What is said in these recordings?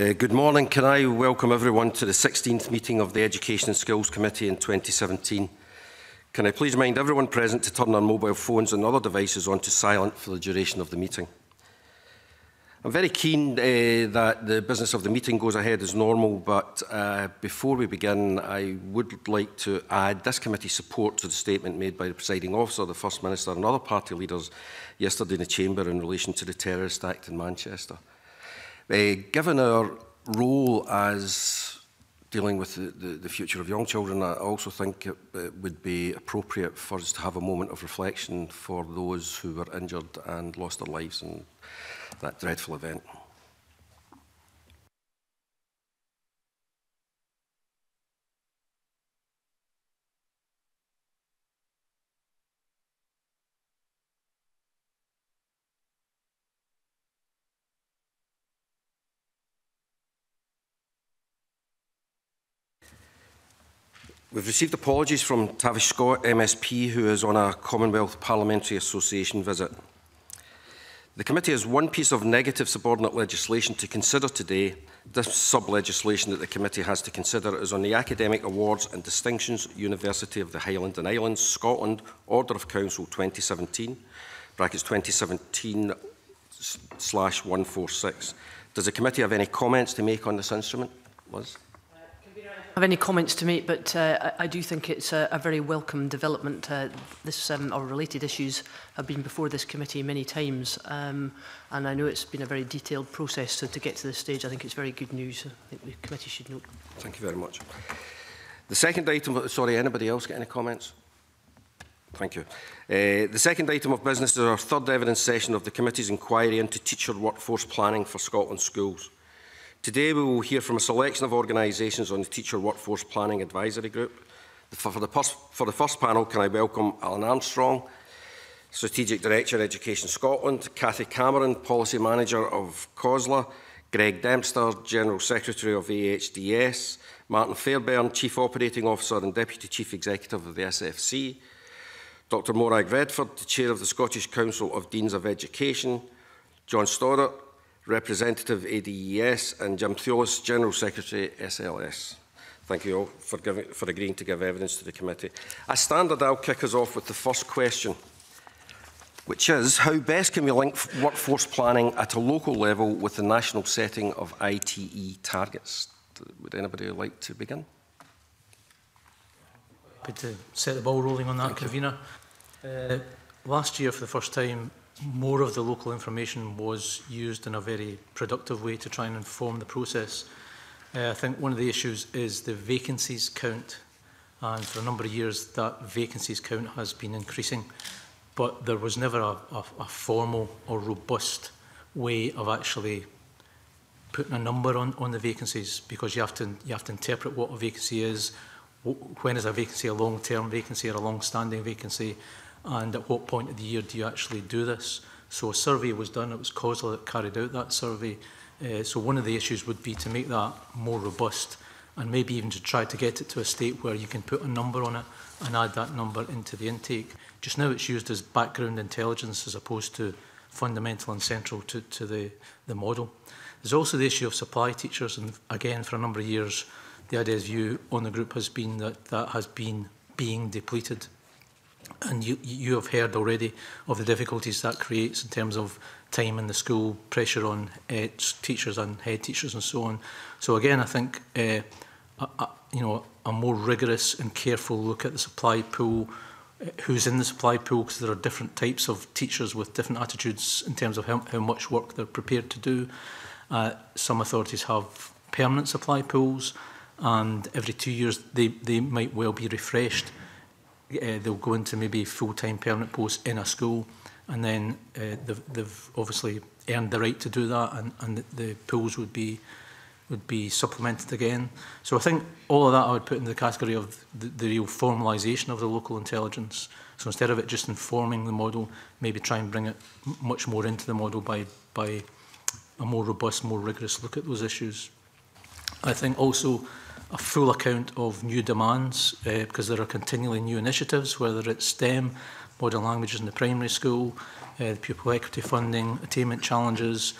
Good morning. Can I welcome everyone to the 16th meeting of the Education and Skills Committee in 2017? Can I please remind everyone present to turn their mobile phones and other devices onto silent for the duration of the meeting? I'm very keen that the business of the meeting goes ahead as normal, but before we begin, I would like to add this committee's support to the statement made by the presiding officer, the First Minister and other party leaders yesterday in the chamber in relation to the terrorist act in Manchester. Given our role as dealing with the future of young children, I also think it would be appropriate for us to have a moment of reflection for those who were injured and lost their lives in that dreadful event. We've received apologies from Tavish Scott, MSP, who is on a Commonwealth Parliamentary Association visit. The committee has one piece of negative subordinate legislation to consider today. This sub-legislation that the committee has to consider is on the Academic Awards and Distinctions, University of the Highlands and Islands, Scotland, Order of Council 2017, brackets 2017/146. Does the committee have any comments to make on this instrument, Liz? Have any comments to make, but I do think it's a very welcome development. This or related issues have been before this committee many times, and I know it's been a very detailed process, so to get to this stage I think it's very good news. I think the committee should note. Thank you very much. The second item, sorry, anybody else get any comments? Thank you. The second item of business is our third evidence session of the committee's inquiry into teacher workforce planning for Scotland schools. Today we will hear from a selection of organisations on the Teacher Workforce Planning Advisory Group. For the first panel, can I welcome Alan Armstrong, Strategic Director, Education Scotland; Cathy Cameron, Policy Manager of COSLA; Greg Dempster, General Secretary of AHDS; Martin Fairburn, Chief Operating Officer and Deputy Chief Executive of the SFC; Dr Morag Redford, the Chair of the Scottish Council of Deans of Education; John Stoddart, Representative ADES; and Jim Thewliss, General Secretary SLS. Thank you all for agreeing to give evidence to the committee. As standard, I'll kick us off with the first question, which is how best can we link workforce planning at a local level with the national setting of ITE targets? Would anybody like to begin? Good to set the ball rolling on that, convener. Last year, for the first time, more of the local information was used in a very productive way to try and inform the process. I think one of the issues is the vacancies count, and for a number of years that vacancies count has been increasing, but there was never a formal or robust way of actually putting a number on the vacancies, because you have to interpret what a vacancy is, when is a vacancy a long-term vacancy or a long-standing vacancy, and at what point of the year do you actually do this? So a survey was done, it was COSLA that carried out that survey. So one of the issues would be to make that more robust, and maybe even to try to get it to a state where you can put a number on it and add that number into the intake. Just now it's used as background intelligence as opposed to fundamental and central to the model. There's also the issue of supply teachers, and again for a number of years the ADES view on the group has been that that has been being depleted. And you have heard already of the difficulties that creates in terms of time in the school, pressure on teachers and head teachers and so on. So again, I think a more rigorous and careful look at the supply pool, who's in the supply pool, because there are different types of teachers with different attitudes in terms of how much work they're prepared to do. Some authorities have permanent supply pools, and every 2 years they might well be refreshed. They'll go into maybe full-time permanent posts in a school, and then they've obviously earned the right to do that, and the pools would be supplemented again. So I think all of that I would put into the category of the real formalisation of the local intelligence. So instead of it just informing the model, maybe try and bring it much more into the model by a more robust, more rigorous look at those issues. I think also a full account of new demands, because there are continually new initiatives, whether it's STEM, modern languages in the primary school, the pupil equity funding, attainment challenges,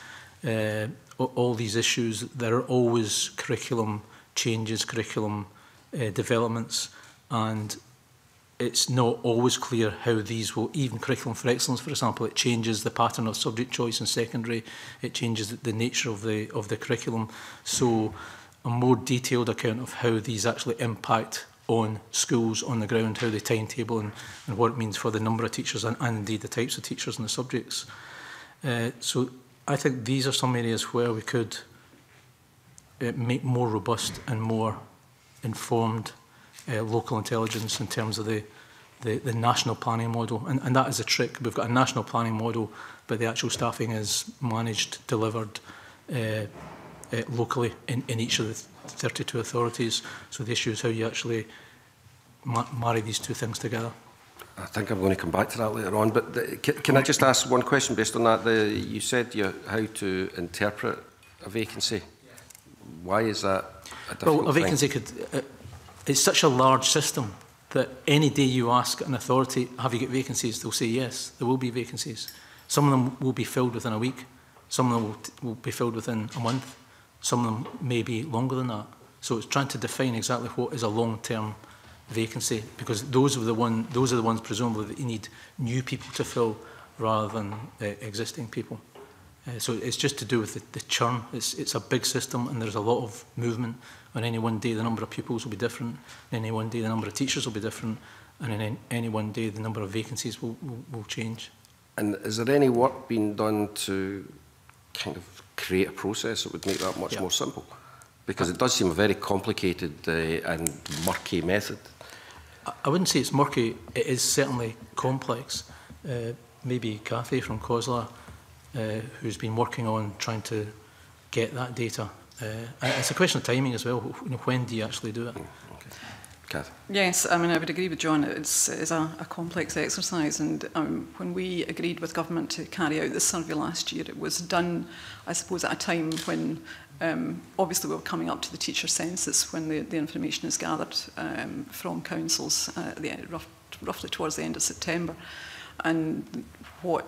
all these issues, there are always curriculum changes, curriculum developments, and it's not always clear how these will, even curriculum for excellence, for example, it changes the pattern of subject choice in secondary, it changes the nature of the curriculum. So a more detailed account of how these actually impact on schools on the ground, how they timetable and what it means for the number of teachers and indeed the types of teachers and the subjects. So I think these are some areas where we could make more robust and more informed local intelligence in terms of the national planning model. And that is a trick. We've got a national planning model, but the actual staffing is managed, delivered locally in each of the 32 authorities. So the issue is how you actually marry these two things together. I think I'm going to come back to that later on, but can I just ask one question based on that? You said how to interpret a vacancy. Why is that a difficult thing? Well, a vacancy could... it's such a large system that any day you ask an authority, have you got vacancies, they'll say yes, there will be vacancies. Some of them will be filled within a week, some of them will be filled within a month, some of them may be longer than that. So it's trying to define exactly what is a long-term vacancy, because those are the ones presumably that you need new people to fill rather than existing people. So it's just to do with the churn. It's a big system and there's a lot of movement. On any one day the number of pupils will be different, on any one day the number of teachers will be different, and on any one day the number of vacancies will change. And is there any work being done to kind of create a process that would make that much more simple? Because it does seem a very complicated and murky method. I wouldn't say it's murky, it is certainly complex. Maybe Cathy from COSLA, who's been working on trying to get that data. It's a question of timing as well. When do you actually do it? Okay. Cathy. Yes, I mean, I would agree with John. It's a complex exercise, and when we agreed with government to carry out this survey last year, it was done, I suppose, at a time when obviously we were coming up to the teacher census, when the information is gathered from councils roughly towards the end of September. And what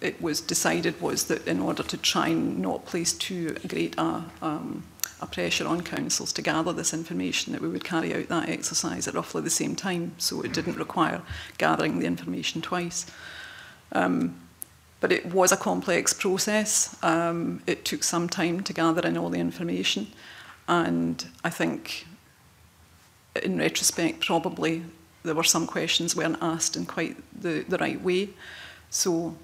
it was decided was that in order to try and not place too great a pressure on councils to gather this information, that we would carry out that exercise at roughly the same time, so it didn't require gathering the information twice. But it was a complex process. It took some time to gather in all the information, and I think in retrospect probably there were some questions weren't asked in quite the right way. So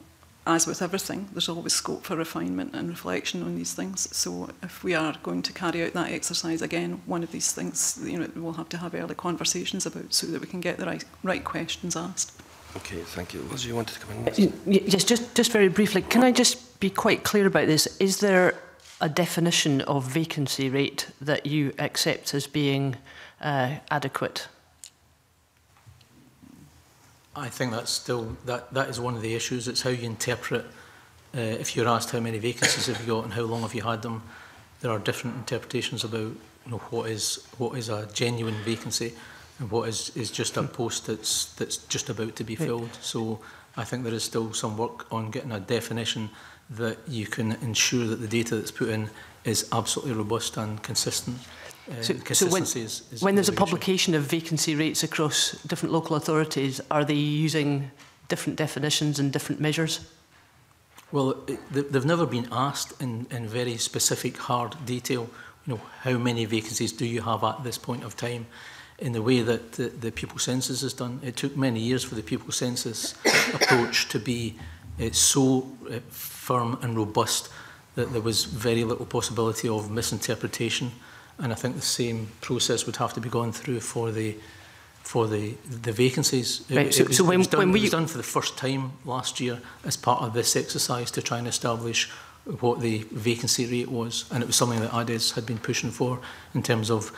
as with everything, there's always scope for refinement and reflection on these things. So if we are going to carry out that exercise again, one of these things, you know, we'll have to have early conversations about, so that we can get the right questions asked. Okay, thank you. Liz, you wanted to come in next? Yes, just very briefly. Can I just be quite clear about this? Is there a definition of vacancy rate that you accept as being adequate? I think that's still, that is one of the issues. It's how you interpret, if you're asked how many vacancies have you got and how long have you had them, there are different interpretations about, you know, what is a genuine vacancy and what is just a post that's just about to be filled. So I think there is still some work on getting a definition that you can ensure that the data that's put in is absolutely robust and consistent. So when there's a publication of vacancy rates across different local authorities, are they using different definitions and different measures? Well, they've never been asked in very specific, hard detail, you know, how many vacancies do you have at this point of time, in the way that the pupil census is done. It took many years for the pupil census approach to be so firm and robust that there was very little possibility of misinterpretation. And I think the same process would have to be gone through for the vacancies. Right. It was done for the first time last year as part of this exercise to try and establish what the vacancy rate was, and it was something that ADES had been pushing for in terms of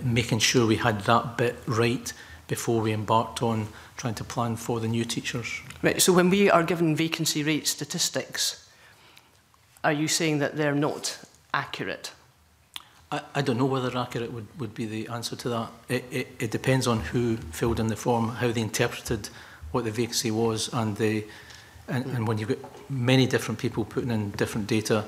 making sure we had that bit right before we embarked on trying to plan for the new teachers. Right. So when we are given vacancy rate statistics, are you saying that they're not accurate? I don't know whether accurate would be the answer to that. It depends on who filled in the form, how they interpreted what the vacancy was, and when you've got many different people putting in different data,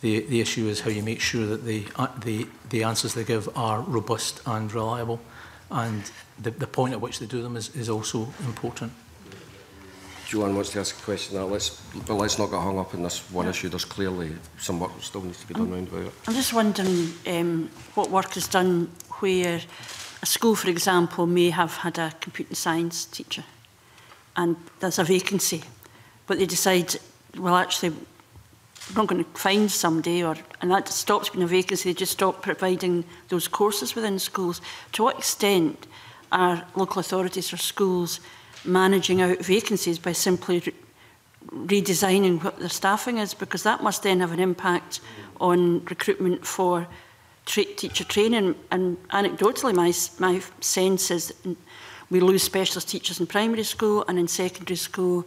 The issue is how you make sure that the answers they give are robust and reliable, and the point at which they do them is also important. Joanne wants to ask a question. Let's not get hung up in this one issue. There's clearly some work that still needs to be done around about it. I'm just wondering what work is done where a school, for example, may have had a computer science teacher and there's a vacancy, but they decide, well, actually, I'm not going to find somebody, and that stops being a vacancy. They just stop providing those courses within schools. To what extent are local authorities or schools managing out vacancies by simply redesigning what their staffing is? Because that must then have an impact on recruitment for teacher training. And anecdotally, my sense is we lose specialist teachers in primary school, and in secondary school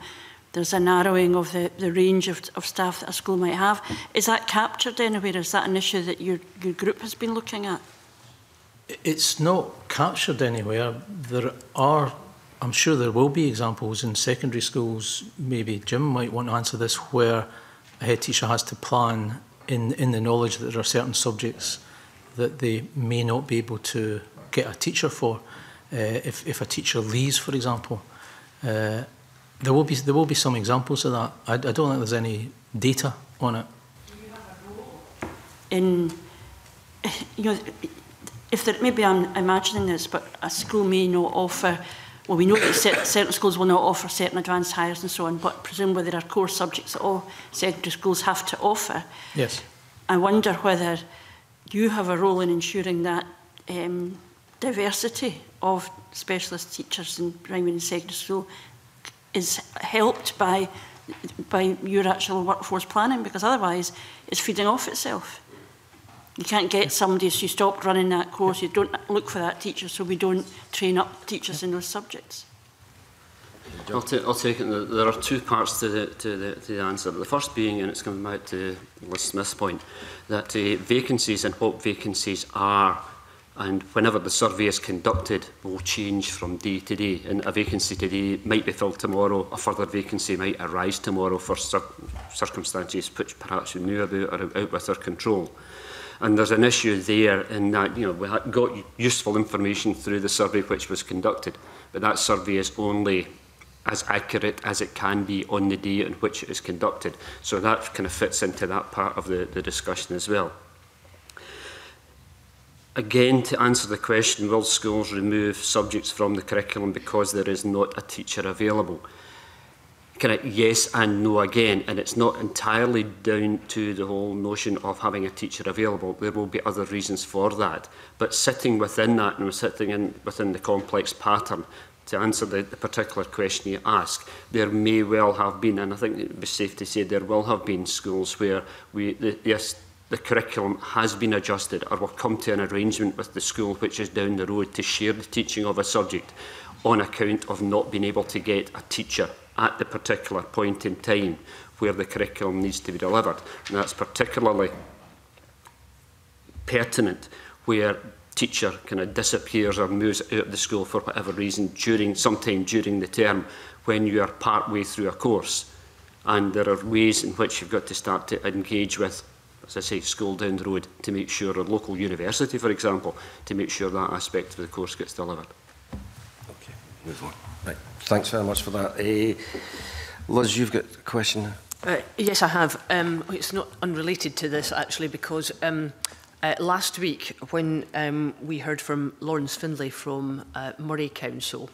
there's a narrowing of the range of staff that a school might have. Is that captured anywhere? Is that an issue that your group has been looking at? It's not captured anywhere. There are, I'm sure there will be examples in secondary schools, maybe Jim might want to answer this, where a head teacher has to plan in the knowledge that there are certain subjects that they may not be able to get a teacher for. If a teacher leaves, for example, There will be some examples of that. I don't think there's any data on it. Do you have a role in, you know, if there, maybe I'm imagining this, but a school may not offer, well, we know that certain schools will not offer certain advanced hires and so on, but presumably there are core subjects that all secondary schools have to offer. Yes. I wonder whether you have a role in ensuring that diversity of specialist teachers in primary and secondary school is helped by your actual workforce planning, because otherwise it's feeding off itself. You can't get somebody, so you stop running that course, you don't look for that teacher, so we don't train up teachers in those subjects. I'll take it. There are two parts to the answer. The first being, and it's coming back to Liz Smith's point, that vacancies and what vacancies are, and whenever the survey is conducted, will change from day to day. And a vacancy today might be filled tomorrow, a further vacancy might arise tomorrow for circumstances which perhaps we knew about or out with our control. And there's an issue there in that, you know, we got useful information through the survey which was conducted, but that survey is only as accurate as it can be on the day in which it is conducted. So that kind of fits into that part of the discussion as well. Again, to answer the question, will schools remove subjects from the curriculum because there is not a teacher available? Yes and no again, and it's not entirely down to the whole notion of having a teacher available. There will be other reasons for that. But sitting within that and within the complex pattern, to answer the particular question you ask, there may well have been, and I think it would be safe to say there will have been schools where the curriculum has been adjusted, or will come to an arrangement with the school which is down the road to share the teaching of a subject on account of not being able to get a teacher at the particular point in time where the curriculum needs to be delivered. And that's particularly pertinent where teacher kind of disappears or moves out of the school for whatever reason sometime during the term, when you are part way through a course. And there are ways in which you've got to start to engage with, as I say, school down the road, to make sure, or local university, for example, to make sure that aspect of the course gets delivered. Okay, move on. Right. Thanks very much for that. Liz, you've got a question. Yes, I have. It's not unrelated to this, actually, because last week, when we heard from Lawrence Findlay from Moray Council,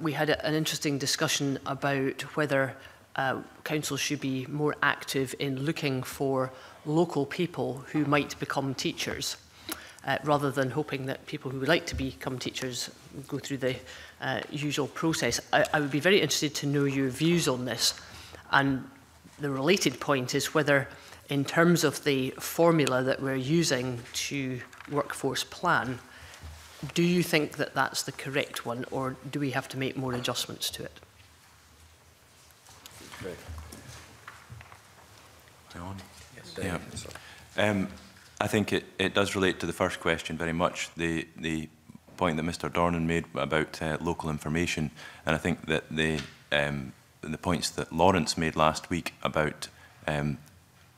we had an interesting discussion about whether councils should be more active in looking for local people who might become teachers, rather than hoping that people who would like to become teachers go through the usual process. I would be very interested to know your views on this. And the related point is whether, in terms of the formula that we're using to workforce plan, do you think that that's the correct one, or do we have to make more adjustments to it? Great. Yeah. I think it does relate to the first question very much, the point that Mr. Dornan made about local information, and I think that the points that Lawrence made last week about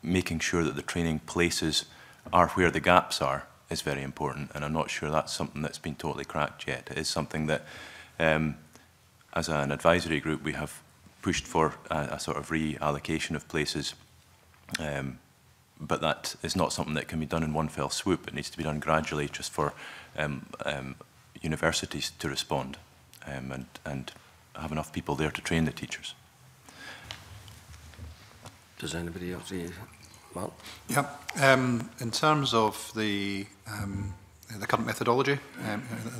making sure that the training places are where the gaps are is very important, and I'm not sure that's something that's been totally cracked yet. It is something that, as an advisory group, we have pushed for a sort of reallocation of places, but that is not something that can be done in one fell swoop. It needs to be done gradually, just for universities to respond and have enough people there to train the teachers. Does anybody else see? Mark? Yeah. In terms of the current methodology,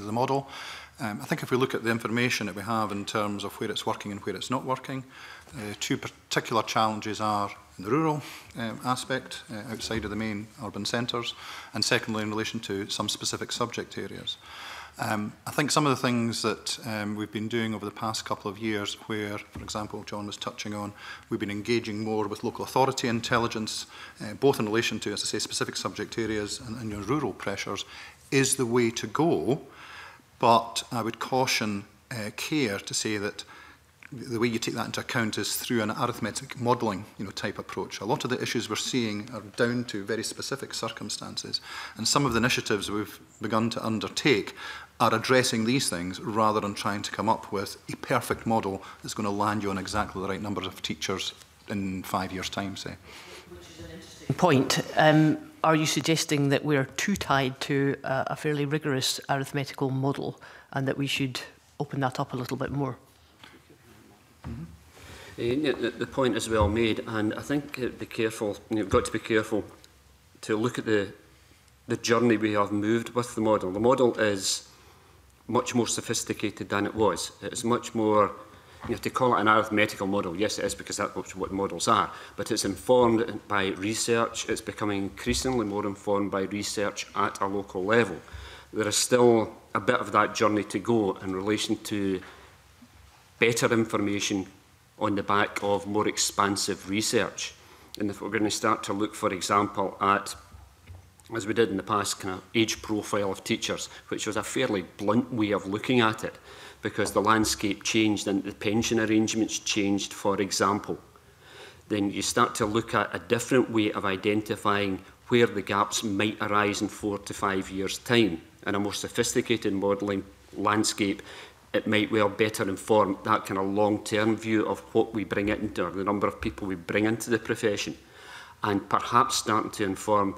the model, I think if we look at the information that we have in terms of where it's working and where it's not working, two particular challenges are in the rural aspect, outside of the main urban centres, and secondly in relation to some specific subject areas. I think some of the things that we've been doing over the past couple of years, where, for example, John was touching on, we've been engaging more with local authority intelligence, both in relation to, as I say, specific subject areas and your rural pressures, is the way to go. But I would caution care to say that the way you take that into account is through an arithmetic modelling, type approach. A lot of the issues we're seeing are down to very specific circumstances, and some of the initiatives we've begun to undertake are addressing these things rather than trying to come up with a perfect model that's going to land you on exactly the right number of teachers in 5 years' time, say. Which is an interesting point. Are you suggesting that we're too tied to a fairly rigorous arithmetical model and that we should open that up a little bit more? The point is well made, and I think you've got to be careful to look at the journey we have moved with the model. The model is much more sophisticated than it was. It's much more, to call it an arithmetical model, yes it is, because that's what models are, but it's informed by research. It's becoming increasingly more informed by research at a local level. There is still a bit of that journey to go in relation to better information on the back of more expansive research. And if we're going to start to look, for example, at, as we did in the past, kind of age profile of teachers, which was a fairly blunt way of looking at it, because the landscape changed and the pension arrangements changed, for example, then you start to look at a different way of identifying where the gaps might arise in 4 to 5 years' time. In a more sophisticated modelling landscape, it might well better inform that kind of long-term view of what we bring into, or the number of people we bring into the profession, and perhaps starting to inform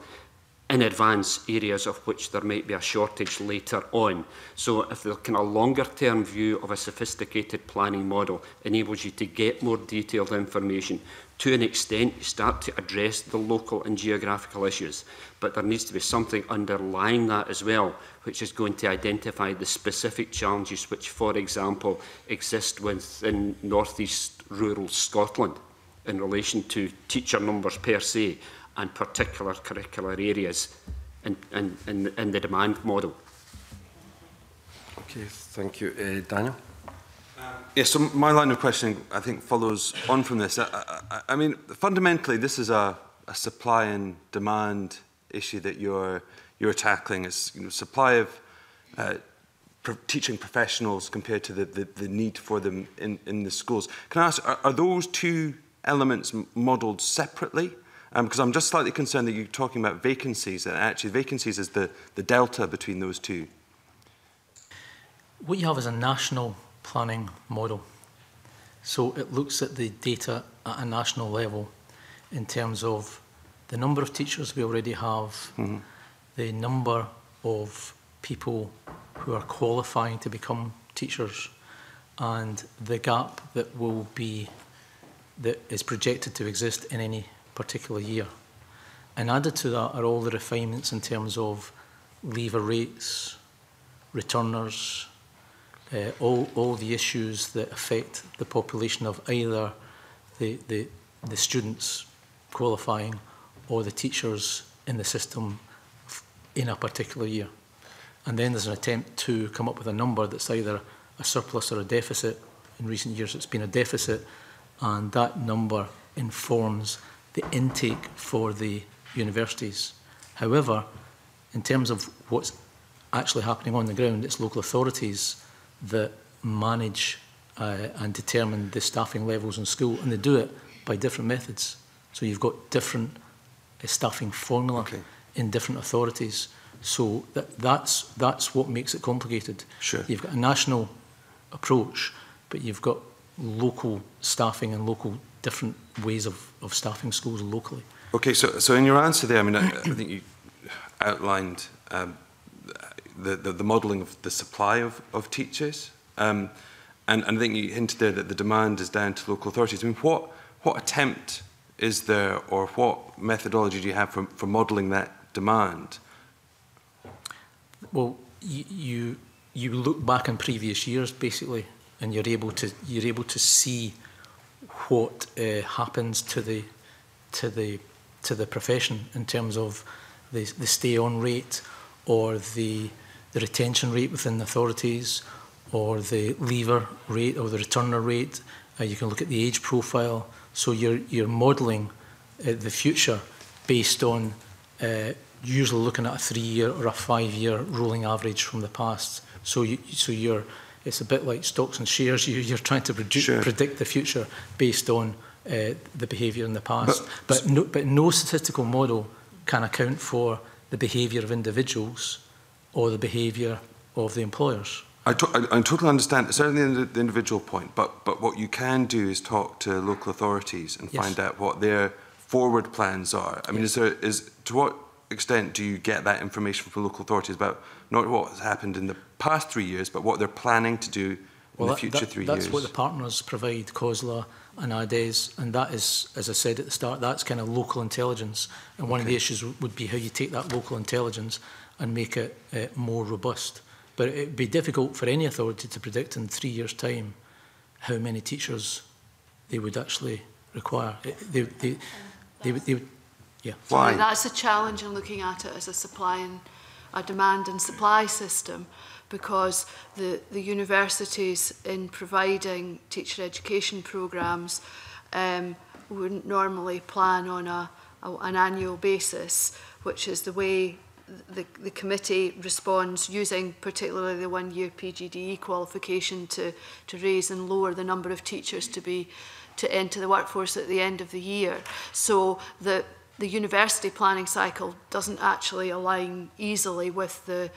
in advance areas of which there might be a shortage later on. So if the kind of longer-term view of a sophisticated planning model enables you to get more detailed information, to an extent you start to address the local and geographical issues, but there needs to be something underlying that as well, which is going to identify the specific challenges which, for example, exist within northeast rural Scotland in relation to teacher numbers per se, and particular curricular areas in the demand model. Okay, thank you. Daniel? Yes, so my line of questioning, I think, follows on from this. I mean, fundamentally, this is a supply and demand issue that you're tackling. It's supply of teaching professionals compared to the need for them in the schools. Can I ask, are those two elements modelled separately? Because I'm just slightly concerned that you're talking about vacancies, and actually vacancies is the delta between those two. What you have is a national planning model. So it looks at the data at a national level in terms of the number of teachers we already have, mm-hmm. the number of people who are qualifying to become teachers, and the gap that will be, that is projected to exist in any particular year. And added to that are all the refinements in terms of leaver rates, returners, all the issues that affect the population of either the students qualifying or the teachers in the system in a particular year. And then there's an attempt to come up with a number that's either a surplus or a deficit. In recent years it's been a deficit, and that number informs the intake for the universities. However, in terms of what's actually happening on the ground, it's local authorities that manage and determine the staffing levels in school, and they do it by different methods. So you've got different staffing formula in different authorities. So that's what makes it complicated. Sure. You've got a national approach, but you've got local staffing and local different ways of staffing schools locally. Okay, so in your answer there, I mean, I think you outlined the modelling of the supply of teachers, and I think you hinted there that the demand is down to local authorities. I mean, what attempt is there, or what methodology do you have for modelling that demand? Well, you look back in previous years, basically, and you're able to see what happens to the profession in terms of the stay on rate, or the retention rate within the authorities, or the leaver rate, or the returner rate. You can look at the age profile. So you're modelling the future based on usually looking at a 3-year or a 5-year rolling average from the past. So it's a bit like stocks and shares. You're trying to predict the future based on the behaviour in the past. But no statistical model can account for the behaviour of individuals or the behaviour of the employers. I totally understand, certainly the individual point, but what you can do is talk to local authorities and find out what their forward plans are. I mean, to what extent do you get that information from local authorities about not what has happened in the past 3 years, but what they're planning to do in the future 3 years? That's what the partners provide, COSLA and ADES, and that is, as I said at the start, that's kind of local intelligence. And one of the issues would be how you take that local intelligence and make it more robust. But it would be difficult for any authority to predict in 3 years' time how many teachers they would actually require. They would. Why? So that's a challenge in looking at it as a supply and a demand and supply system, because the universities in providing teacher education programmes wouldn't normally plan on an annual basis, which is the way the committee responds, using particularly the one-year PGDE qualification to raise and lower the number of teachers to enter the workforce at the end of the year. So the university planning cycle doesn't actually align easily with the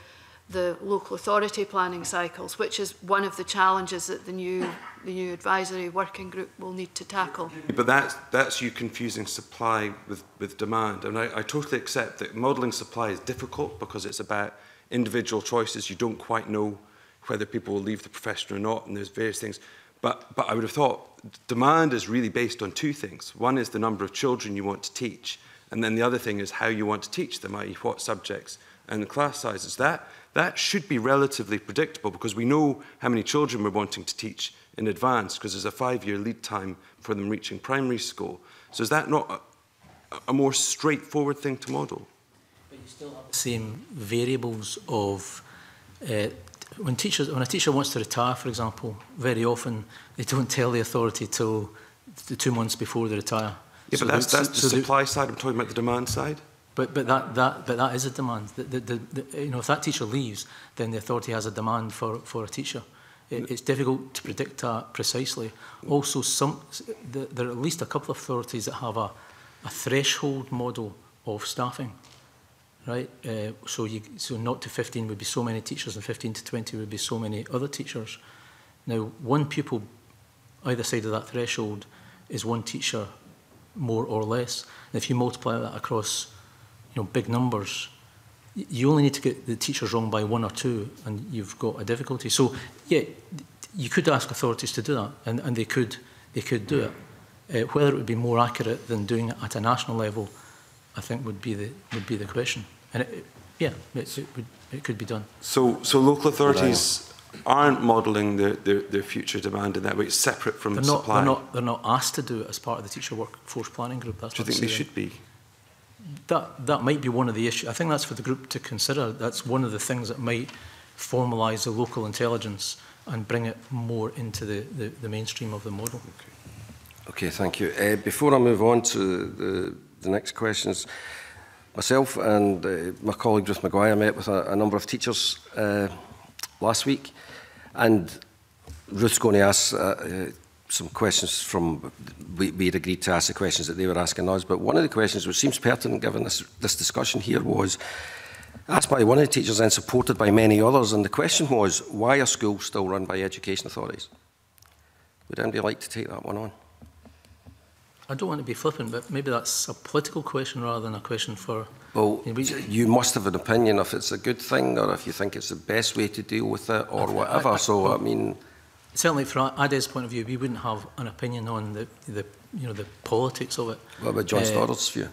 local authority planning cycles, which is one of the challenges that the new advisory working group will need to tackle. But that's you confusing supply with demand. And I totally accept that modelling supply is difficult because it's about individual choices. You don't quite know whether people will leave the profession or not, and there's various things. But I would have thought demand is really based on two things. One is the number of children you want to teach, and then the other thing is how you want to teach them, i.e. what subjects and the class sizes. That should be relatively predictable because we know how many children we're wanting to teach in advance, because there's a 5-year lead time for them reaching primary school. So is that not a more straightforward thing to model? But you still have the same variables of when a teacher wants to retire, for example, very often they don't tell the authority till the 2 months before they retire. Yeah, so but that's the supply side. I'm talking about the demand side. But that is a demand. You know, if that teacher leaves, then the authority has a demand for a teacher. It's difficult to predict that precisely. Also, there are at least a couple of authorities that have a threshold model of staffing, right? So 0 to 15 would be so many teachers, and 15 to 20 would be so many other teachers. Now, one pupil either side of that threshold is one teacher, more or less. And if you multiply that across big numbers, you only need to get the teachers wrong by 1 or 2 and you've got a difficulty. So yeah, you could ask authorities to do that, and they could do it. Whether it would be more accurate than doing it at a national level, I think would be the question. And it could be done. So local authorities aren't modelling their future demand in that way. It's separate from supply. They're not asked to do it as part of the teacher workforce planning group. That's what I'm saying. Do you think they should be? That might be one of the issues. I think that's for the group to consider. That's one of the things that might formalise the local intelligence and bring it more into the mainstream of the model. Okay, thank you. Before I move on to the next questions, myself and my colleague Ruth Maguire met with a number of teachers last week, and Ruth's going to ask some questions from, we had agreed to ask the questions that they were asking us, but one of the questions which seems pertinent given this discussion here was asked by one of the teachers and supported by many others, and the question was, why are schools still run by education authorities? Would anybody like to take that one on? I don't want to be flippant, but maybe that's a political question rather than a question for... Well, you must have an opinion if it's a good thing or if you think it's the best way to deal with it or whatever, I mean... Certainly, from ADES' point of view, we wouldn't have an opinion on the politics of it. What about John Stoddart's view?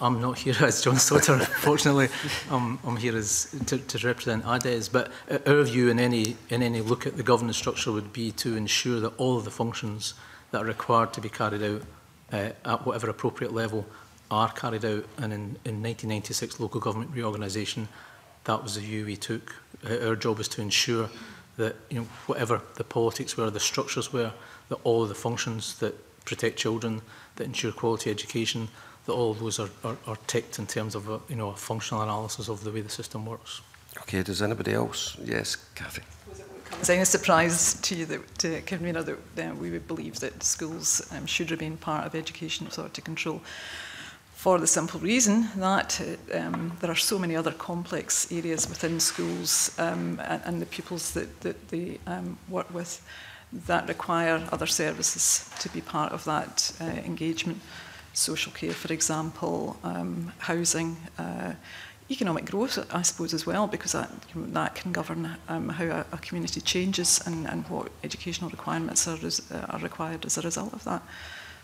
I'm not here as John Stoddart, unfortunately. I'm here as to represent ADES. But our view in any look at the governance structure would be to ensure that all of the functions that are required to be carried out at whatever appropriate level are carried out. And in 1996 local government reorganisation, that was the view we took. Our job was to ensure that whatever the politics were, the structures were, that all of the functions that protect children, that ensure quality education, that all of those are ticked in terms of a functional analysis of the way the system works. Okay, does anybody else? Yes, Cathy. It's a surprise to you that, to Convener, that we would believe that schools should remain part of education authority control, for the simple reason that there are so many other complex areas within schools and the pupils that they work with that require other services to be part of that engagement. Social care, for example, housing, economic growth, I suppose, as well, because that can govern how a community changes and what educational requirements are required as a result of that.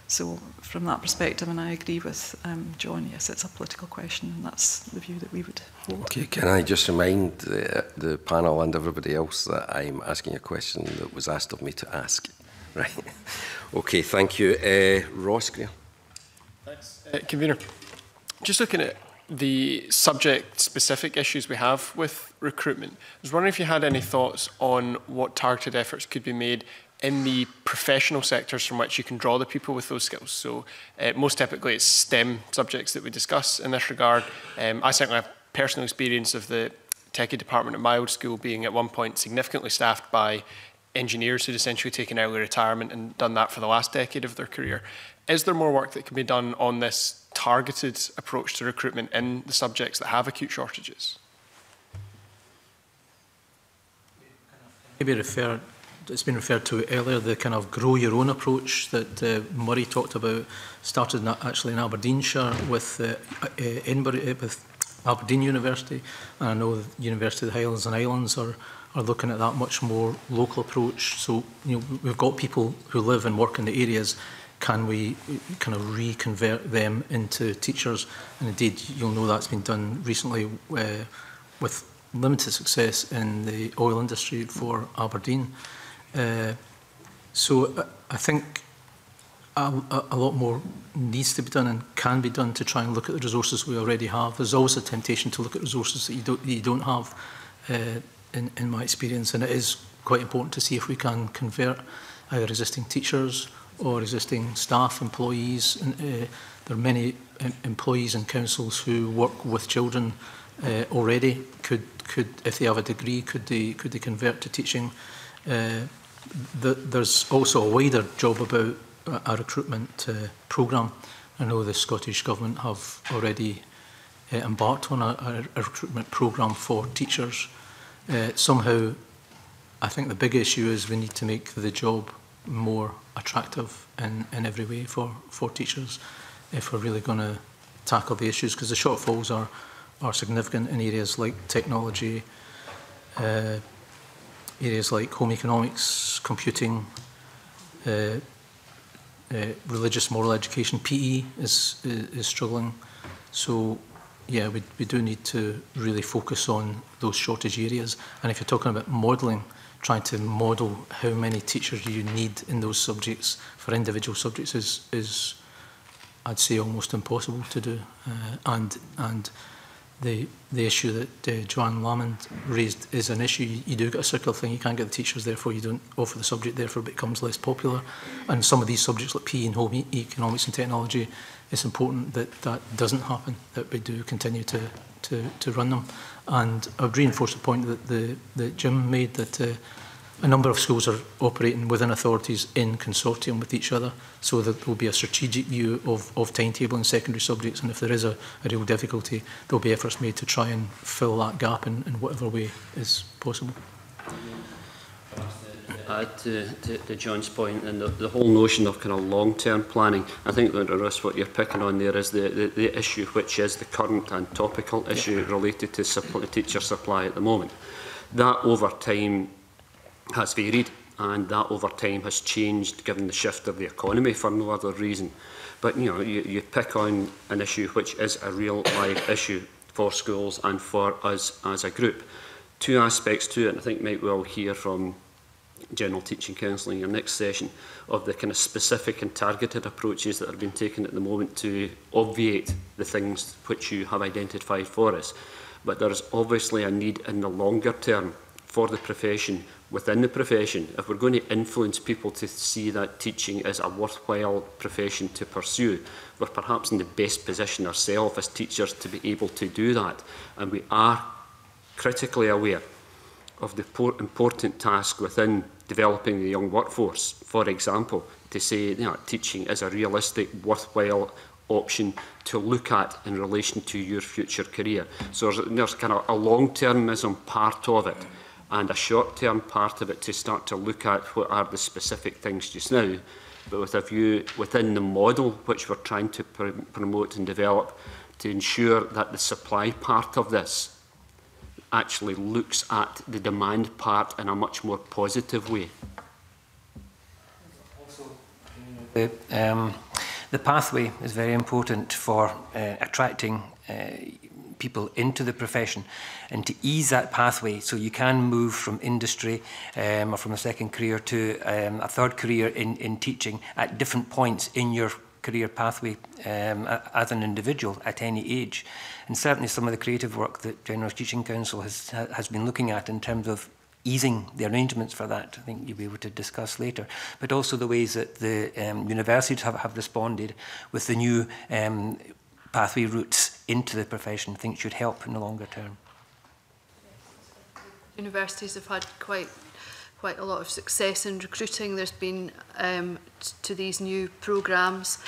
So from that perspective, and I agree with John, yes, it's a political question, and that's the view that we would hold. Okay, can I just remind the panel and everybody else that I'm asking a question that was asked of me to ask? Right. Okay, thank you. Ross Greer. Thanks, Convener. Just looking at the subject-specific issues we have with recruitment, I was wondering if you had any thoughts on what targeted efforts could be made in the professional sectors from which you can draw the people with those skills. So most typically it's STEM subjects that we discuss in this regard. I certainly have personal experience of the techie department at my old school being at one point significantly staffed by engineers who'd essentially taken early retirement and done that for the last decade of their career. Is there more work that can be done on this targeted approach to recruitment in the subjects that have acute shortages? Maybe refer, it's been referred to earlier, the kind of grow your own approach that Murray talked about, started actually in Aberdeenshire with Aberdeen University, and I know the University of the Highlands and Islands are looking at that much more local approach. So we've got people who live and work in the areas. Can we kind of reconvert them into teachers? And indeed, you'll know that's been done recently with limited success in the oil industry for Aberdeen. So I think a lot more needs to be done and can be done to try and look at the resources we already have. There's always a temptation to look at resources that you don't have in my experience, and it is quite important to see if we can convert either existing teachers or existing staff, employees. There are many employees in councils who work with children already. Could if they have a degree, could they convert to teaching? There's also a wider job about a recruitment programme. I know the Scottish Government have already embarked on a recruitment programme for teachers. Somehow, I think the big issue is we need to make the job more attractive in every way for teachers if we're really going to tackle the issues, because the shortfalls are significant in areas like technology, areas like home economics, computing, religious moral education. PE is struggling. So yeah, we do need to really focus on those shortage areas. And if you're talking about modelling, trying to model how many teachers you need in those subjects for individual subjects is I'd say, almost impossible to do. And the issue that Joanne Lamond raised is an issue. You do get a circular thing. You can't get the teachers, therefore you don't offer the subject, therefore it becomes less popular. And some of these subjects like PE and home economics and technology, it's important that that doesn't happen, that we do continue to run them. And I'd reinforce the point that Jim made, that a number of schools are operating within authorities in consortium with each other, so that there will be a strategic view of timetabling secondary subjects, and if there is a real difficulty, there will be efforts made to try and fill that gap in whatever way is possible. Add to John's point, and the whole notion of kind of long-term planning. I think, Russ, what you're picking on there is the issue, which is the current and topical issue related to teacher supply at the moment. That over time has varied, and that over time has changed given the shift of the economy for no other reason. But you know, you pick on an issue which is a real live issue for schools and for us as a group. Two aspects to it, and I think might well hear from General Teaching Council in your next session of the kind of specific and targeted approaches that are being taken at the moment to obviate the things which you have identified for us. But there is obviously a need in the longer term for the profession, within the profession, if we're going to influence people to see that teaching is a worthwhile profession to pursue, we're perhaps in the best position ourselves as teachers to be able to do that. And we are critically aware of the important task within developing the young workforce, for example, to say that teaching is a realistic, worthwhile option to look at in relation to your future career. So there's kind of a long-termism part of it and a short-term part of it to start to look at what are the specific things just now, but with a view within the model which we're trying to promote and develop to ensure that the supply part of this actually looks at the demand part in a much more positive way. Also, the pathway is very important for attracting people into the profession, and to ease that pathway so you can move from industry or from a second career to a third career in teaching at different points in your career pathway as an individual at any age. And certainly some of the creative work that General Teaching Council has been looking at in terms of easing the arrangements for that, I think you'll be able to discuss later. But also the ways that the universities have responded with the new pathway routes into the profession, I think should help in the longer term. Universities have had quite a lot of success in recruiting. There's been to these new programmes,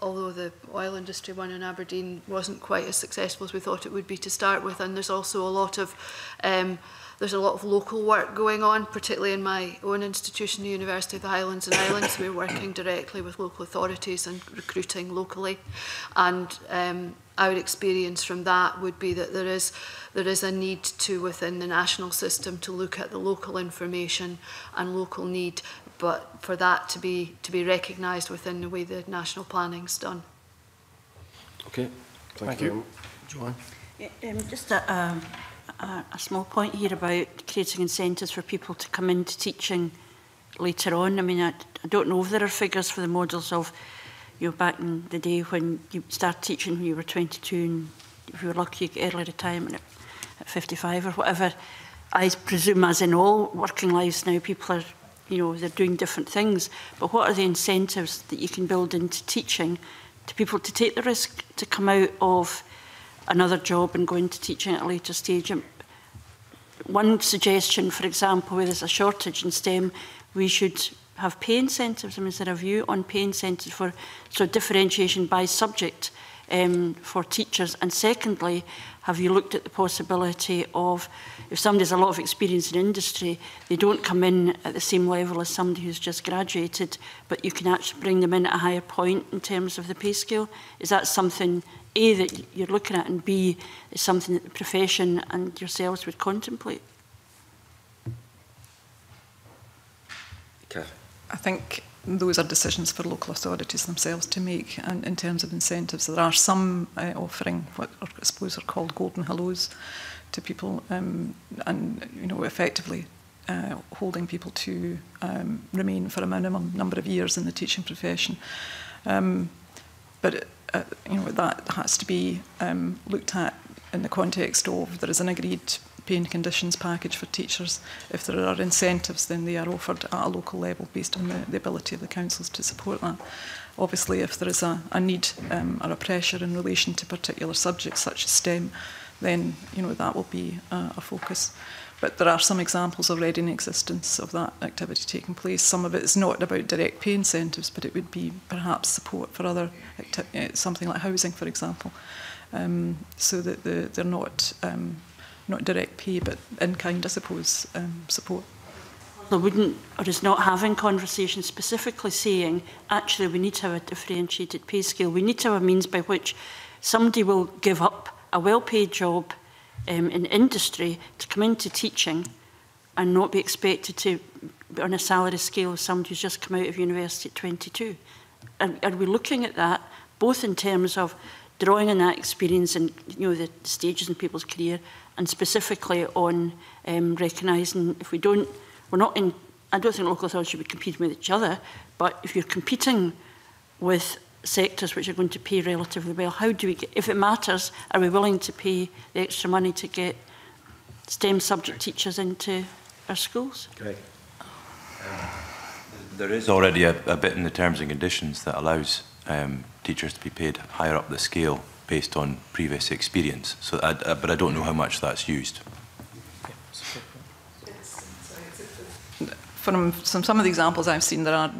although the oil industry one in Aberdeen wasn't quite as successful as we thought it would be to start with. And there's also a lot of local work going on, particularly in my own institution, the University of the Highlands and Islands. We're working directly with local authorities and recruiting locally. And our experience from that would be that there is a need to, within the national system, to look at the local information and local need, but for that to be recognised within the way the national planning's done. Okay, thank you. Joanne? Just a small point here about creating incentives for people to come into teaching later on. I mean, I don't know if there are figures for the models of, you know, back in the day when you started teaching when you were 22, and if you were lucky, you get early retirement at 55 or whatever. I presume, as in all working lives now, people are, you know, they're doing different things. But what are the incentives that you can build into teaching to people to take the risk to come out of another job and go into teaching at a later stage? And one suggestion, for example, where there's a shortage in STEM, we should have pay incentives. I mean, is there a view on pay incentives for differentiation by subject for teachers? And secondly, have you looked at the possibility of, if somebody's a lot of experience in industry, they don't come in at the same level as somebody who's just graduated, but you can actually bring them in at a higher point in terms of the pay scale? Is that something, A, that you're looking at, and B, is something that the profession and yourselves would contemplate? Okay. I think those are decisions for local authorities themselves to make. And in terms of incentives, there are some offering what are, I suppose, are called golden hellos to people, and you know, effectively holding people to remain for a minimum number of years in the teaching profession. But you know, that has to be looked at in the context of there is an agreed pay and conditions package for teachers. If there are incentives, then they are offered at a local level based on the ability of the councils to support that. Obviously, if there is a need or a pressure in relation to particular subjects such as STEM, then you know that will be a focus. But there are some examples already in existence of that activity taking place. Some of it is not about direct pay incentives, but it would be perhaps support for other activities, something like housing, for example, so that they're not direct pay, but in kind, I suppose, support. I wouldn't, or is not having conversations specifically saying, actually, we need to have a differentiated pay scale. We need to have a means by which somebody will give up a well-paid job in industry to come into teaching and not be expected to be on a salary scale of somebody who's just come out of university at 22. Are we looking at that, both in terms of drawing on that experience and, you know, the stages in people's career, and specifically on recognising if we don't, we're not in, I don't think local authorities should be competing with each other, but if you're competing with sectors which are going to pay relatively well, how do we get, if it matters, are we willing to pay the extra money to get STEM subject teachers into our schools? Great. There is already a bit in the terms and conditions that allows teachers to be paid higher up the scale based on previous experience. So, but I don't know how much that's used. From some of the examples I've seen, there are,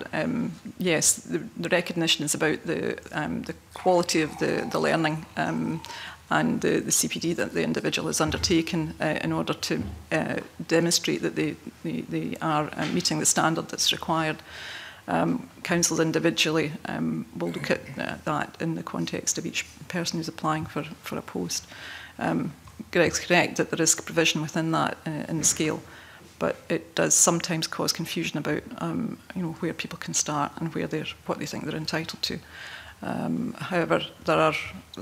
yes, the recognition is about the quality of the learning and the CPD that the individual has undertaken in order to demonstrate that they are meeting the standard that's required. Councils individually will look at that in the context of each person who's applying for a post. Greg's correct that there is provision within that in the scale, but it does sometimes cause confusion about you know, where people can start and where they're, what they think they're entitled to. However, there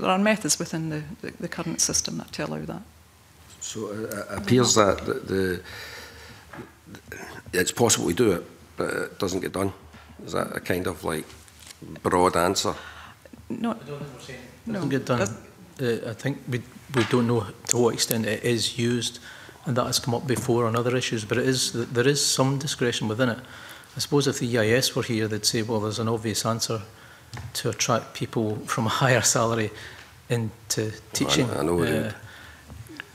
are methods within the current system that allow that. So it appears that it's possible to do it, but it doesn't get done. Is that a kind of like broad answer? No, I don't think we're saying it doesn't get done. I think we don't know to what extent it is used. And that has come up before on other issues, but it is, there is some discretion within it. I suppose if the EIS were here, they'd say, well, there's an obvious answer to attract people from a higher salary into teaching. I know it.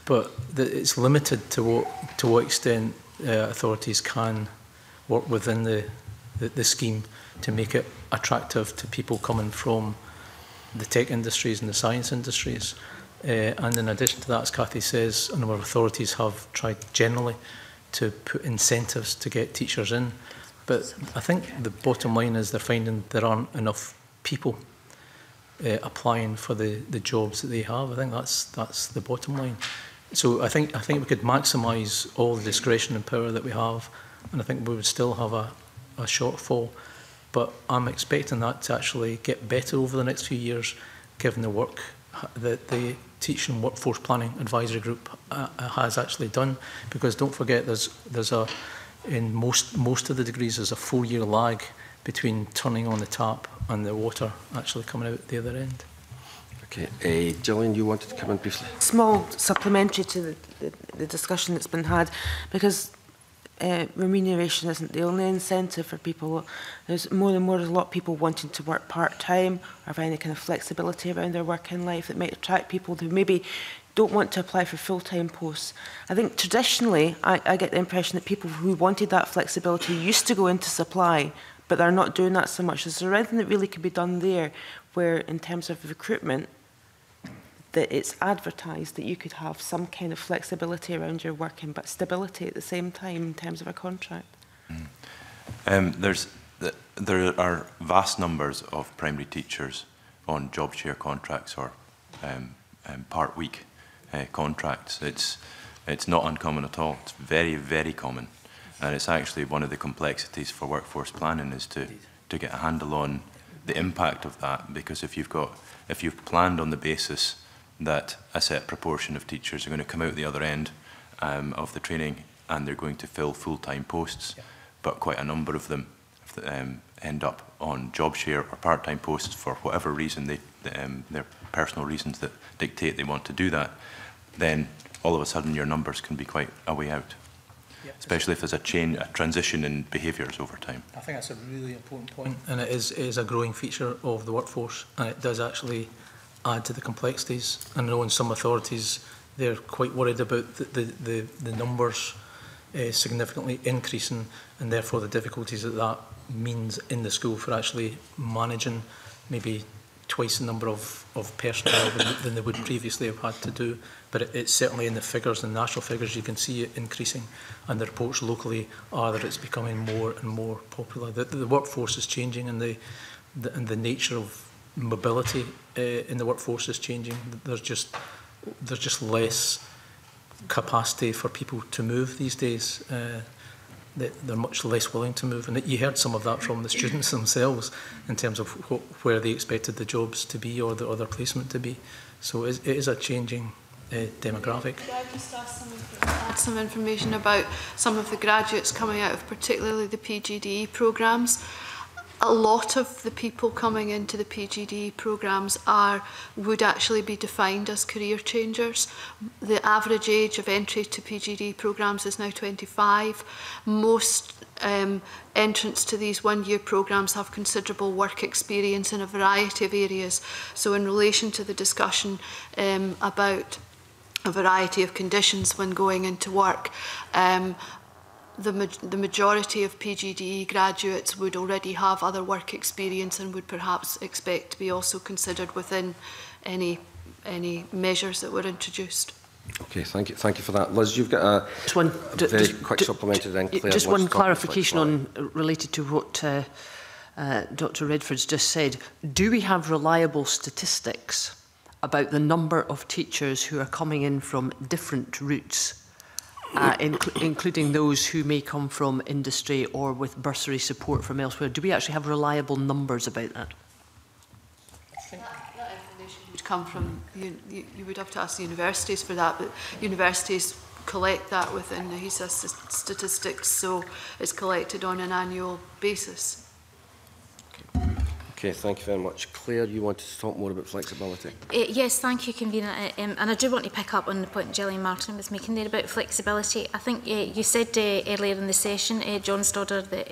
But it's limited to what extent authorities can work within the scheme to make it attractive to people coming from the tech industries and the science industries. And in addition to that, as Cathy says, a number of authorities have tried generally to put incentives to get teachers in. But I think the bottom line is they're finding there aren't enough people applying for the jobs that they have. I think that's the bottom line. So I think we could maximise all the discretion and power that we have, and I think we would still have a shortfall. But I'm expecting that to actually get better over the next few years, given the work that the Teaching Workforce Planning Advisory Group has actually done, because don't forget in most of the degrees there's a 4-year lag between turning on the tap and the water actually coming out the other end. Okay, Gillian, you wanted to come in briefly. Small supplementary to the discussion that's been had, because remuneration isn't the only incentive for people. There's more and more a lot of people wanting to work part-time or have any kind of flexibility around their work in life that might attract people who maybe don't want to apply for full-time posts. I think traditionally, I get the impression that people who wanted that flexibility used to go into supply, but they're not doing that so much. Is there anything that really could be done there where, in terms of recruitment, that it's advertised that you could have some kind of flexibility around your working, but stability at the same time in terms of a contract? Mm. There are vast numbers of primary teachers on job share contracts or part week contracts. It's not uncommon at all. It's very, very common, and it's actually one of the complexities for workforce planning is to get a handle on the impact of that, because if you've planned on the basis that a set proportion of teachers are going to come out the other end of the training and they're going to fill full-time posts, yeah, but quite a number of them end up on job share or part-time posts for whatever reason, their personal reasons that dictate they want to do that, then all of a sudden your numbers can be quite a way out, yeah, especially if there's a transition in behaviours over time. I think that's a really important point, and it is a growing feature of the workforce, and it does actually add to the complexities. I know in some authorities they're quite worried about the numbers significantly increasing, and therefore the difficulties that that means in the school for actually managing maybe twice the number of personnel than they would previously have had to do. But it's certainly in the figures, the national figures, you can see it increasing, and the reports locally are that it's becoming more and more popular. The workforce is changing, and the nature of mobility in the workforce is changing. There's just less capacity for people to move these days. They're much less willing to move, and you heard some of that from the students themselves in terms of where they expected the jobs to be or the other placement to be. So it is a changing demographic. Could I just add some information about some of the graduates coming out of particularly the PGDE programmes? A lot of the people coming into the PGDE programmes would actually be defined as career changers. The average age of entry to PGDE programmes is now 25. Most entrants to these one-year programmes have considerable work experience in a variety of areas. So in relation to the discussion about a variety of conditions when going into work, the majority of PGDE graduates would already have other work experience and would perhaps expect to be also considered within any measures that were introduced. Okay, thank you for that. Liz, you've got just one clarification on related to what Dr. Redford's just said. Do we have reliable statistics about the number of teachers who are coming in from different routes? Including those who may come from industry or with bursary support from elsewhere. Do we actually have reliable numbers about that? I think that information would come from, you would have to ask the universities for that, but universities collect that within the HESA statistics, so it's collected on an annual basis. Okay, thank you very much. Claire, you wanted to talk more about flexibility? Yes, thank you, Convener. And I do want to pick up on the point Gillian Martin was making there about flexibility. I think you said earlier in the session, John Stoddart, that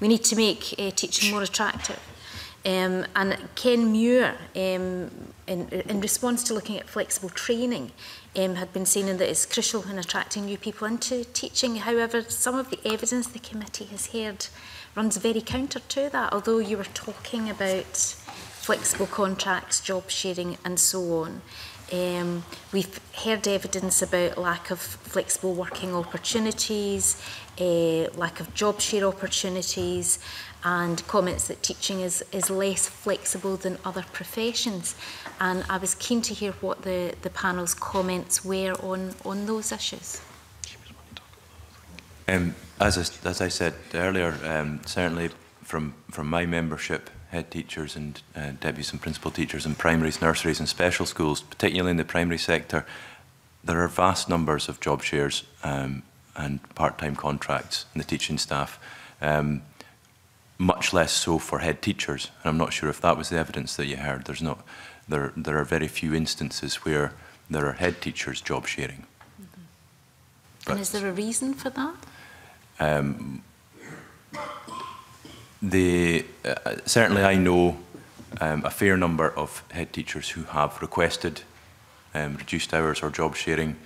we need to make teaching more attractive. And Ken Muir, in response to looking at flexible training, had been saying that it's crucial in attracting new people into teaching. However, some of the evidence the committee has heard runs very counter to that, although you were talking about flexible contracts, job sharing and so on. We've heard evidence about lack of flexible working opportunities, lack of job share opportunities, and comments that teaching is less flexible than other professions. And I was keen to hear what the panel's comments were on those issues. As I said earlier, certainly from my membership, head teachers and deputies and principal teachers in primaries, nurseries and special schools, particularly in the primary sector, there are vast numbers of job shares and part-time contracts in the teaching staff, much less so for head teachers. And I'm not sure if that was the evidence that you heard. There are very few instances where there are head teachers job sharing. Mm-hmm. And is there a reason for that? Certainly I know a fair number of head teachers who have requested reduced hours or job sharing,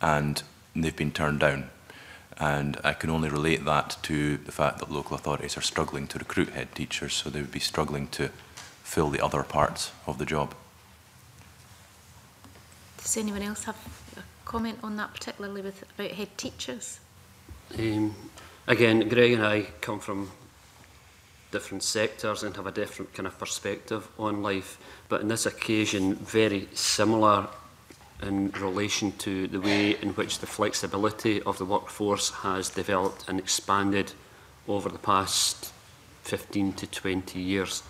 and they've been turned down. And I can only relate that to the fact that local authorities are struggling to recruit head teachers, so they would be struggling to fill the other parts of the job. Does anyone else have a comment on that, particularly about head teachers? Again, Greg and I come from different sectors and have a different kind of perspective on life, but on this occasion very similar in relation to the way in which the flexibility of the workforce has developed and expanded over the past 15 to 20 years.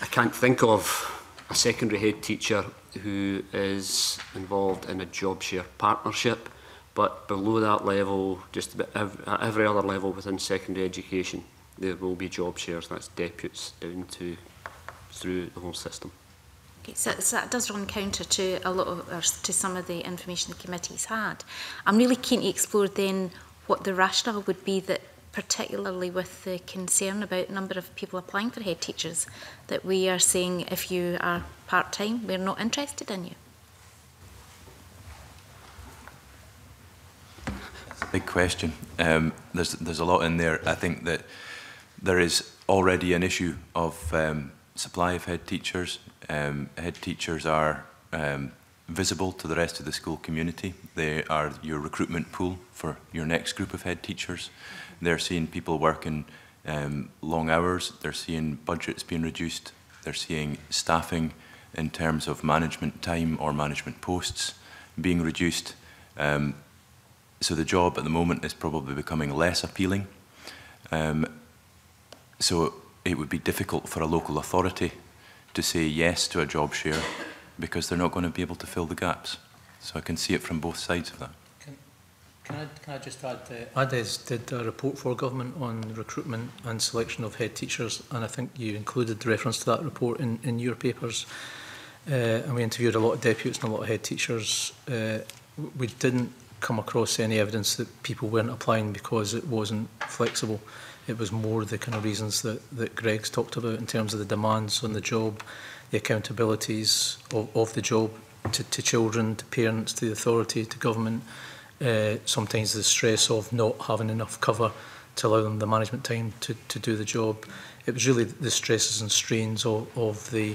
I can't think of a secondary head teacher who is involved in a job share partnership, but below that level, just at every other level within secondary education, there will be job shares. That's deputies down to through the whole system. Okay, so that does run counter to a lot of, or to some of the information the committee's had. I'm really keen to explore then what the rationale would be that, particularly with the concern about the number of people applying for head teachers, that we are saying if you are part time, we're not interested in you. big question. There's a lot in there. I think that there is already an issue of supply of head teachers. Head teachers are visible to the rest of the school community. They are your recruitment pool for your next group of head teachers. They're seeing people working long hours. They're seeing budgets being reduced. They're seeing staffing in terms of management time or management posts being reduced. So the job at the moment is probably becoming less appealing. So it would be difficult for a local authority to say yes to a job share because they're not going to be able to fill the gaps. So I can see it from both sides of that. Can I just add, ADES did a report for government on recruitment and selection of head teachers, and I think you included reference to that report in your papers. And we interviewed a lot of deputies and a lot of head teachers. We didn't come across any evidence that people weren't applying because it wasn't flexible. It was more the kind of reasons that Greg's talked about in terms of the demands on the job, the accountabilities of the job to children, to parents, to the authority, to government. Sometimes the stress of not having enough cover to allow them the management time to do the job. It was really the stresses and strains of the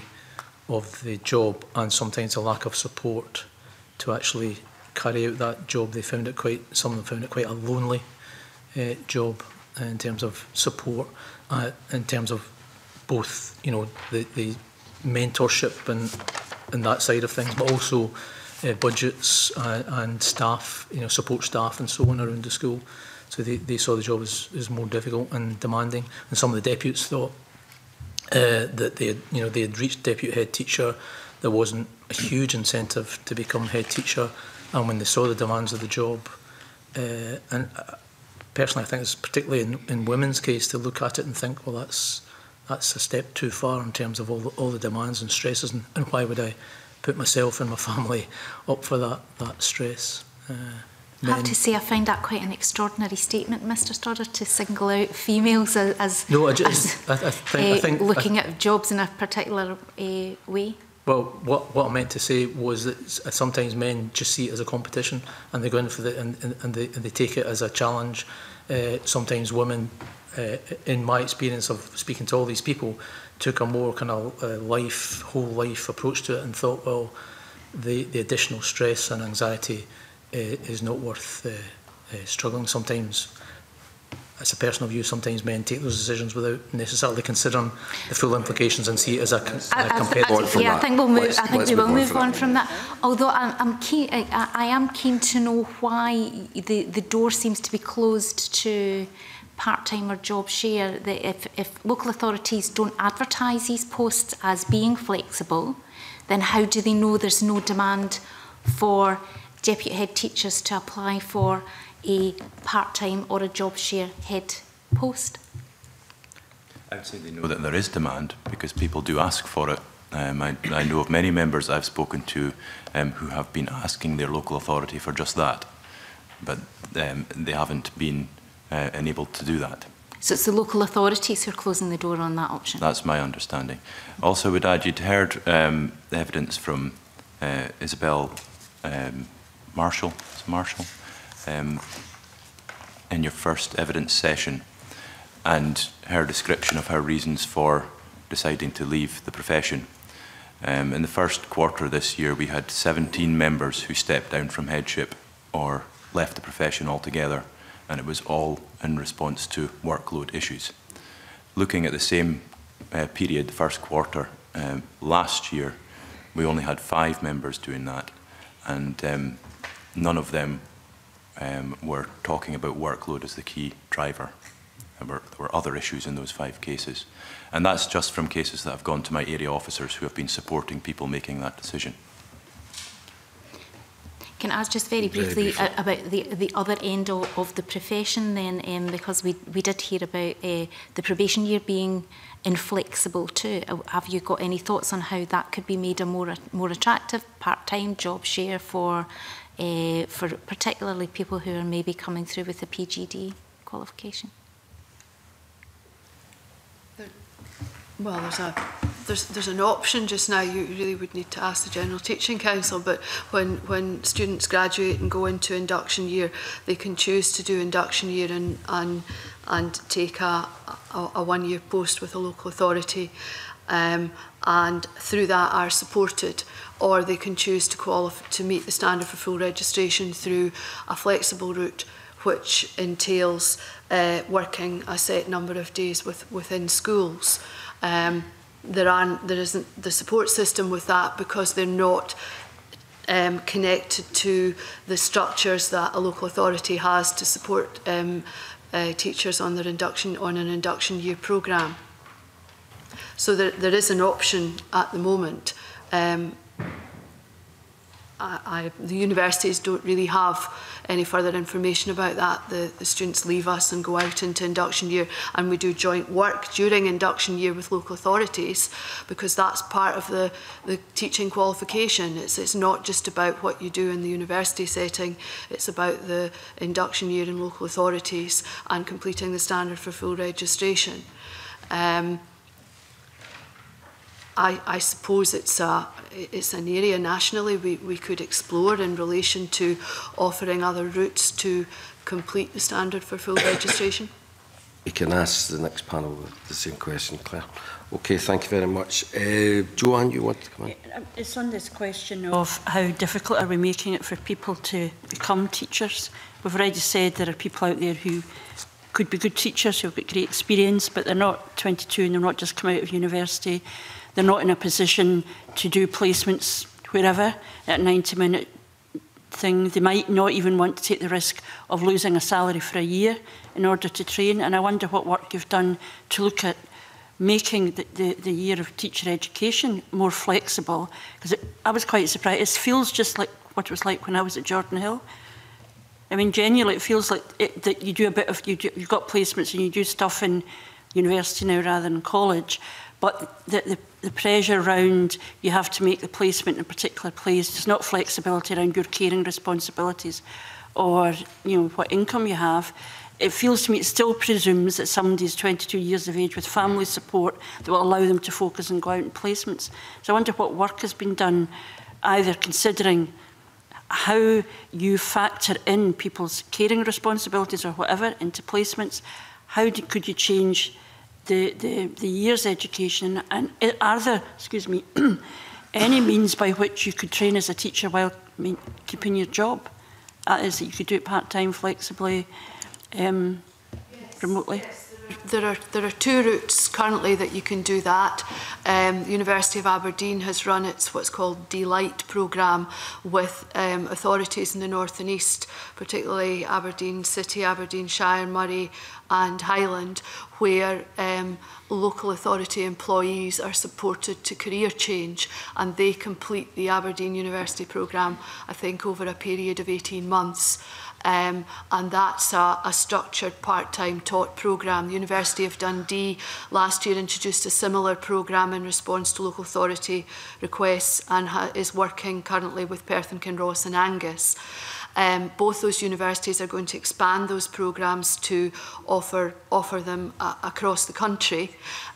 job, and sometimes a lack of support to actually carry out that job. They found it quite, some of them found it quite a lonely job in terms of support, in terms of both, you know, the mentorship and that side of things, but also budgets and staff, you know, support staff and so on around the school. So they saw the job as more difficult and demanding. And some of the deputies thought that they had reached deputy head teacher. There wasn't a huge incentive to become head teacher. And when they saw the demands of the job, and personally, I think it's particularly in women's case to look at it and think, well, that's a step too far in terms of all the demands and stresses, and why would I put myself and my family up for that stress. I have to say, I find that quite an extraordinary statement, Mr. Stoddart, to single out females as looking at jobs in a particular way. Well, what I meant to say was that sometimes men just see it as a competition, and they go in for the and they take it as a challenge. Sometimes women, in my experience of speaking to all these people, took a more kind of whole life approach to it and thought, well, the additional stress and anxiety is not worth struggling. Sometimes, as a personal view, sometimes men take those decisions without necessarily considering the full implications and see it as a competitive. Yeah, I think we will move on from that. Although I am keen to know why the door seems to be closed to part-time or job share. That if local authorities don't advertise these posts as being flexible, then how do they know there's no demand for deputy head teachers to apply for a part-time or a job share head post? I would say they know that there is demand because people do ask for it. I know of many members I've spoken to who have been asking their local authority for just that, but they haven't been enabled to do that. So it's the local authorities who are closing the door on that option? That's my understanding. Also, would add, you'd heard the evidence from Isabel Marshall in your first evidence session, and her description of her reasons for deciding to leave the profession. In the first quarter this year, we had 17 members who stepped down from headship or left the profession altogether, and it was all in response to workload issues. Looking at the same period, the first quarter, last year, we only had 5 members doing that, and none of them were talking about workload as the key driver. There were other issues in those 5 cases. And that's just from cases that have gone to my area officers who have been supporting people making that decision. Can I ask just very briefly about the other end of the profession then, because we did hear about the probation year being inflexible too. Have you got any thoughts on how that could be made a more attractive part-time job share for particularly people who are maybe coming through with a PGD qualification? Well, there's a there's an option just now. You really would need to ask the General Teaching Council, but when students graduate and go into induction year, they can choose to do induction year and take a one-year post with a local authority, and through that are supported, or they can choose to qualify to meet the standard for full registration through a flexible route, which entails working a set number of days within schools. There isn't the support system with that because they're not connected to the structures that a local authority has to support teachers on their induction, on an induction year programme. So there is an option at the moment. The universities don't really have any further information about that. The students leave us and go out into induction year, and we do joint work during induction year with local authorities, because that's part of the teaching qualification. It's not just about what you do in the university setting, it's about the induction year in local authorities and completing the standard for full registration. I suppose it's an area nationally we could explore in relation to offering other routes to complete the standard for full registration. You can ask the next panel the same question, Claire. Okay, thank you very much. Joanne, you want to come in? It's on this question of how difficult are we making it for people to become teachers. We've already said there are people out there who could be good teachers, who've got great experience, but they're not 22 and they're not just come out of university. They're not in a position to do placements wherever, that 90-minute thing. They might not even want to take the risk of losing a salary for a year in order to train. And I wonder what work you've done to look at making the year of teacher education more flexible. Because I was quite surprised. It feels just like what it was like when I was at Jordan Hill. I mean, genuinely, it feels like that you do a bit of, you've got placements and you do stuff in university now rather than college. But the pressure around you have to make the placement in a particular place, there's not flexibility around your caring responsibilities or what income you have. It feels to me it still presumes that somebody's 22 years of age with family support that will allow them to focus and go out in placements. So I wonder what work has been done, either considering how you factor in people's caring responsibilities or whatever into placements. How could you change the year's education, and are there, excuse me, any means by which you could train as a teacher while keeping your job? That is, that you could do it part-time, flexibly, yes, remotely? Yes, there are two routes currently that you can do that. The University of Aberdeen has run its what's called D-Lite programme with authorities in the north and east, particularly Aberdeen City, Aberdeenshire, Murray and Highland, where local authority employees are supported to career change, and they complete the Aberdeen University programme, I think, over a period of 18 months. And that's a structured part-time taught programme. The University of Dundee last year introduced a similar programme in response to local authority requests, and is working currently with Perth and Kinross and Angus. Both those universities are going to expand those programmes to offer them across the country.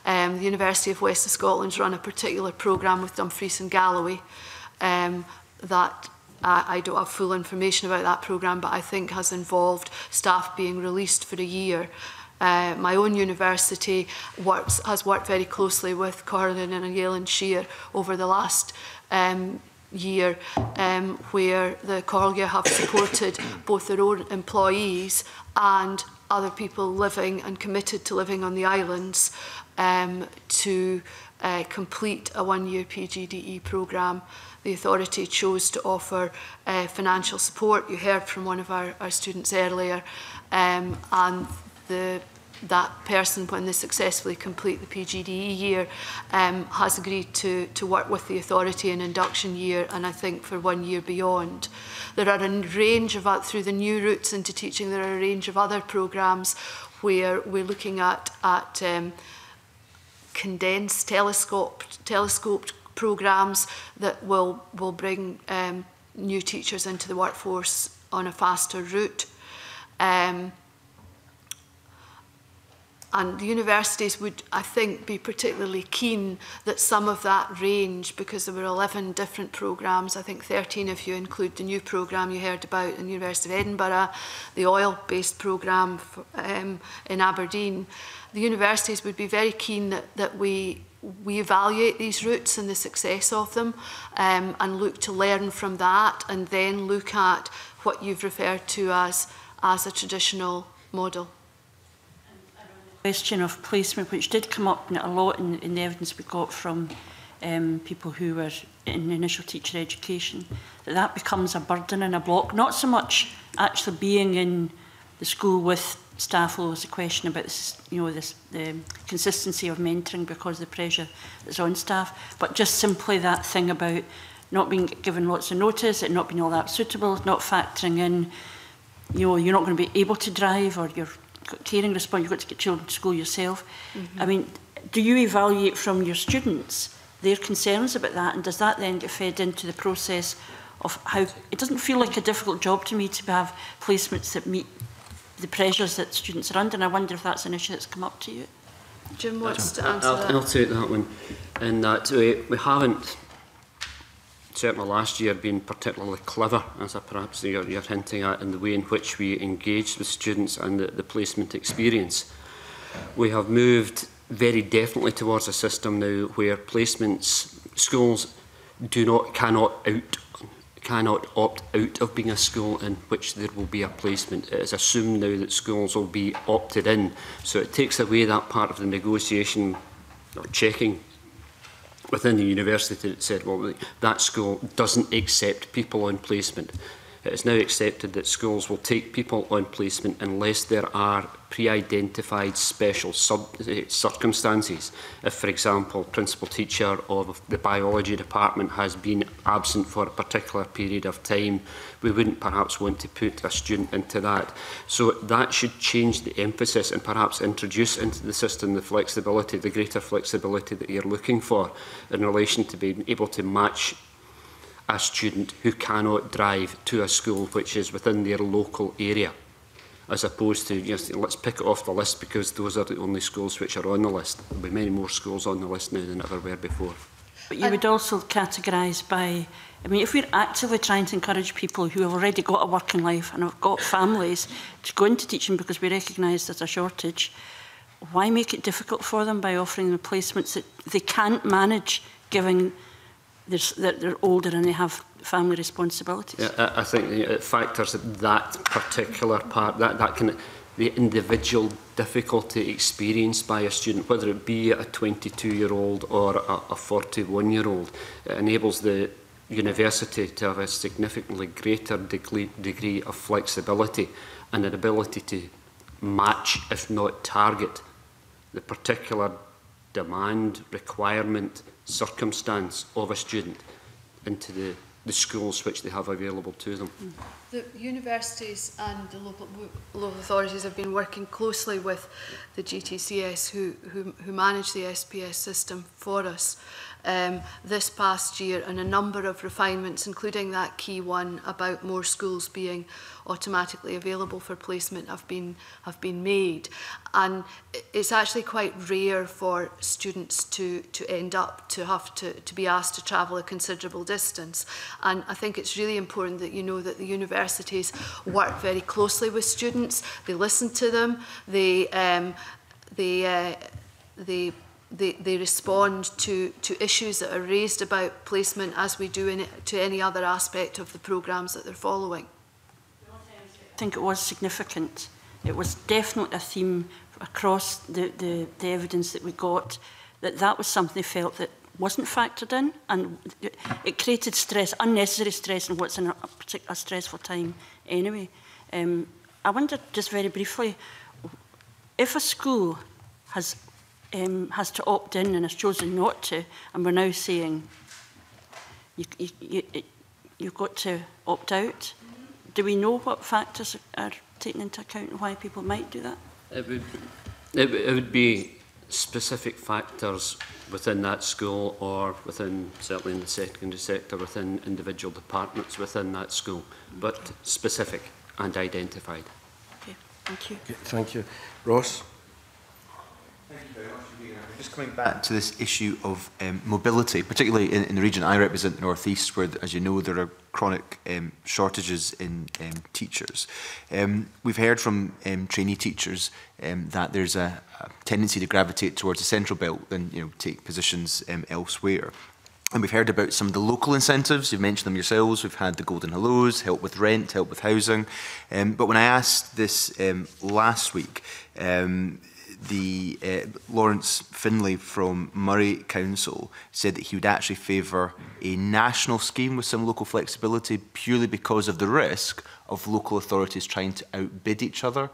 The University of West of Scotland's run a particular programme with Dumfries and Galloway that I don't have full information about that programme, but I think has involved staff being released for a year. My own university has worked very closely with Cornyn and Yale and Shear over the last year, where the Corlia have supported both their own employees and other people living and committed to living on the islands to complete a one-year PGDE programme. The authority chose to offer financial support. You heard from one of our students earlier, and that person, when they successfully complete the PGDE year, has agreed to work with the authority in induction year, and I think for 1 year beyond. There are a range of, through the new routes into teaching, there are a range of other programmes where we're looking at condensed, telescoped programmes that will bring new teachers into the workforce on a faster route. And the universities would, I think, be particularly keen that some of that range, because there were 11 different programmes, I think 13 if you include the new programme you heard about in the University of Edinburgh, the oil-based programme in Aberdeen, the universities would be very keen that we evaluate these routes and the success of them, and look to learn from that, and then look at what you've referred to as a traditional model. Question of placement, which did come up a lot in the evidence we got from people who were in initial teacher education, that becomes a burden and a block, not so much actually being in the school with staff. There was a question about this, the consistency of mentoring because of the pressure that's on staff, but just simply that thing about not being given lots of notice, it not being all that suitable, not factoring in, you're not going to be able to drive, or you're caring response, you've got to get children to school yourself. Mm-hmm. I mean, do you evaluate from your students their concerns about that, and does that then get fed into the process of how... It doesn't feel like a difficult job to me to have placements that meet the pressures that students are under, and I wonder if that's an issue that's come up to you. Jim wants to answer that. I'll take that one. In that we haven't, certainly last year, been particularly clever, as perhaps you're hinting at, in the way in which we engaged with students and the placement experience. We have moved very definitely towards a system now where placements, schools cannot opt out of being a school in which there will be a placement. It is assumed now that schools will be opted in. So it takes away that part of the negotiation or checking within the university that said, well, that school doesn't accept people on placement. It is now accepted that schools will take people on placement unless there are pre-identified special circumstances. If, for example, principal teacher of the biology department has been absent for a particular period of time, we wouldn't perhaps want to put a student into that. So that should change the emphasis and perhaps introduce into the system the flexibility, the greater flexibility that you're looking for in relation to being able to match a student who cannot drive to a school which is within their local area, as opposed to just let's pick it off the list because those are the only schools which are on the list. There will be many more schools on the list now than ever were before. But you would also categorise by, I mean, if we're actively trying to encourage people who have already got a working life and have got families to go into teaching because we recognise there's a shortage, why make it difficult for them by offering them placements that they can't manage, given they're older and they have family responsibilities? Yeah, I think it factors that particular part, that kind of the individual difficulty experienced by a student, whether it be a 22-year-old or a 41-year-old. It enables the university to have a significantly greater degree of flexibility and an ability to match, if not target, the particular demand, requirement, circumstance of a student into the schools which they have available to them. The universities and the local authorities have been working closely with the GTCS who manage the SPS system for us this past year, and a number of refinements, including that key one about more schools being automatically available for placement, have been made. And it's actually quite rare for students to end up to be asked to travel a considerable distance. And I think it's really important that you know that the universities work very closely with students. They listen to them. They respond to issues that are raised about placement, as we do to any other aspect of the programmes that they're following. I think it was significant. It was definitely a theme across the evidence that we got, that was something they felt that wasn't factored in, and it created stress, unnecessary stress, in what's in a stressful time anyway. I wonder, just very briefly, if a school has to opt in and has chosen not to, and we're now saying you've got to opt out, do we know what factors are taken into account and why people might do that? It would be specific factors within that school, or within, certainly in the secondary sector, within individual departments within that school, but specific and identified. Okay, thank you. Okay, thank you. Ross? Thank you very much indeed. Just coming back to this issue of mobility, particularly in the region I represent, the North East, where, as you know, there are chronic shortages in teachers. We've heard from trainee teachers that there's a tendency to gravitate towards the central belt and take positions elsewhere. And we've heard about some of the local incentives. You've mentioned them yourselves. We've had the golden hellos, help with rent, help with housing. But when I asked this last week, Lawrence Findlay from Moray Council said that he would actually favour a national scheme with some local flexibility purely because of the risk of local authorities trying to outbid each other.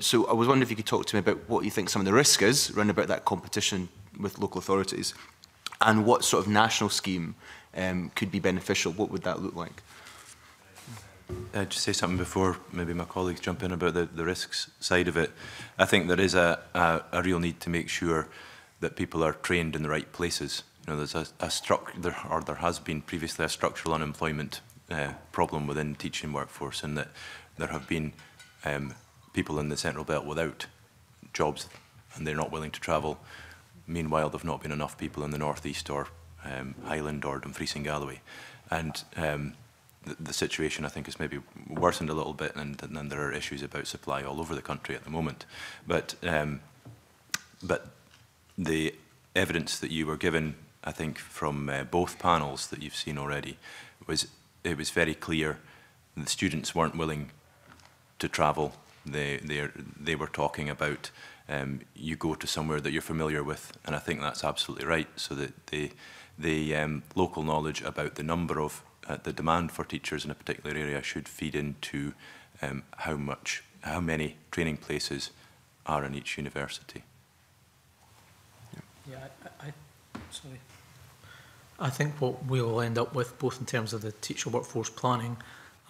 So I was wondering if you could talk to me about what you think some of the risk is around about that competition with local authorities and what sort of national scheme could be beneficial. What would that look like? I'd just say something before maybe my colleagues jump in about the risks side of it. I think there is a real need to make sure that people are trained in the right places. There's there has been previously a structural unemployment problem within the teaching workforce, and that there have been people in the central belt without jobs, and they're not willing to travel. Meanwhile, there've not been enough people in the North East or Highland or Dumfries and Galloway, and the situation, I think, is maybe worsened a little bit, and there are issues about supply all over the country at the moment. But the evidence that you were given, I think, from both panels that you've seen already, it was very clear the students weren't willing to travel. They were talking about you go to somewhere that you're familiar with, and I think that's absolutely right. So that the local knowledge about the number of the demand for teachers in a particular area should feed into how many training places are in each university. Yeah, I think what we will end up with, both in terms of the teacher workforce planning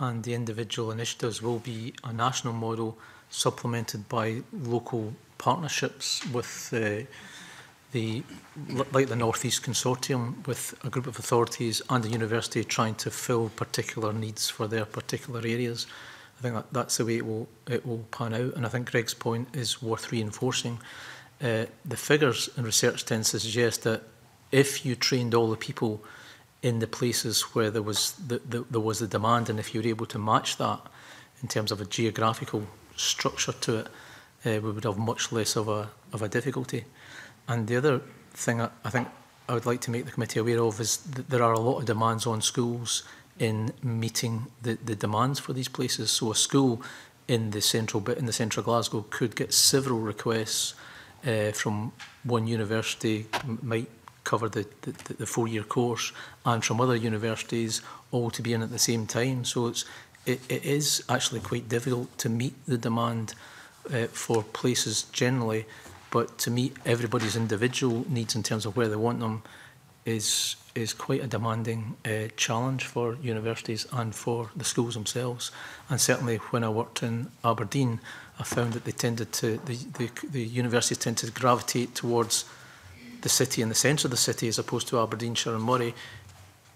and the individual initiatives, will be a national model supplemented by local partnerships with like the North East Consortium, with a group of authorities and a university trying to fill particular needs for their particular areas. I think that's the way it will pan out, and I think Greg's point is worth reinforcing. The figures and research tend to suggest that if you trained all the people in the places where there was the demand, and if you were able to match that in terms of a geographical structure to it, we would have much less of a difficulty. And the other thing I think I would like to make the committee aware of is that there are a lot of demands on schools in meeting the demands for these places. So a school in the central Glasgow could get several requests from one university, might cover the four-year course, and from other universities, all to be in at the same time. So it is actually quite difficult to meet the demand for places generally. But to meet everybody's individual needs in terms of where they want them is quite a demanding challenge for universities and for the schools themselves. And certainly when I worked in Aberdeen, I found that the universities tended to gravitate towards the city and the centre of the city as opposed to Aberdeenshire and Moray,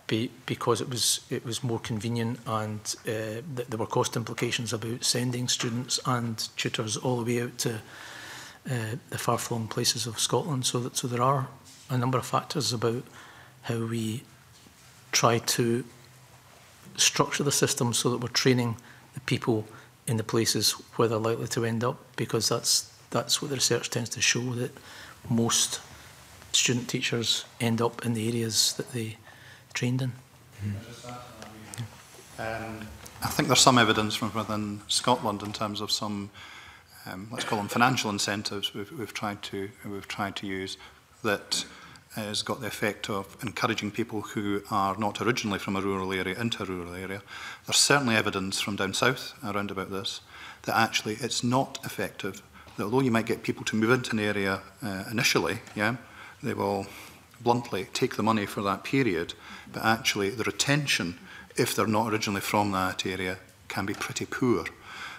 because it was more convenient, and there were cost implications about sending students and tutors all the way out to the far-flung places of Scotland. So there are a number of factors about how we try to structure the system so that we're training the people in the places where they're likely to end up, because that's what the research tends to show, that most student teachers end up in the areas that they trained in. I think there's some evidence from within Scotland in terms of some let's call them financial incentives we've tried to use, that has got the effect of encouraging people who are not originally from a rural area into a rural area. There's certainly evidence from down south around about this that actually it's not effective. That although you might get people to move into an area initially, they will bluntly take the money for that period, but actually the retention, if they're not originally from that area, can be pretty poor.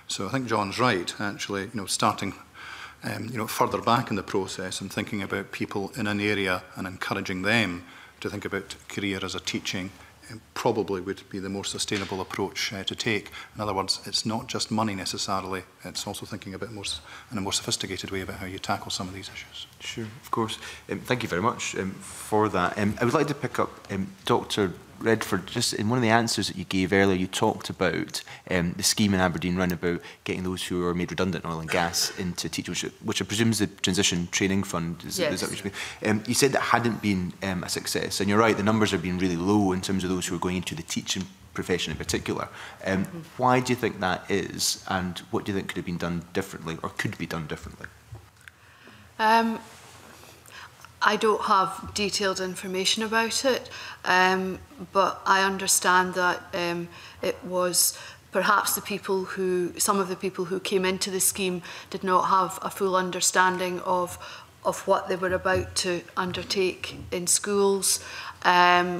So I think John's right, actually, starting further back in the process and thinking about people in an area and encouraging them to think about career as a teaching probably would be the more sustainable approach to take. In other words, it's not just money necessarily, it's also thinking a bit more in a more sophisticated way about how you tackle some of these issues. Sure, of course. Thank you very much for that. I would like to pick up Dr. Redford, just in one of the answers that you gave earlier, you talked about the scheme in Aberdeen round about getting those who are made redundant in oil and gas into teaching, which I presume is the Transition Training Fund. Yes. You said that hadn't been a success, and you're right, the numbers have been really low in terms of those who are going into the teaching profession in particular. Why do you think that is, and what do you think could have been done differently, or could be done differently? I don't have detailed information about it, but I understand that it was perhaps the people who, some of the people who came into the scheme did not have a full understanding of what they were about to undertake in schools, and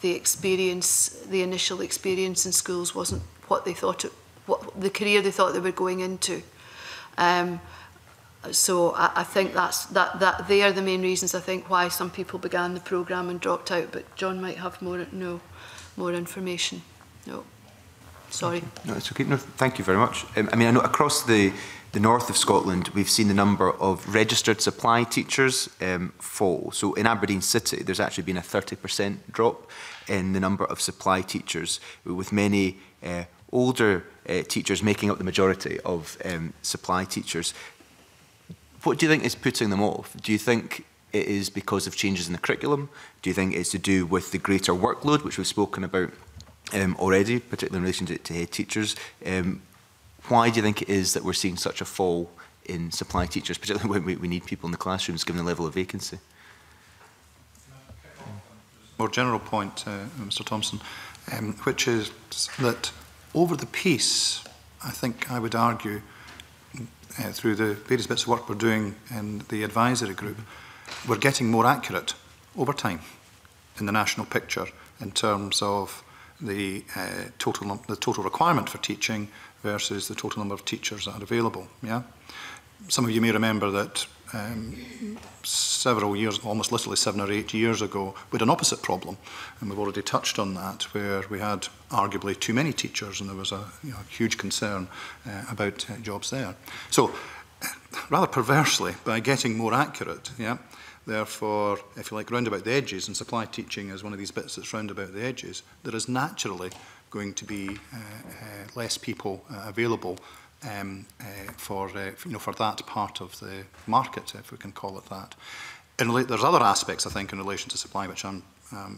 the experience, the initial experience in schools wasn't what they thought, what the career they thought they were going into. So I think that's, that they are the main reasons, I think, why some people began the programme and dropped out. But John might have more information. No, sorry. No, it's okay. No, thank you very much. I mean, I know across the north of Scotland, we've seen the number of registered supply teachers fall. So in Aberdeen City, there's actually been a 30% drop in the number of supply teachers, with many older teachers making up the majority of supply teachers. What do you think is putting them off? Do you think it is because of changes in the curriculum? Do you think it's to do with the greater workload, which we've spoken about already, particularly in relation to head teachers? Why do you think it is that we're seeing such a fall in supply teachers, particularly when we need people in the classrooms, given the level of vacancy? More general point, Mr. Thompson, which is that over the piece, I think I would argue, through the various bits of work we're doing in the advisory group, we're getting more accurate over time in the national picture in terms of the total requirement for teaching versus the total number of teachers that are available. Yeah, some of you may remember that several years, almost literally 7 or 8 years ago, we had an opposite problem, and we've already touched on that, where we had arguably too many teachers, and there was a huge concern about jobs there. So, rather perversely, by getting more accurate, yeah, therefore, if you like, round about the edges, and supply teaching is one of these bits that's round about the edges, there is naturally going to be less people available for that part of the market, if we can call it that. There's other aspects, I think, in relation to supply, which I'm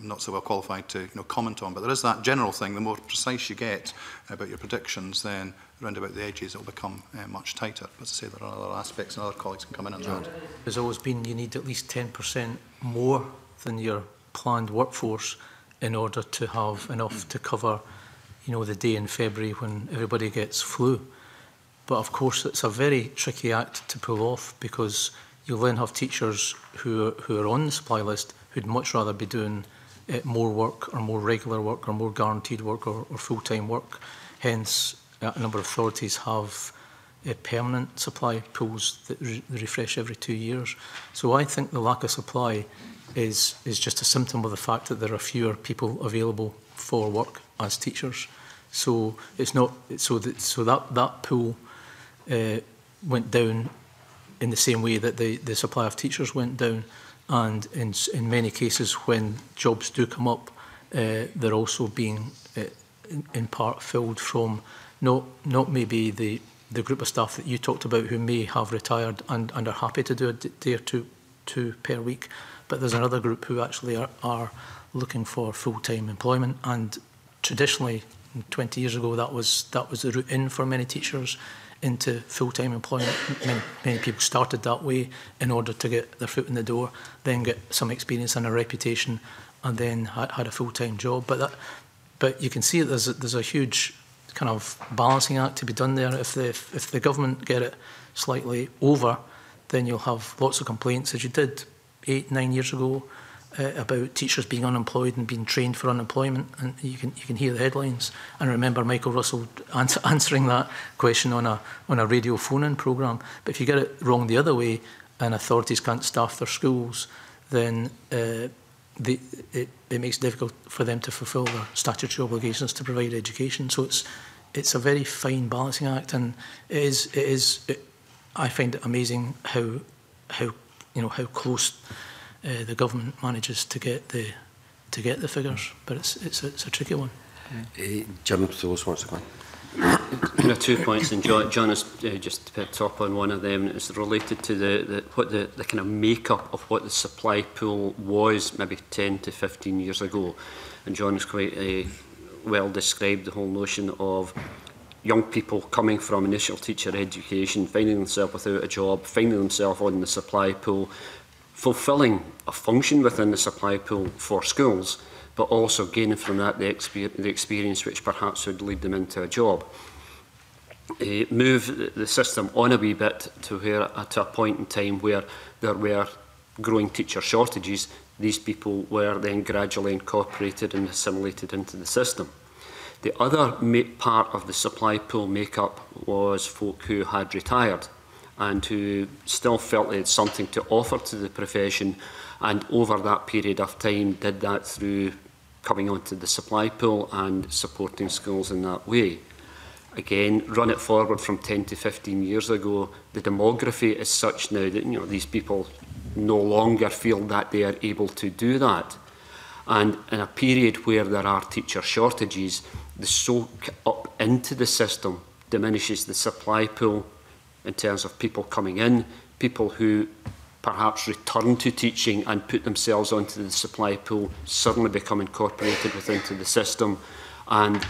not so well qualified to comment on, but there is that general thing. The more precise you get about your predictions, then round about the edges, it'll become much tighter. But as I say, there are other aspects, and other colleagues can come in and add. There's always been, you need at least 10% more than your planned workforce in order to have enough to cover, the day in February when everybody gets flu. But of course, it's a very tricky act to pull off, because you'll then have teachers who are on the supply list who'd much rather be doing more work, or more regular work, or more guaranteed work, or full-time work. Hence, a number of authorities have permanent supply pools that refresh every 2 years. So I think the lack of supply is just a symptom of the fact that there are fewer people available for work as teachers. So it's not so that pool went down in the same way that the supply of teachers went down, and in many cases when jobs do come up, they're also being in part filled from not maybe the group of staff that you talked about who may have retired and are happy to do a day or two per week, but there's another group who actually are looking for full-time employment, and traditionally 20 years ago that was the route in for many teachers into full-time employment. Many people started that way in order to get their foot in the door, then get some experience and a reputation, and then had a full-time job. But you can see that there's a huge kind of balancing act to be done there. If the government get it slightly over, then you'll have lots of complaints, as you did 8, 9 years ago, about teachers being unemployed and being trained for unemployment, and you can hear the headlines. And I remember Michael Russell answering that question on a radio phone-in programme. But if you get it wrong the other way, and authorities can't staff their schools, then it makes it difficult for them to fulfil their statutory obligations to provide education. So it's a very fine balancing act, and I find it amazing how close the government manages to get the figures, but it's a tricky one. Jim Thewliss wants to go on. 2 points, and John has just picked up on one of them. It's related to the kind of makeup of what the supply pool was maybe 10 to 15 years ago, and John has quite well described the whole notion of young people coming from initial teacher education, finding themselves without a job, finding themselves on the supply pool, fulfilling a function within the supply pool for schools, but also gaining from that the experience which perhaps would lead them into a job. Move the system on a wee bit to where, at a point in time where there were growing teacher shortages, these people were then gradually incorporated and assimilated into the system. The other part of the supply pool makeup was folk who had retired and who still felt they had something to offer to the profession, and over that period of time did that through coming onto the supply pool and supporting schools in that way. Again, run it forward from 10 to 15 years ago, the demography is such now that these people no longer feel that they are able to do that. And in a period where there are teacher shortages, the soak up into the system diminishes the supply pool in terms of people coming in, people who perhaps return to teaching and put themselves onto the supply pool, suddenly become incorporated within the system. And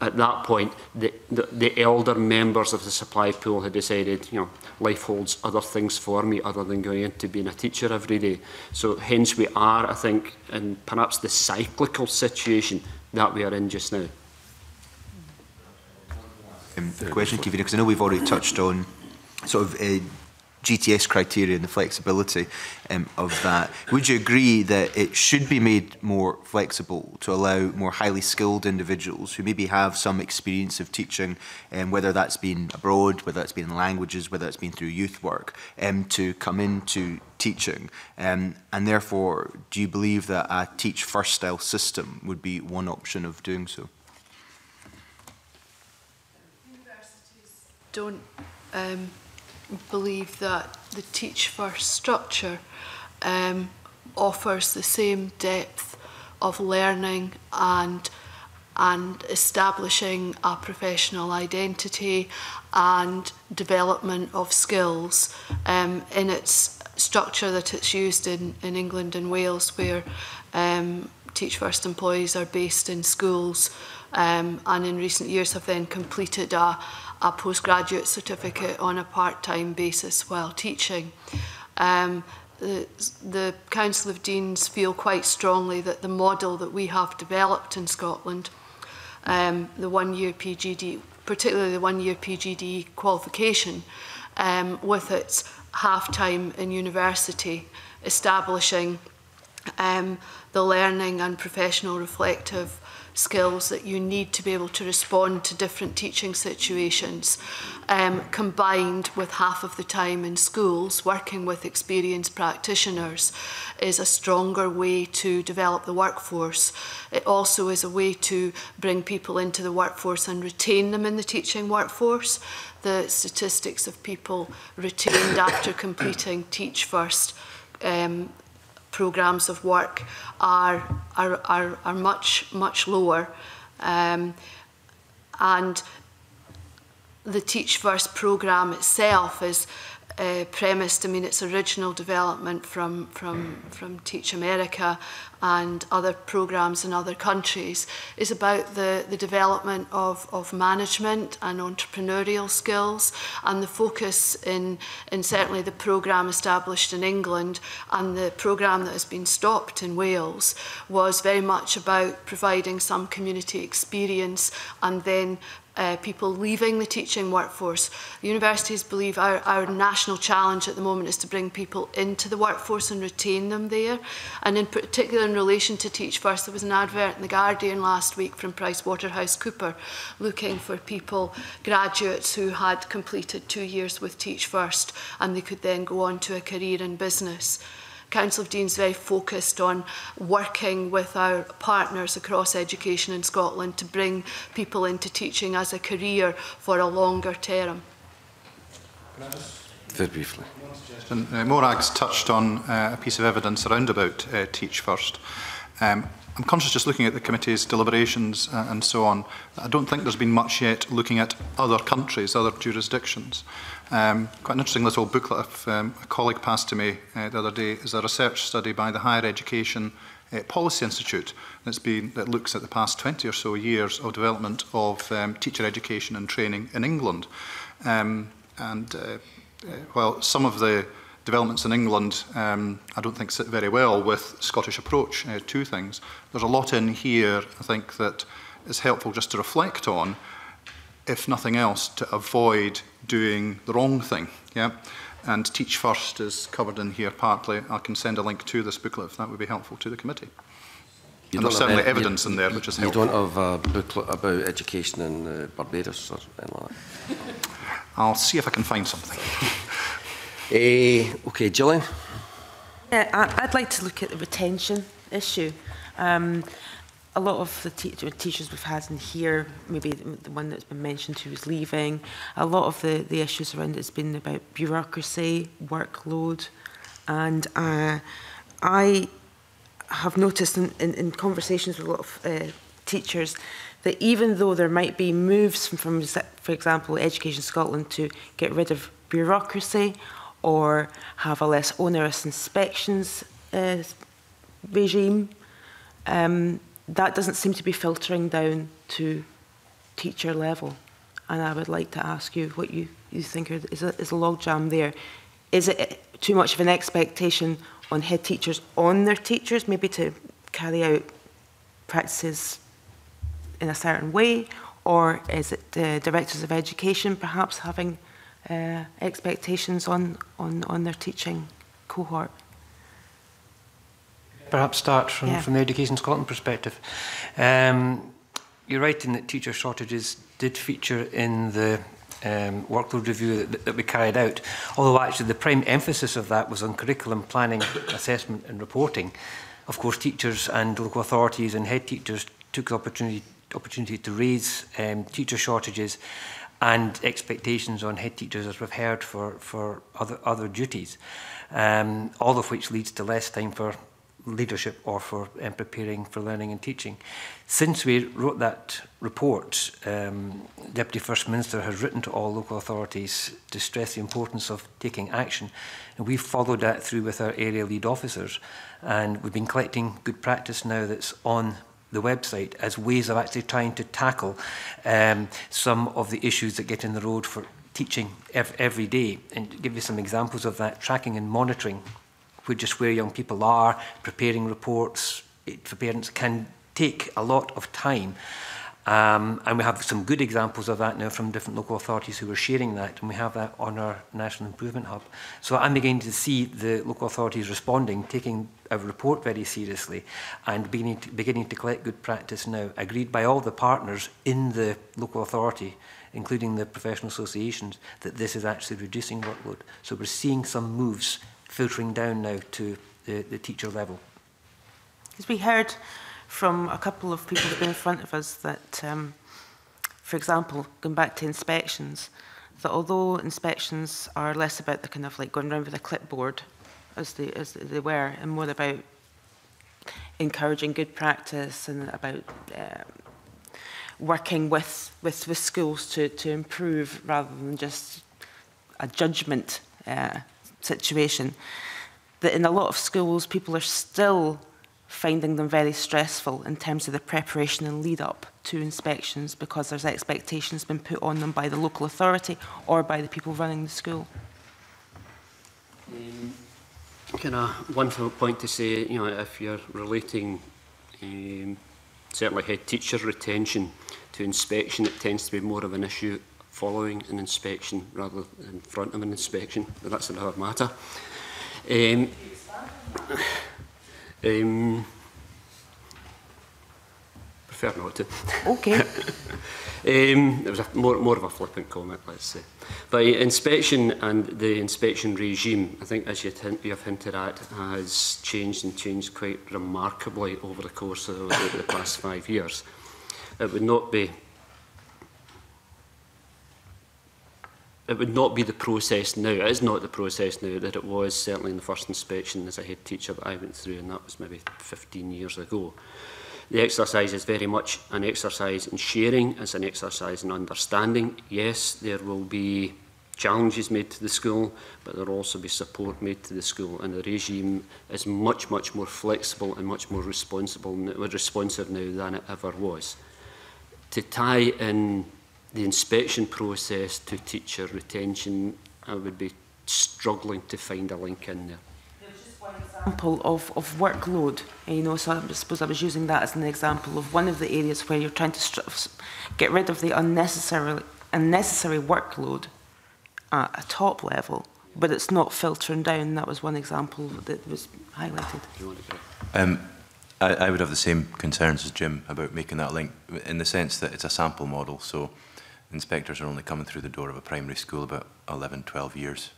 at that point, the elder members of the supply pool had decided, life holds other things for me other than going into being a teacher every day. So hence we are, I think, in perhaps the cyclical situation that we are in just now. Question, Kevin, because I know we've already touched on sort of GTS criteria and the flexibility of that. Would you agree that it should be made more flexible to allow more highly skilled individuals who maybe have some experience of teaching, whether that's been abroad, whether that's been in languages, whether it's been through youth work, to come into teaching? And therefore, do you believe that a teach first style system would be one option of doing so? Universities don't believe that the teach first structure offers the same depth of learning and establishing a professional identity and development of skills in its structure that it's used in England and Wales, where teach first employees are based in schools and in recent years have then completed a postgraduate certificate on a part-time basis while teaching. The Council of Deans feel quite strongly that the model that we have developed in Scotland, the one-year PGD, particularly the one-year PGD qualification, with its half-time in university, establishing the learning and professional reflective skills that you need to be able to respond to different teaching situations, combined with half of the time in schools working with experienced practitioners, is a stronger way to develop the workforce. It also is a way to bring people into the workforce and retain them in the teaching workforce. The statistics of people retained after completing Teach First programmes of work are much lower, and the Teach First programme itself is premised, its original development from Teach America and other programmes in other countries, is about the development of management and entrepreneurial skills, and the focus in certainly the programme established in England and the programme that has been stopped in Wales was very much about providing some community experience and then people leaving the teaching workforce. Universities believe our national challenge at the moment is to bring people into the workforce and retain them there. And in particular, in relation to Teach First, there was an advert in The Guardian last week from PricewaterhouseCoopers looking for people, graduates who had completed 2 years with Teach First, and they could then go on to a career in business. Council of Deans very focused on working with our partners across education in Scotland to bring people into teaching as a career for a longer term. Very briefly. Morag's touched on a piece of evidence around about Teach First. I'm conscious, just looking at the committee's deliberations and so on, I don't think there's been much yet looking at other countries, other jurisdictions. Quite an interesting little booklet a colleague passed to me the other day is a research study by the Higher Education Policy Institute that looks at the past 20 or so years of development of teacher education and training in England. While some of the developments in England, I don't think sit very well with Scottish approach to things. There's a lot in here, I think, that is helpful just to reflect on, if nothing else, to avoid doing the wrong thing. Yeah? And Teach First is covered in here partly. I can send a link to this booklet if that would be helpful to the committee. And there's certainly evidence in there which is helpful. You don't have a booklet about education in Barbados or anything like that? I'll see if I can find something. Okay, Gillian. Yeah, I'd like to look at the retention issue. A lot of the teachers we've had in here, maybe the one that's been mentioned who was leaving, a lot of the issues around it has been about bureaucracy, workload, and I have noticed in conversations with a lot of teachers that even though there might be moves from, for example, Education Scotland to get rid of bureaucracy or have a less onerous inspections regime, that doesn't seem to be filtering down to teacher level. And I would like to ask you what you think is a logjam there. Is it too much of an expectation on head teachers, on their teachers, maybe to carry out practices in a certain way? Or is it the directors of education perhaps having expectations on their teaching cohort? Perhaps start from the Education Scotland perspective. You're right in that teacher shortages did feature in the workload review that we carried out, although actually the prime emphasis of that was on curriculum planning, assessment and reporting. Of course, teachers and local authorities and head teachers took the opportunity to raise teacher shortages and expectations on head teachers, as we've heard, for other duties, all of which leads to less time for leadership or for preparing for learning and teaching. Since we wrote that report, Deputy First Minister has written to all local authorities to stress the importance of taking action. And we've followed that through with our area lead officers, and we've been collecting good practice now that's on the website as ways of actually trying to tackle some of the issues that get in the road for teaching every day. And to give you some examples of that, tracking and monitoring, just where young people are, preparing reports for parents can take a lot of time. And we have some good examples of that now from different local authorities who are sharing that, and we have that on our National Improvement Hub. So I'm beginning to see the local authorities responding, taking our report very seriously, and beginning to collect good practice now, agreed by all the partners in the local authority, including the professional associations, that this is actually reducing workload. So we're seeing some moves filtering down now to the teacher level. As we heard from a couple of people who've been in front of us that, for example, going back to inspections, that although inspections are less about the kind of like going around with a clipboard as they were, and more about encouraging good practice and about working with schools to improve rather than just a judgment situation, that in a lot of schools people are still finding them very stressful in terms of the preparation and lead-up to inspections because there's expectations been put on them by the local authority or by the people running the school. Kind of one point to say, you know, if you're relating certainly head teacher retention to inspection, it tends to be more of an issue following an inspection rather than in front of an inspection, but that's another matter. prefer not to. Okay. It was more of a flippant comment, let's say. But inspection and the inspection regime, I think, as you have hinted at, has changed and changed quite remarkably over the course of the past 5 years. It would not be the process now. It is not the process now that it was certainly in the first inspection as a head teacher that I went through, and that was maybe 15 years ago. The exercise is very much an exercise in sharing, it's an exercise in understanding. Yes, there will be challenges made to the school, but there will also be support made to the school, and the regime is much, much more flexible and much more responsive now than it ever was. To tie in the inspection process to teacher retention, I would be struggling to find a link in there. There's just one example of workload, you know, so I suppose I was using that as an example of one of the areas where you're trying to get rid of the unnecessary workload at a top level, but it's not filtering down. That was one example that was highlighted. I would have the same concerns as Jim about making that link, in the sense that it's a sample model, so inspectors are only coming through the door of a primary school about 11-12 years,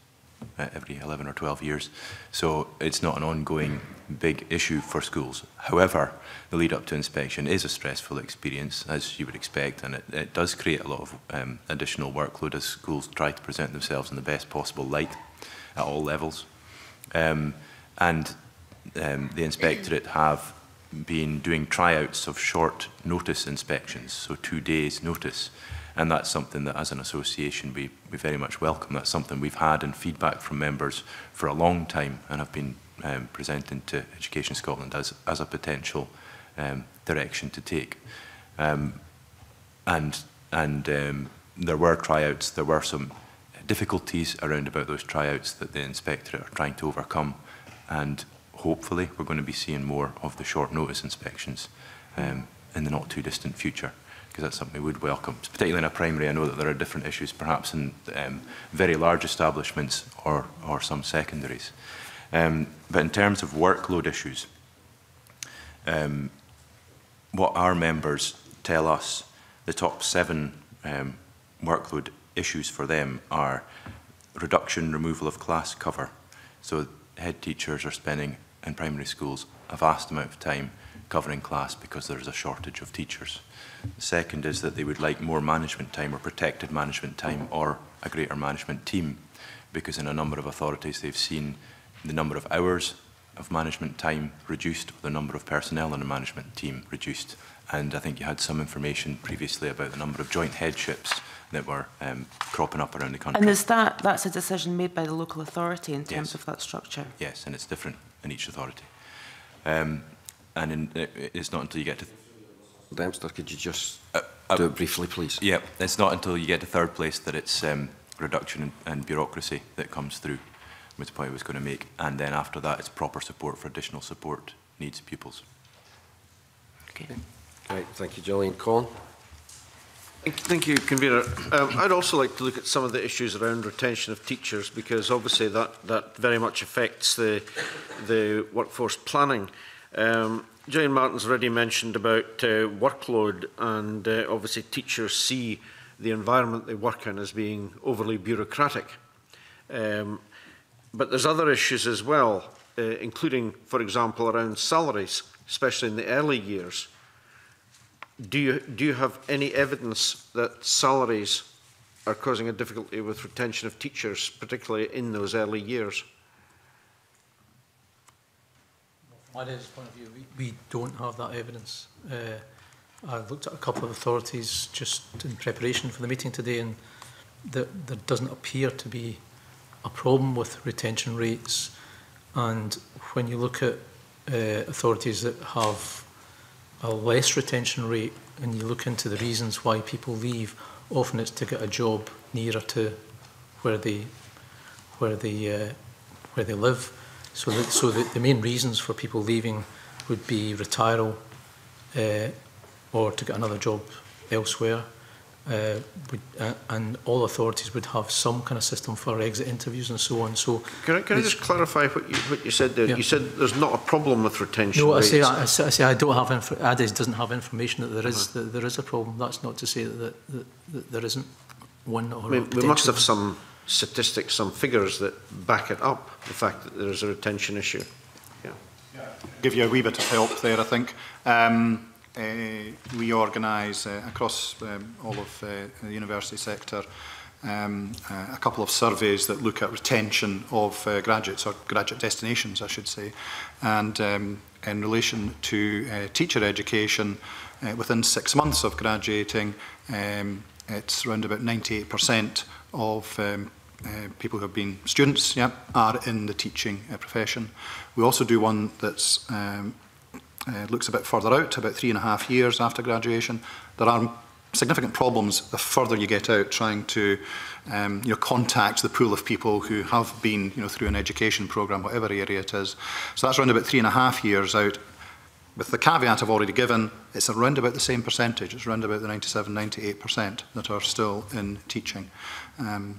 every 11 or 12 years. So it's not an ongoing big issue for schools. However, the lead up to inspection is a stressful experience, as you would expect, and it does create a lot of additional workload as schools try to present themselves in the best possible light at all levels. The inspectorate have been doing tryouts of short notice inspections, so 2 days notice. And that's something that, as an association, we very much welcome. That's something we've had in feedback from members for a long time and have been presenting to Education Scotland as a potential direction to take. There were tryouts. There were some difficulties around about those tryouts that the inspectorate are trying to overcome. And hopefully we're going to be seeing more of the short notice inspections in the not too distant future, because that's something we would welcome, particularly in a primary. I know that there are different issues, perhaps in very large establishments or some secondaries. But in terms of workload issues, what our members tell us, the top 7 workload issues for them are reduction, removal of class cover. So head teachers are spending in primary schools a vast amount of time covering class because there's a shortage of teachers. The second is that they would like more management time, or protected management time, or a greater management team, because in a number of authorities they've seen the number of hours of management time reduced, or the number of personnel in a management team reduced. And I think you had some information previously about the number of joint headships that were cropping up around the country. And is that's a decision made by the local authority in terms of that structure? Yes, and it's different in each authority. It's not until you get to... Dempster, could you just do it briefly, please? Yeah, it's not until you get to third place that it's reduction in bureaucracy that comes through, which point I was going to make. And then after that, it's proper support for additional support needs pupils. Okay. Right, thank you, Gillian. Colin? Thank you, Convener. I'd also like to look at some of the issues around retention of teachers, because obviously that very much affects the workforce planning. Jane Martin's already mentioned about workload, and obviously teachers see the environment they work in as being overly bureaucratic. But there's other issues as well, including, for example, around salaries, especially in the early years. Do you have any evidence that salaries are causing a difficulty with retention of teachers, particularly in those early years? From my point of view, we don't have that evidence. I looked at a couple of authorities just in preparation for the meeting today, and there doesn't appear to be a problem with retention rates. And when you look at authorities that have a less retention rate, and you look into the reasons why people leave, often it's to get a job nearer to where they live. So the main reasons for people leaving would be retiral, or to get another job elsewhere, and all authorities would have some kind of system for exit interviews and so on. So can I just clarify what you said there? Yeah. You said there's not a problem with retention. No, rates. I say I don't have ADES doesn't have information that there is that there is a problem. That's not to say that there isn't one. Or we must have some statistics, some figures that back it up. The fact that there is a retention issue. Yeah, give you a wee bit of help there, I think. We organise across all of the university sector a couple of surveys that look at retention of graduates, or graduate destinations, I should say. And in relation to teacher education, within 6 months of graduating, it's around about 98% of people who have been students are in the teaching profession. We also do one that's looks a bit further out, about 3.5 years after graduation. There are significant problems the further you get out, trying to contact the pool of people who have been through an education programme, whatever area it is. So that's around about 3.5 years out. With the caveat I've already given, it's around about the same percentage. It's around about the 97, 98% that are still in teaching.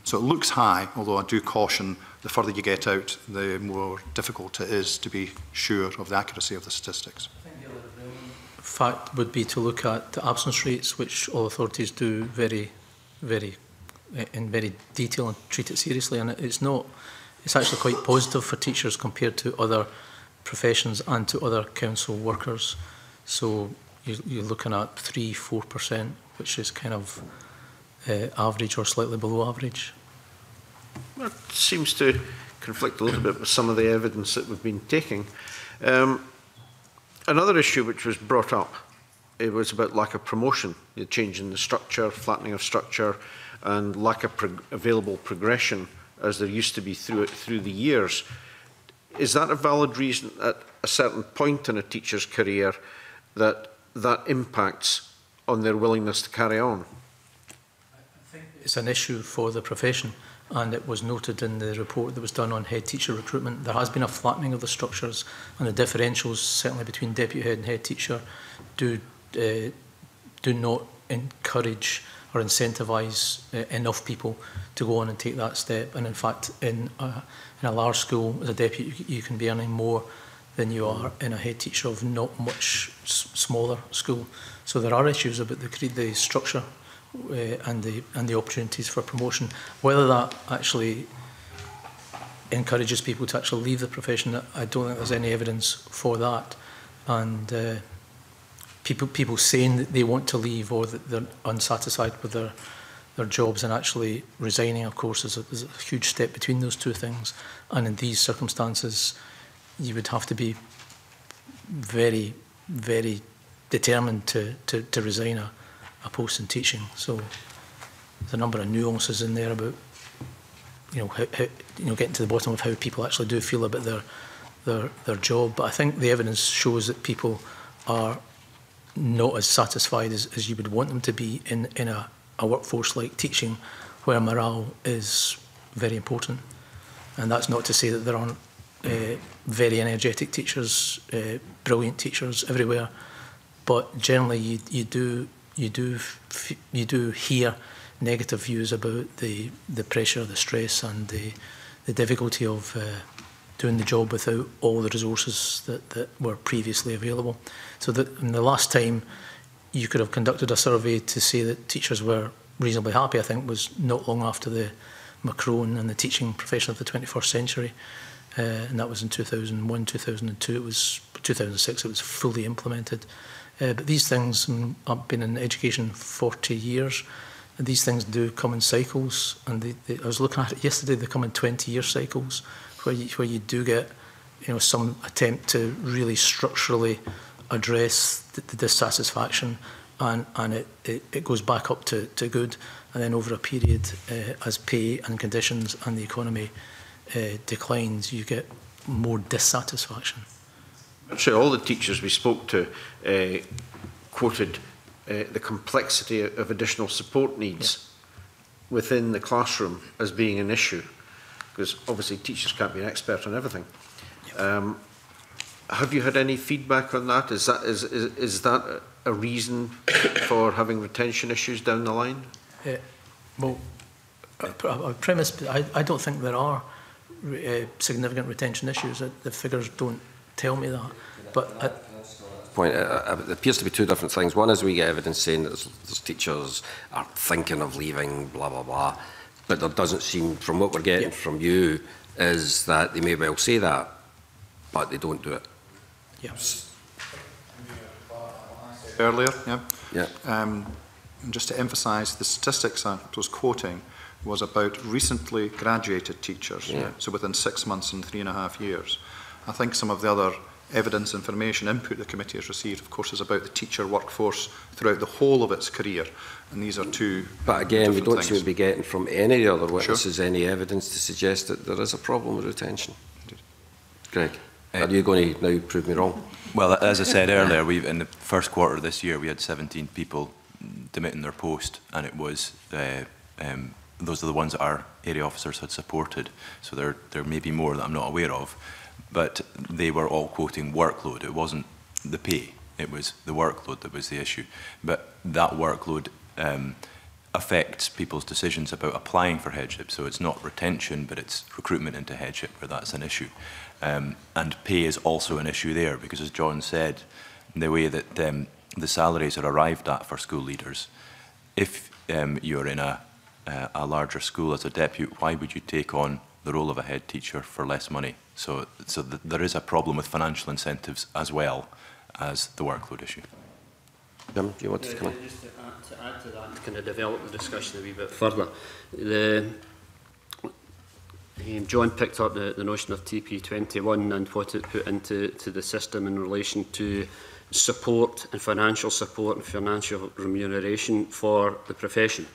So it looks high, although I do caution the further you get out, the more difficult it is to be sure of the accuracy of the statistics. I think the other fact would be to look at the absence rates, which all authorities do in very detail and treat it seriously. And it's actually quite positive for teachers compared to other professions and to other council workers. So you're looking at 3-4%, which is kind of average or slightly below average. That seems to conflict a little bit with some of the evidence that we've been taking. Another issue which was brought up, it was about lack of promotion, the change in the structure, flattening of structure, and lack of available progression as there used to be through the years. Is that a valid reason at a certain point in a teacher's career that impacts on their willingness to carry on? I think it's an issue for the profession, and it was noted in the report that was done on head teacher recruitment. There has been a flattening of the structures, and the differentials, certainly between deputy head and head teacher, do not encourage or incentivise enough people to go on and take that step. And in fact, in a large school, as a deputy, you can be earning more than you are in a head teacher of not much smaller school. So there are issues about the structure and the opportunities for promotion. Whether that actually encourages people to actually leave the profession, I don't think there's any evidence for that. And people saying that they want to leave or that they're unsatisfied with their jobs and actually resigning, of course, is a huge step between those two things. And in these circumstances, you would have to be very, very determined to resign a post in teaching. So there's a number of nuances in there about how getting to the bottom of how people actually do feel about their job. But I think the evidence shows that people are not as satisfied as you would want them to be in a workforce like teaching, where morale is very important. And that's not to say that there aren't very energetic teachers, brilliant teachers everywhere, but generally you do hear negative views about the pressure, the stress, and the difficulty of doing the job without all the resources that were previously available. So that in the last time you could have conducted a survey to say that teachers were reasonably happy, I think, was not long after the Macron and the teaching profession of the 21st century. And that was in 2001, 2002, it was 2006, it was fully implemented. But these things, I've been in education 40 years, and these things do come in cycles. And I was looking at it yesterday, they come in 20-year cycles, where you do get some attempt to really structurally address the dissatisfaction, and it goes back up to good, and then over a period as pay and conditions and the economy declines, you get more dissatisfaction. Actually, all the teachers we spoke to quoted the complexity of additional support needs within the classroom as being an issue, because obviously teachers can't be an expert on everything. Have you had any feedback on that? Is that a reason for having retention issues down the line? Well, I premise, I don't think there are significant retention issues. The figures don't tell me that. But point, it appears to be two different things. One is we get evidence saying that those teachers are thinking of leaving, blah, blah, blah. But there doesn't seem, from what we're getting from you, is that they may well say that, but they don't do it. Yes. Earlier, yeah. Yeah. And just to emphasise, the statistics I was quoting was about recently graduated teachers, yeah. So within 6 months and 3.5 years. I think some of the other evidence, information, input the committee has received, of course, is about the teacher workforce throughout the whole of its career. And these are two But again, we don't seem to be getting from any other witnesses any evidence to suggest that there is a problem with retention. Indeed. Greg, are you going to now prove me wrong? Well, as I said earlier, in the first quarter of this year, we had 17 people demitting their post, and it was those are the ones that our area officers had supported. So there may be more that I'm not aware of. But they were all quoting workload. It wasn't the pay, it was the workload that was the issue. But that workload affects people's decisions about applying for headship. So it's not retention, but it's recruitment into headship where that's an issue. And pay is also an issue there, because as John said, the way that the salaries are arrived at for school leaders, if you're in a larger school as a deputy, why would you take on the role of a head teacher for less money? So there is a problem with financial incentives as well as the workload issue. Jim, do you want to come in? Just to add to that, to kind of develop the discussion a wee bit further, John picked up the notion of TP21 and what it put into the system in relation to support and financial remuneration for the profession.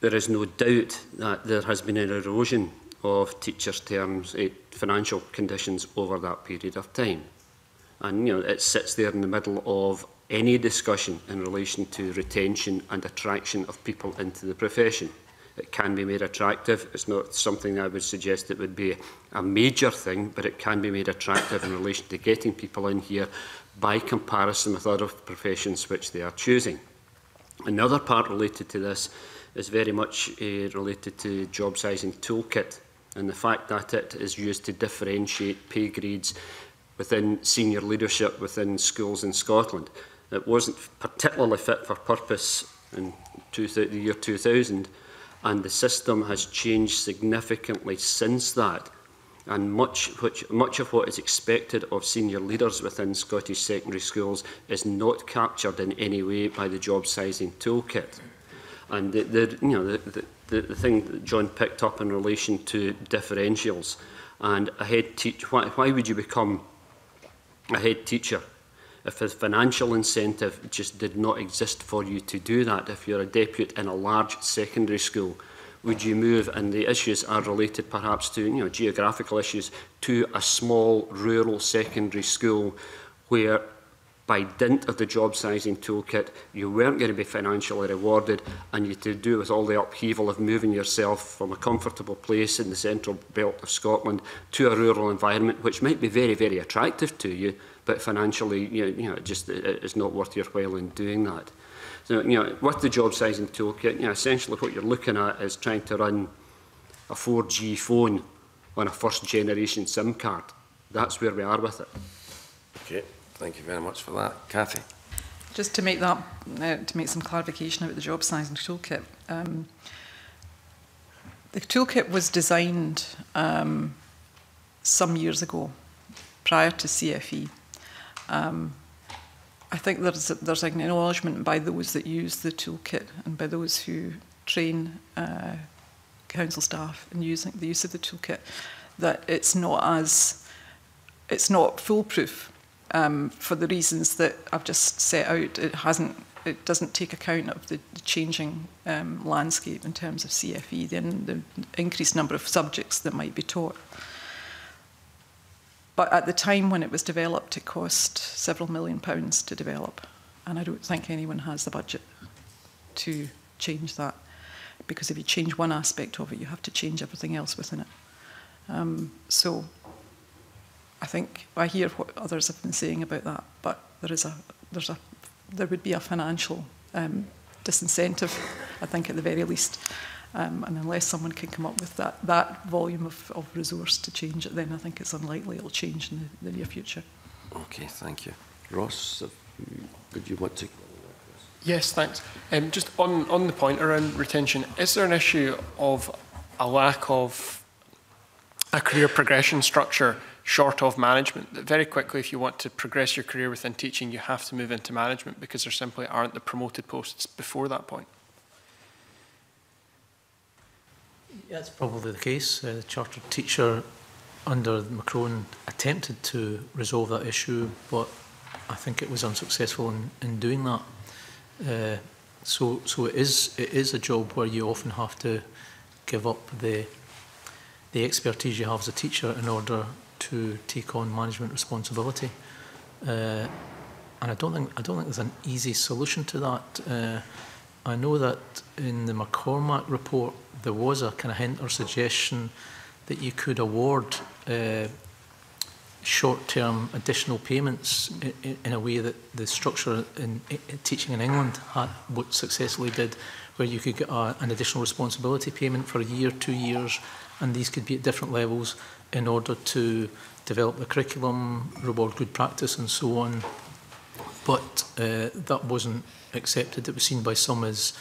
There is no doubt that there has been an erosion of teachers' terms, financial conditions over that period of time. And you know, it sits there in the middle of any discussion in relation to retention and attraction of people into the profession. It can be made attractive. It's not something I would suggest it would be a major thing, but it can be made attractive in relation to getting people in here by comparison with other professions which they are choosing. Another part related to this is very much related to job sizing toolkit and the fact that it is used to differentiate pay grades within senior leadership within schools in Scotland. It wasn't particularly fit for purpose in the year 2000, and the system has changed significantly since that. And much of what is expected of senior leaders within Scottish secondary schools is not captured in any way by the job sizing toolkit. And the thing that John picked up in relation to differentials and a head teacher, why would you become a head teacher if the financial incentive just did not exist for you to do that? If you're a deputy in a large secondary school, would you move? And the issues are related perhaps to geographical issues, to a small rural secondary school where, by dint of the job sizing toolkit, you weren't going to be financially rewarded, and you had to do with all the upheaval of moving yourself from a comfortable place in the central belt of Scotland to a rural environment, which might be very, very attractive to you, but financially, it's not worth your while in doing that. So, with the job sizing toolkit, essentially what you're looking at is trying to run a 4G phone on a first-generation SIM card. That's where we are with it. Okay. Thank you very much for that. Cathy? Just to make that, to make some clarification about the job sizing toolkit. The toolkit was designed some years ago, prior to CFE. I think there's an acknowledgement by those that use the toolkit and by those who train council staff in using the use of the toolkit that it's not foolproof. For the reasons that I've just set out, it doesn't take account of the changing landscape in terms of CFE, the increased number of subjects that might be taught. But at the time when it was developed, it cost several £1 million to develop, and I don't think anyone has the budget to change that, because if you change one aspect of it, you have to change everything else within it. So I think I hear what others have been saying about that, but there is a there's a, there would be a financial disincentive, I think, at the very least. And unless someone can come up with that volume of resource to change it, then I think it's unlikely it'll change in the near future. Okay, thank you. Ross, would you want to? Yes, thanks. Just on the point around retention, is there an issue of a lack of a career progression structure short of management? That very quickly, if you want to progress your career within teaching, you have to move into management because there simply aren't the promoted posts before that point. That's probably the case. The chartered teacher under Macron attempted to resolve that issue, but I think it was unsuccessful in doing that. So it is a job where you often have to give up the expertise you have as a teacher in order to take on management responsibility. And I don't think there's an easy solution to that. I know that in the McCormack report there was a kind of hint or suggestion that you could award short-term additional payments in a way that the structure in teaching in England had, what successfully did, where you could get an additional responsibility payment for a year, 2 years, and these could be at different levels in order to develop the curriculum, reward good practice and so on. But that wasn't accepted. It was seen by some as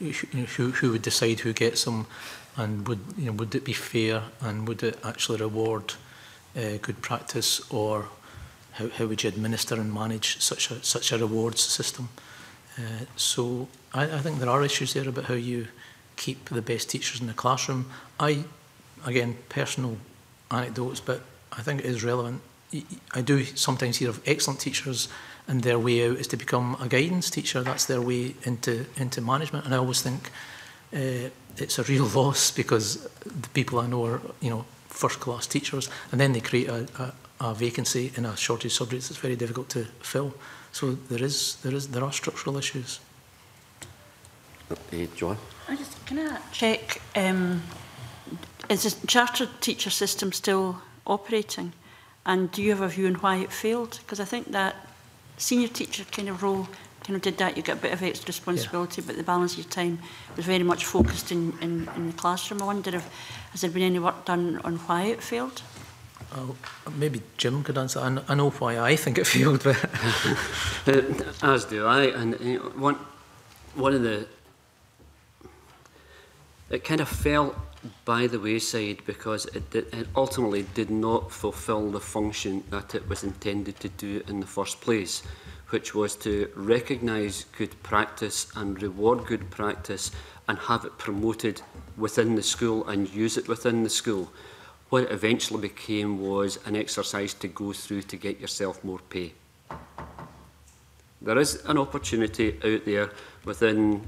who would decide who gets them, and would it be fair, and would it actually reward good practice, or how would you administer and manage such a rewards system? So I think there are issues there about how you keep the best teachers in the classroom. Again, personal anecdotes, but I think it is relevant. I do sometimes hear of excellent teachers and their way out is to become a guidance teacher. That's their way into management, and I always think it's a real loss, because the people I know are first-class teachers, and then they create a vacancy in a shortage subject that's very difficult to fill. So there are structural issues. John, can I check? Is the chartered teacher system still operating? And do you have a view on why it failed? Because I think that senior teacher kind of role did that. You get a bit of extra responsibility, yeah, but the balance of your time was very much focused in the classroom. I wonder if, has there been any work done on why it failed? Maybe Jim could answer. I know why I think it failed, but as do I. And one of the, it kind of fell by the wayside because it ultimately did not fulfil the function that it was intended to do in the first place, which was to recognise good practice and reward good practice and have it promoted within the school and use it within the school. What it eventually became was an exercise to go through to get yourself more pay. There is an opportunity out there within,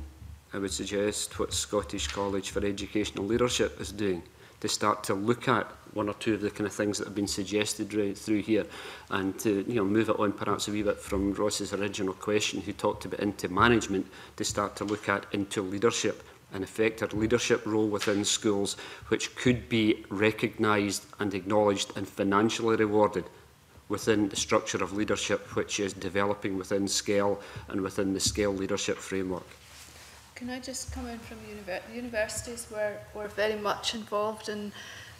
I would suggest, what Scottish College for Educational Leadership is doing, to start to look at one or two of the kind of things that have been suggested right through here, and to move it on perhaps a wee bit from Ross's original question, who talked about into management, to start to look at into leadership, an effective leadership role within schools, which could be recognised and acknowledged and financially rewarded within the structure of leadership, which is developing within scale and within the scale leadership framework. Can I just come in from universities were very much involved in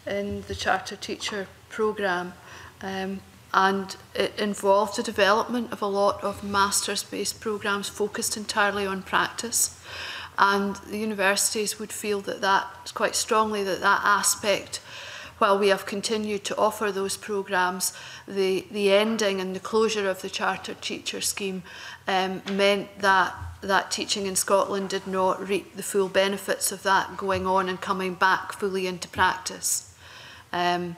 the Charter Teacher programme, and it involved the development of a lot of masters-based programmes focused entirely on practice, and the universities would feel that quite strongly that aspect, while we have continued to offer those programmes, the ending and the closure of the Charter Teacher scheme meant that teaching in Scotland did not reap the full benefits of that going on and coming back fully into practice. And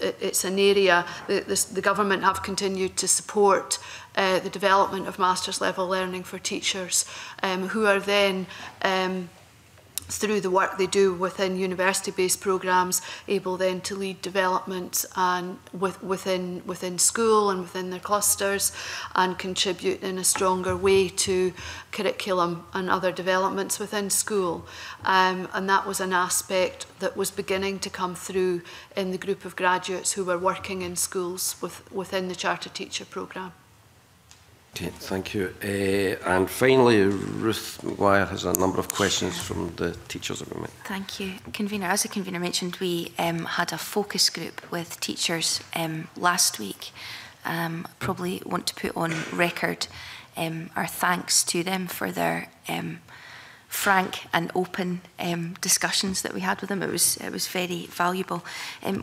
it's an area that the government have continued to support the development of masters level learning for teachers, who are then, through the work they do within university-based programmes, able then to lead developments and within school and within their clusters, and contribute in a stronger way to curriculum and other developments within school. And that was an aspect that was beginning to come through in the group of graduates who were working in schools within the Charter Teacher programme. Thank you. And finally, Ruth McGuire has a number of questions from the teachers agreement. Thank you, Convener. As the Convener mentioned, we had a focus group with teachers last week. Probably want to put on record our thanks to them for their frank and open discussions that we had with them. It was very valuable.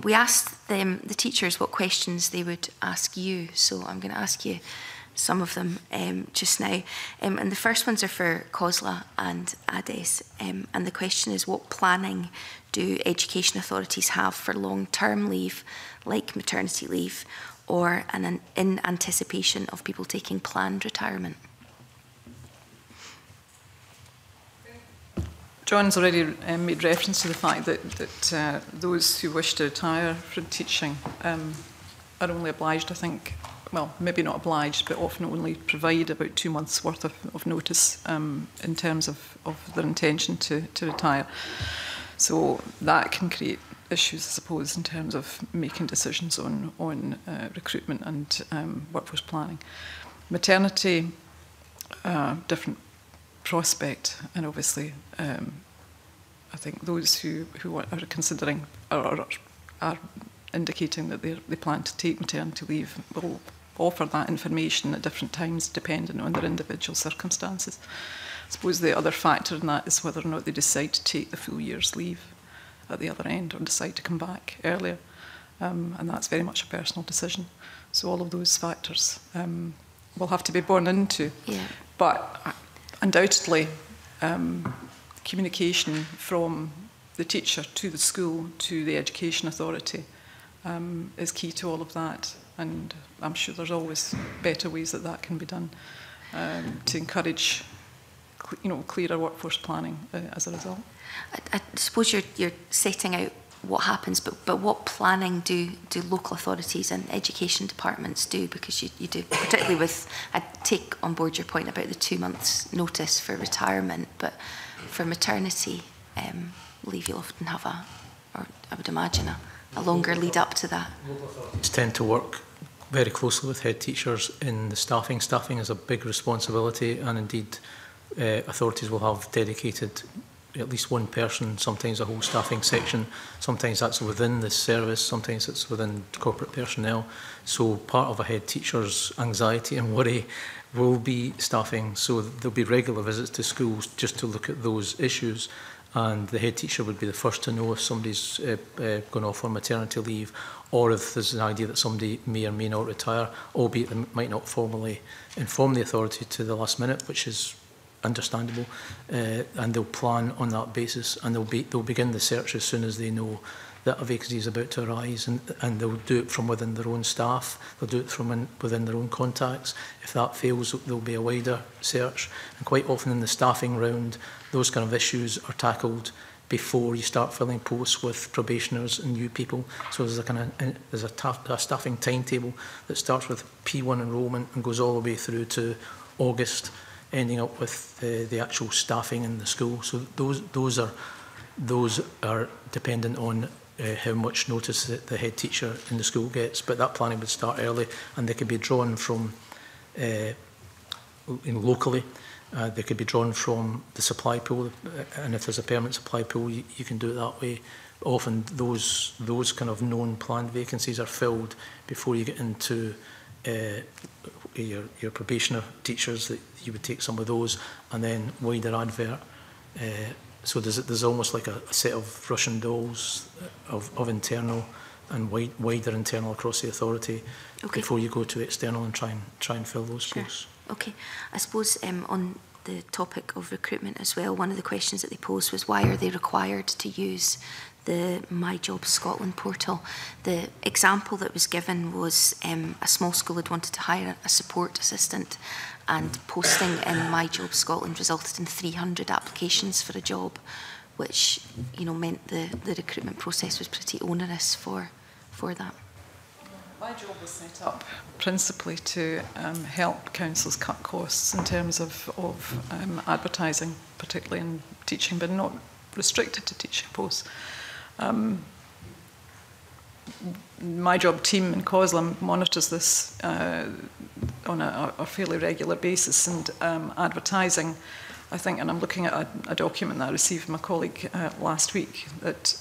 We asked them, the teachers, what questions they would ask you. So I'm going to ask you some of them just now. And the first ones are for COSLA and ADES. And the question is, what planning do education authorities have for long-term leave, like maternity leave, or in anticipation of people taking planned retirement? John's already made reference to the fact that those who wish to retire from teaching are only obliged, I think, well, maybe not obliged, but often only provide about 2 months' worth of notice in terms of their intention to retire. So that can create issues, I suppose, in terms of making decisions on recruitment and workforce planning. Maternity, different prospect, and obviously I think those who are considering or are indicating that they plan to take maternity leave will offer that information at different times depending on their individual circumstances. I suppose the other factor in that is whether or not they decide to take the full year's leave at the other end or decide to come back earlier, and that's very much a personal decision. So all of those factors will have to be borne into. Yeah. But undoubtedly, communication from the teacher to the school, to the education authority, is key to all of that. And I'm sure there's always better ways that can be done to encourage, you know, clearer workforce planning as a result. I suppose you're setting out what happens, but what planning do local authorities and education departments do? Because you do, particularly with, I take on board your point about the 2 months' notice for retirement, but for maternity leave, you'll often have a, or I would imagine a longer lead up to that. They tend to work very closely with head teachers in the staffing. Staffing is a big responsibility, and indeed authorities will have dedicated at least one person, sometimes a whole staffing section, sometimes that's within the service, sometimes it's within corporate personnel. So part of a head teacher's anxiety and worry will be staffing. So there'll be regular visits to schools just to look at those issues. And the head teacher would be the first to know if somebody's gone off on maternity leave, or if there's an idea that somebody may or may not retire, albeit they might not formally inform the authority to the last minute, which is understandable, and they'll plan on that basis, and they'll begin the search as soon as they know that a vacancy is about to arise, and they'll do it from within their own staff, they'll do it from within their own contacts. If that fails, there'll be a wider search, and quite often in the staffing round, those kind of issues are tackled before you start filling posts with probationers and new people. So there's a kind of there's a staffing timetable that starts with P1 enrolment and goes all the way through to August, ending up with the actual staffing in the school. So those are dependent on how much notice the head teacher in the school gets. But that planning would start early, and they could be drawn from locally. They could be drawn from the supply pool, and if there's a permanent supply pool, you can do it that way. Often those kind of known planned vacancies are filled before you get into your probationer teachers, that you would take some of those, and then wider advert. So there's almost like a set of Russian dolls of internal and wider internal across the authority, okay, before you go to external and try and fill those, sure, posts. Okay, I suppose on the topic of recruitment as well, one of the questions that they posed was, why are they required to use the My Job Scotland portal? The example that was given was a small school had wanted to hire a support assistant, and posting in My Job Scotland resulted in 300 applications for a job, which, you know, meant the recruitment process was pretty onerous for that. My job was set up principally to help councils cut costs in terms of advertising, particularly in teaching, but not restricted to teaching posts. My job team in COSLA monitors this on a fairly regular basis, and advertising, I think, and I'm looking at a document that I received from a colleague last week, that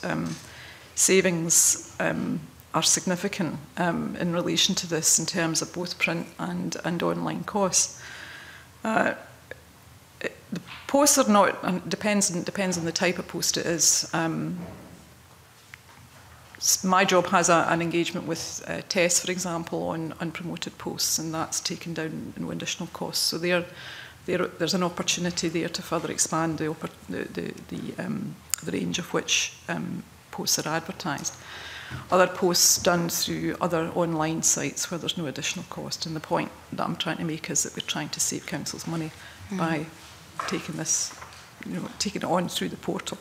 savings are significant in relation to this in terms of both print and online costs. The posts are not, and depends on the type of post it is. My job has an engagement with TESS, for example, on unpromoted posts, and that's taken down no additional costs. So there's an opportunity there to further expand the range of which posts are advertised. Other posts done through other online sites where there's no additional cost. And the point that I'm trying to make is that we're trying to save councils money by taking this, taking it on through the portal.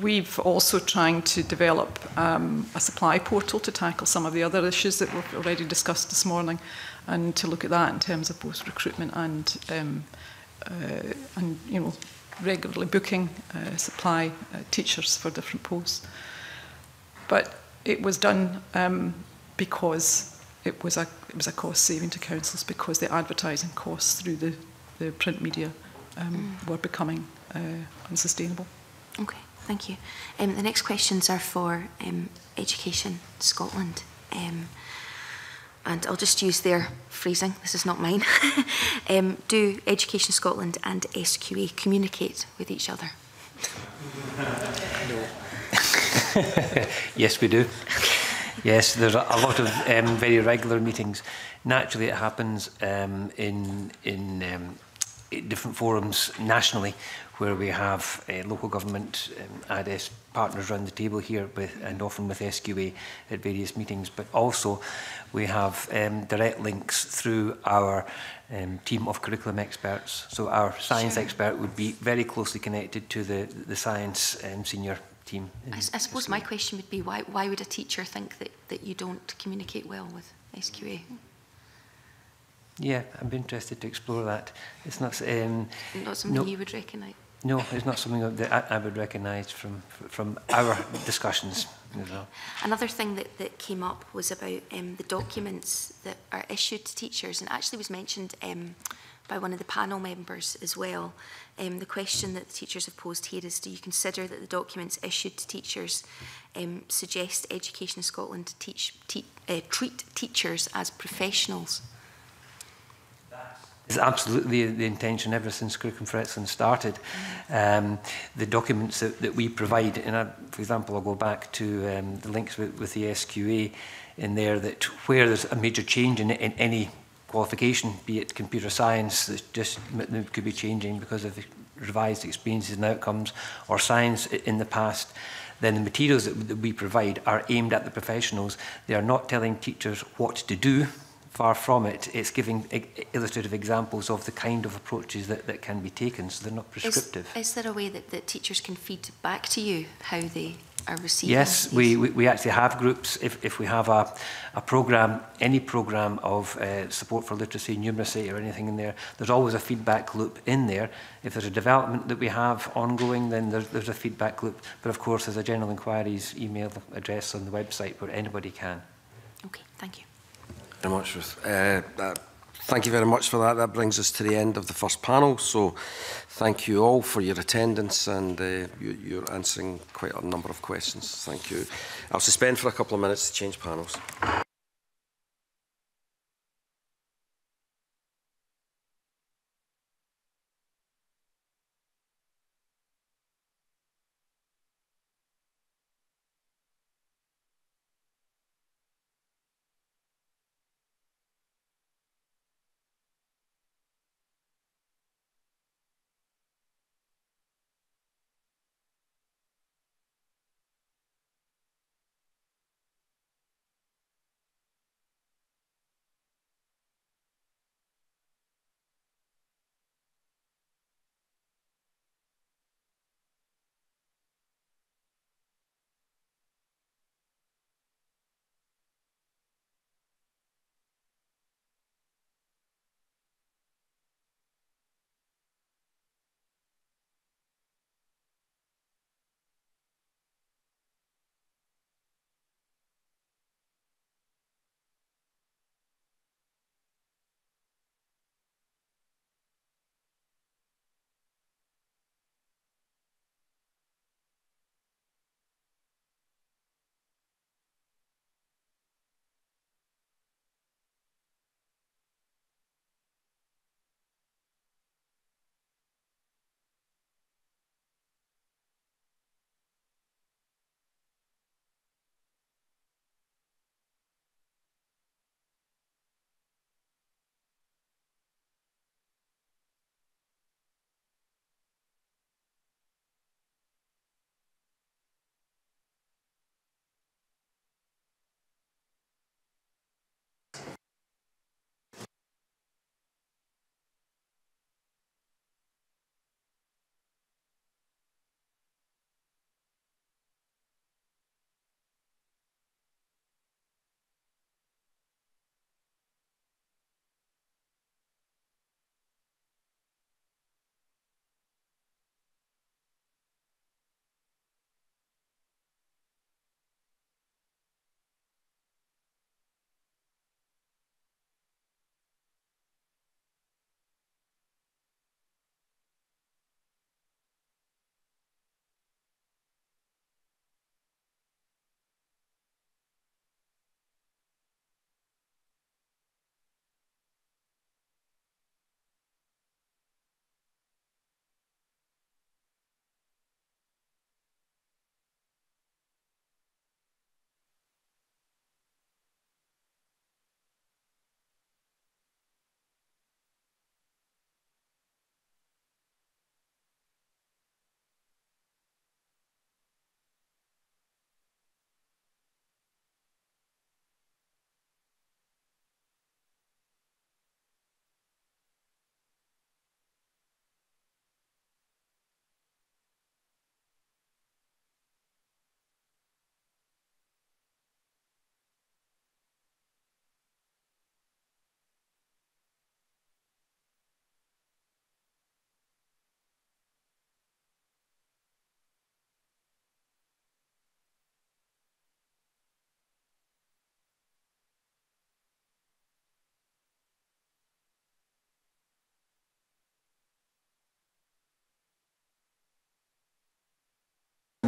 We've also trying to develop a supply portal to tackle some of the other issues that we've already discussed this morning, and to look at that in terms of both recruitment and regularly booking supply teachers for different posts. But it was done because it was a cost saving to councils, because the advertising costs through the print media were becoming unsustainable. Okay. Thank you. The next questions are for Education Scotland, and I'll just use their phrasing. This is not mine. Do Education Scotland and SQA communicate with each other? No. Yes, we do. Yes, there's a lot of very regular meetings. Naturally, it happens in different forums nationally, where we have local government ADES partners around the table here, and often with SQA at various meetings. But also we have direct links through our team of curriculum experts. So our science expert would be very closely connected to the science senior team. I suppose my question would be, why would a teacher think that you don't communicate well with SQA? Yeah, I'd be interested to explore that. It's not something you would recognise. No, it's not something that I would recognise from our discussions. As well. Another thing that came up was about the documents that are issued to teachers, and actually was mentioned by one of the panel members as well. The question that the teachers have posed here is, do you consider that the documents issued to teachers suggest Education Scotland treat teachers as professionals? It's absolutely the intention ever since Curriculum for Excellence started. The documents that we provide, and for example, I'll go back to the links with the SQA in there, that where there's a major change in any qualification, be it computer science, that just could be changing because of revised experiences and outcomes, or science in the past, then the materials that we provide are aimed at the professionals. They are not telling teachers what to do. Far from it. It's giving illustrative examples of the kind of approaches that can be taken, so they're not prescriptive. Is there a way that teachers can feed back to you how they are receiving? Yes, we actually have groups. If we have a programme, any programme of support for literacy, numeracy or anything in there, there's always a feedback loop in there. If there's a development that we have ongoing, then there's a feedback loop. But of course, there's a general inquiries email address on the website where anybody can. Okay, thank you. Thank you very much for that. That brings us to the end of the first panel, so thank you all for your attendance and you're answering quite a number of questions. Thank you. I'll suspend for a couple of minutes to change panels.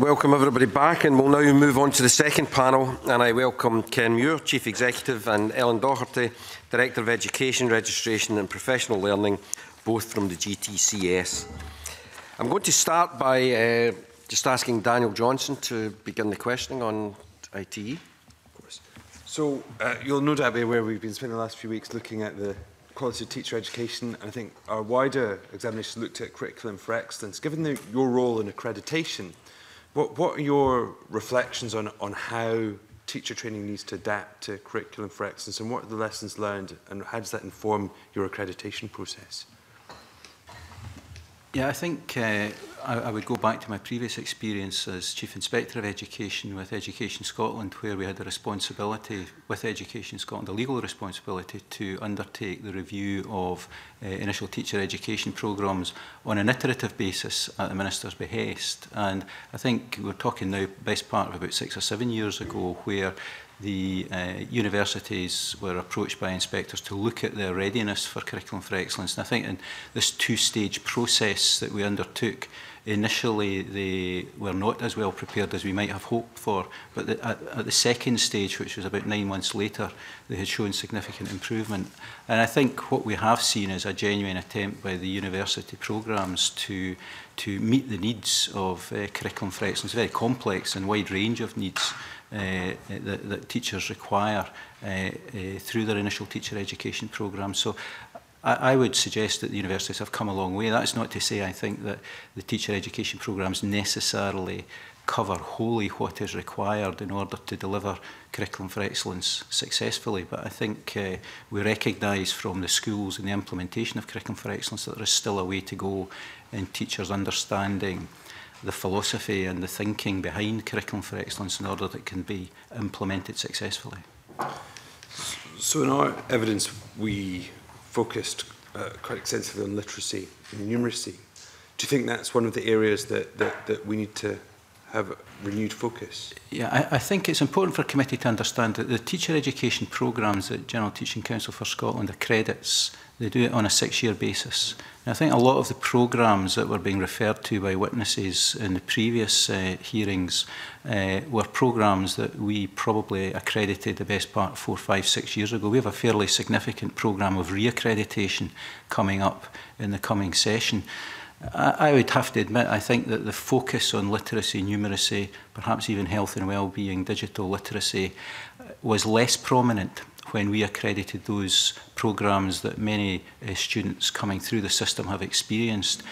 Welcome everybody back, and we'll now move on to the second panel, and I welcome Ken Muir, Chief Executive, and Ellen Doherty, Director of Education, Registration and Professional Learning, both from the GTCS. I'm going to start by just asking Daniel Johnson to begin the questioning on ITE. Of course. So you'll no doubt be aware we've been spending the last few weeks looking at the quality of teacher education, and I think our wider examination looked at curriculum for excellence. Given your role in accreditation, what are your reflections on how teacher training needs to adapt to curriculum for excellence, and what are the lessons learned, and how does that inform your accreditation process? Yeah, I think I would go back to my previous experience as Chief Inspector of Education with Education Scotland, where we had a responsibility with Education Scotland, a legal responsibility, to undertake the review of initial teacher education programmes on an iterative basis at the Minister's behest. And I think we're talking now, best part of about 6 or 7 years ago, where the universities were approached by inspectors to look at their readiness for curriculum for excellence. And I think in this two-stage process that we undertook, initially they were not as well prepared as we might have hoped for, but at the second stage, which was about 9 months later, they had shown significant improvement. And I think what we have seen is a genuine attempt by the university programmes to meet the needs of curriculum for excellence, a very complex and wide range of needs that teachers require through their initial teacher education programme. So I would suggest that the universities have come a long way. That's not to say I think that the teacher education programmes necessarily cover wholly what is required in order to deliver curriculum for excellence successfully, but I think we recognise from the schools and the implementation of curriculum for excellence that there is still a way to go in teachers understanding the philosophy and the thinking behind curriculum for excellence in order that it can be implemented successfully. So in our evidence, we focused quite extensively on literacy and numeracy. Do you think that's one of the areas that we need to have a renewed focus? Yeah, I think it's important for a committee to understand that the teacher education programmes that General Teaching Council for Scotland accredits, they do it on a 6-year basis. And I think a lot of the programmes that were being referred to by witnesses in the previous hearings were programmes that we probably accredited the best part 4, 5, 6 years ago. We have a fairly significant programme of reaccreditation coming up in the coming session. I would have to admit, I think that the focus on literacy, numeracy, perhaps even health and well-being, digital literacy, was less prominent when we accredited those programmes that many students coming through the system have experienced.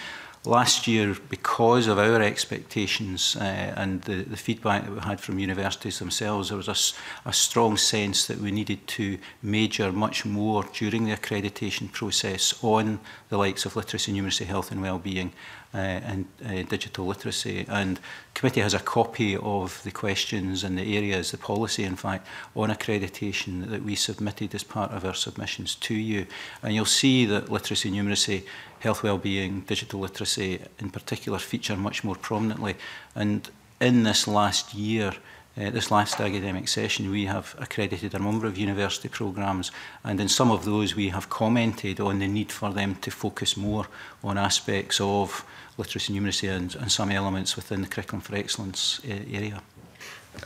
Last year, because of our expectations and the feedback that we had from universities themselves, there was a strong sense that we needed to major much more during the accreditation process on the likes of literacy, numeracy, health and well-being and digital literacy. And the committee has a copy of the questions and the areas, the policy in fact, on accreditation that we submitted as part of our submissions to you. And you'll see that literacy, numeracy, health, well-being, digital literacy in particular feature much more prominently. And in this last year, this last academic session, we have accredited a number of university programmes, and in some of those we have commented on the need for them to focus more on aspects of literacy, numeracy and some elements within the curriculum for excellence area.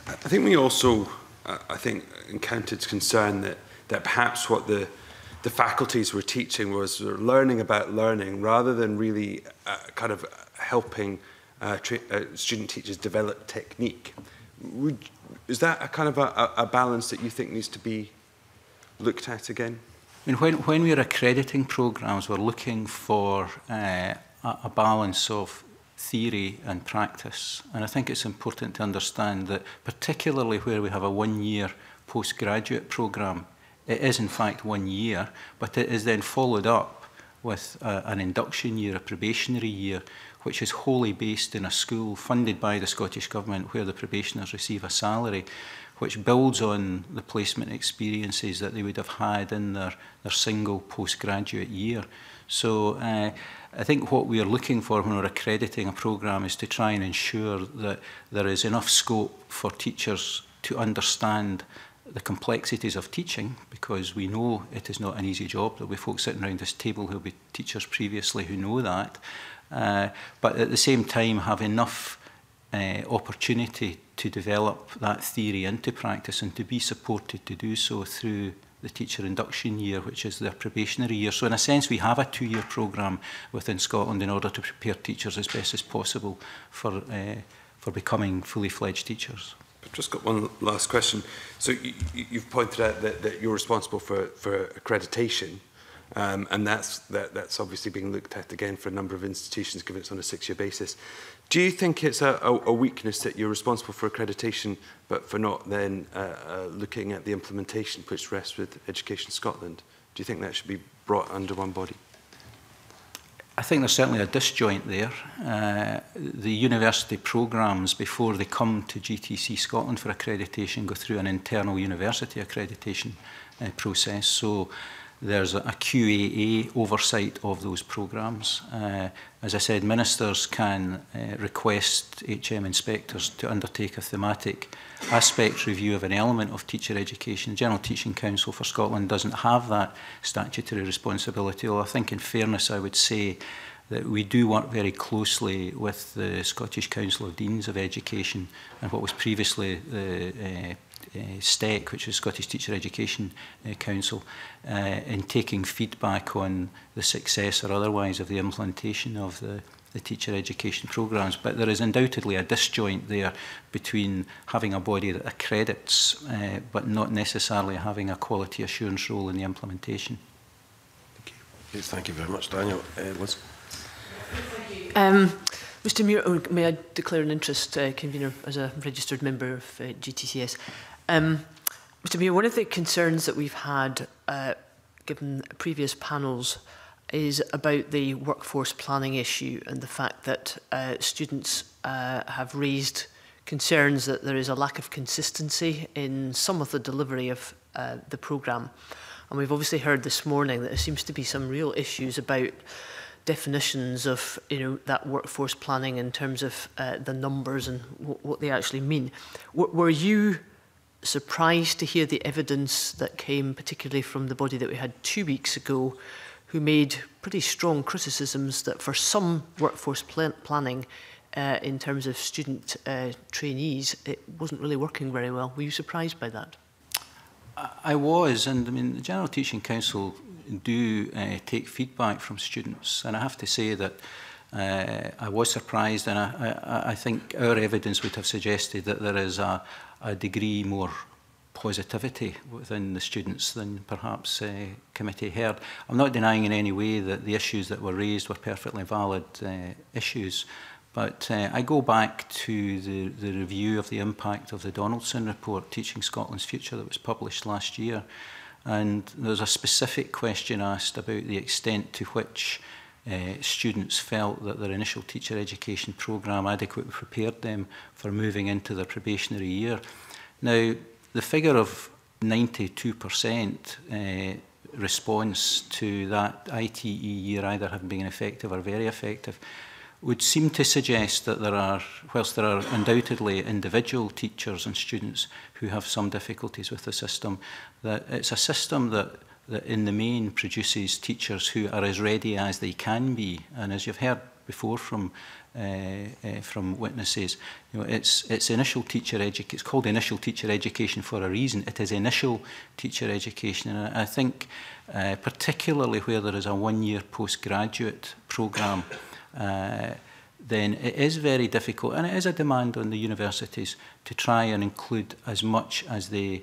I think we also, encountered concern that perhaps what the faculties were teaching was learning about learning rather than really kind of helping student teachers develop technique. Is that a kind of a balance that you think needs to be looked at again? I mean, when we are accrediting programmes, we're looking for a balance of theory and practice. And I think it's important to understand that particularly where we have a 1-year postgraduate programme, it is in fact 1 year, but it is then followed up with an induction year, a probationary year, which is wholly based in a school funded by the Scottish Government, where the probationers receive a salary, which builds on the placement experiences that they would have had in their single postgraduate year. So I think what we are looking for when we're accrediting a programme is to try and ensure that there is enough scope for teachers to understand the complexities of teaching, because we know it is not an easy job. There'll be folks sitting around this table who'll be teachers previously who know that, but at the same time have enough opportunity to develop that theory into practice and to be supported to do so through the teacher induction year, which is their probationary year. So in a sense, we have a two-year programme within Scotland in order to prepare teachers as best as possible for becoming fully-fledged teachers. I've just got one last question. So you've pointed out that you're responsible for accreditation, and that's obviously being looked at again for a number of institutions, given it's on a six-year basis. Do you think it's a weakness that you're responsible for accreditation, but for not then looking at the implementation, which rests with Education Scotland? Do you think that should be brought under one body? I think there's certainly a disjoint there. The university programmes, before they come to GTC Scotland for accreditation, go through an internal university accreditation process. So there's a QAA oversight of those programmes. As I said, ministers can request HM inspectors to undertake a thematic aspect review of an element of teacher education. General Teaching Council for Scotland doesn't have that statutory responsibility, although I think in fairness I would say that we do work very closely with the Scottish Council of Deans of Education and what was previously the STEC, which is Scottish Teacher Education Council, in taking feedback on the success or otherwise of the implementation of the teacher education programmes. But there is undoubtedly a disjoint there between having a body that accredits but not necessarily having a quality assurance role in the implementation. Thank you. Yes, thank you very much, Daniel. Liz. Mr Muir, may I declare an interest, convener, as a registered member of GTCS? Mr Muir, one of the concerns that we've had, given previous panels, is about the workforce planning issue and the fact that students have raised concerns that there is a lack of consistency in some of the delivery of the programme. And we've obviously heard this morning that there seems to be some real issues about definitions of that workforce planning in terms of the numbers and what they actually mean. Were you surprised to hear the evidence that came particularly from the body that we had 2 weeks ago, who made pretty strong criticisms that for some workforce planning in terms of student trainees, it wasn't really working very well? Were you surprised by that? I was, and I mean the General Teaching Council do take feedback from students, and I have to say that I was surprised, and I think our evidence would have suggested that there is a degree more positivity within the students than perhaps committee heard. I'm not denying in any way that the issues that were raised were perfectly valid issues, but I go back to the review of the impact of the Donaldson report, Teaching Scotland's Future, that was published last year. And there's a specific question asked about the extent to which students felt that their initial teacher education programme adequately prepared them for moving into their probationary year. Now, the figure of 92% response to that ITE year, either having been effective or very effective, would seem to suggest that there are, whilst there are undoubtedly individual teachers and students who have some difficulties with the system, that it's a system that in the main produces teachers who are as ready as they can be. And as you've heard before from witnesses, it's called initial teacher education for a reason. It is initial teacher education, and I think particularly where there is a one-year postgraduate programme, then it is very difficult, and it is a demand on the universities to try and include as much as they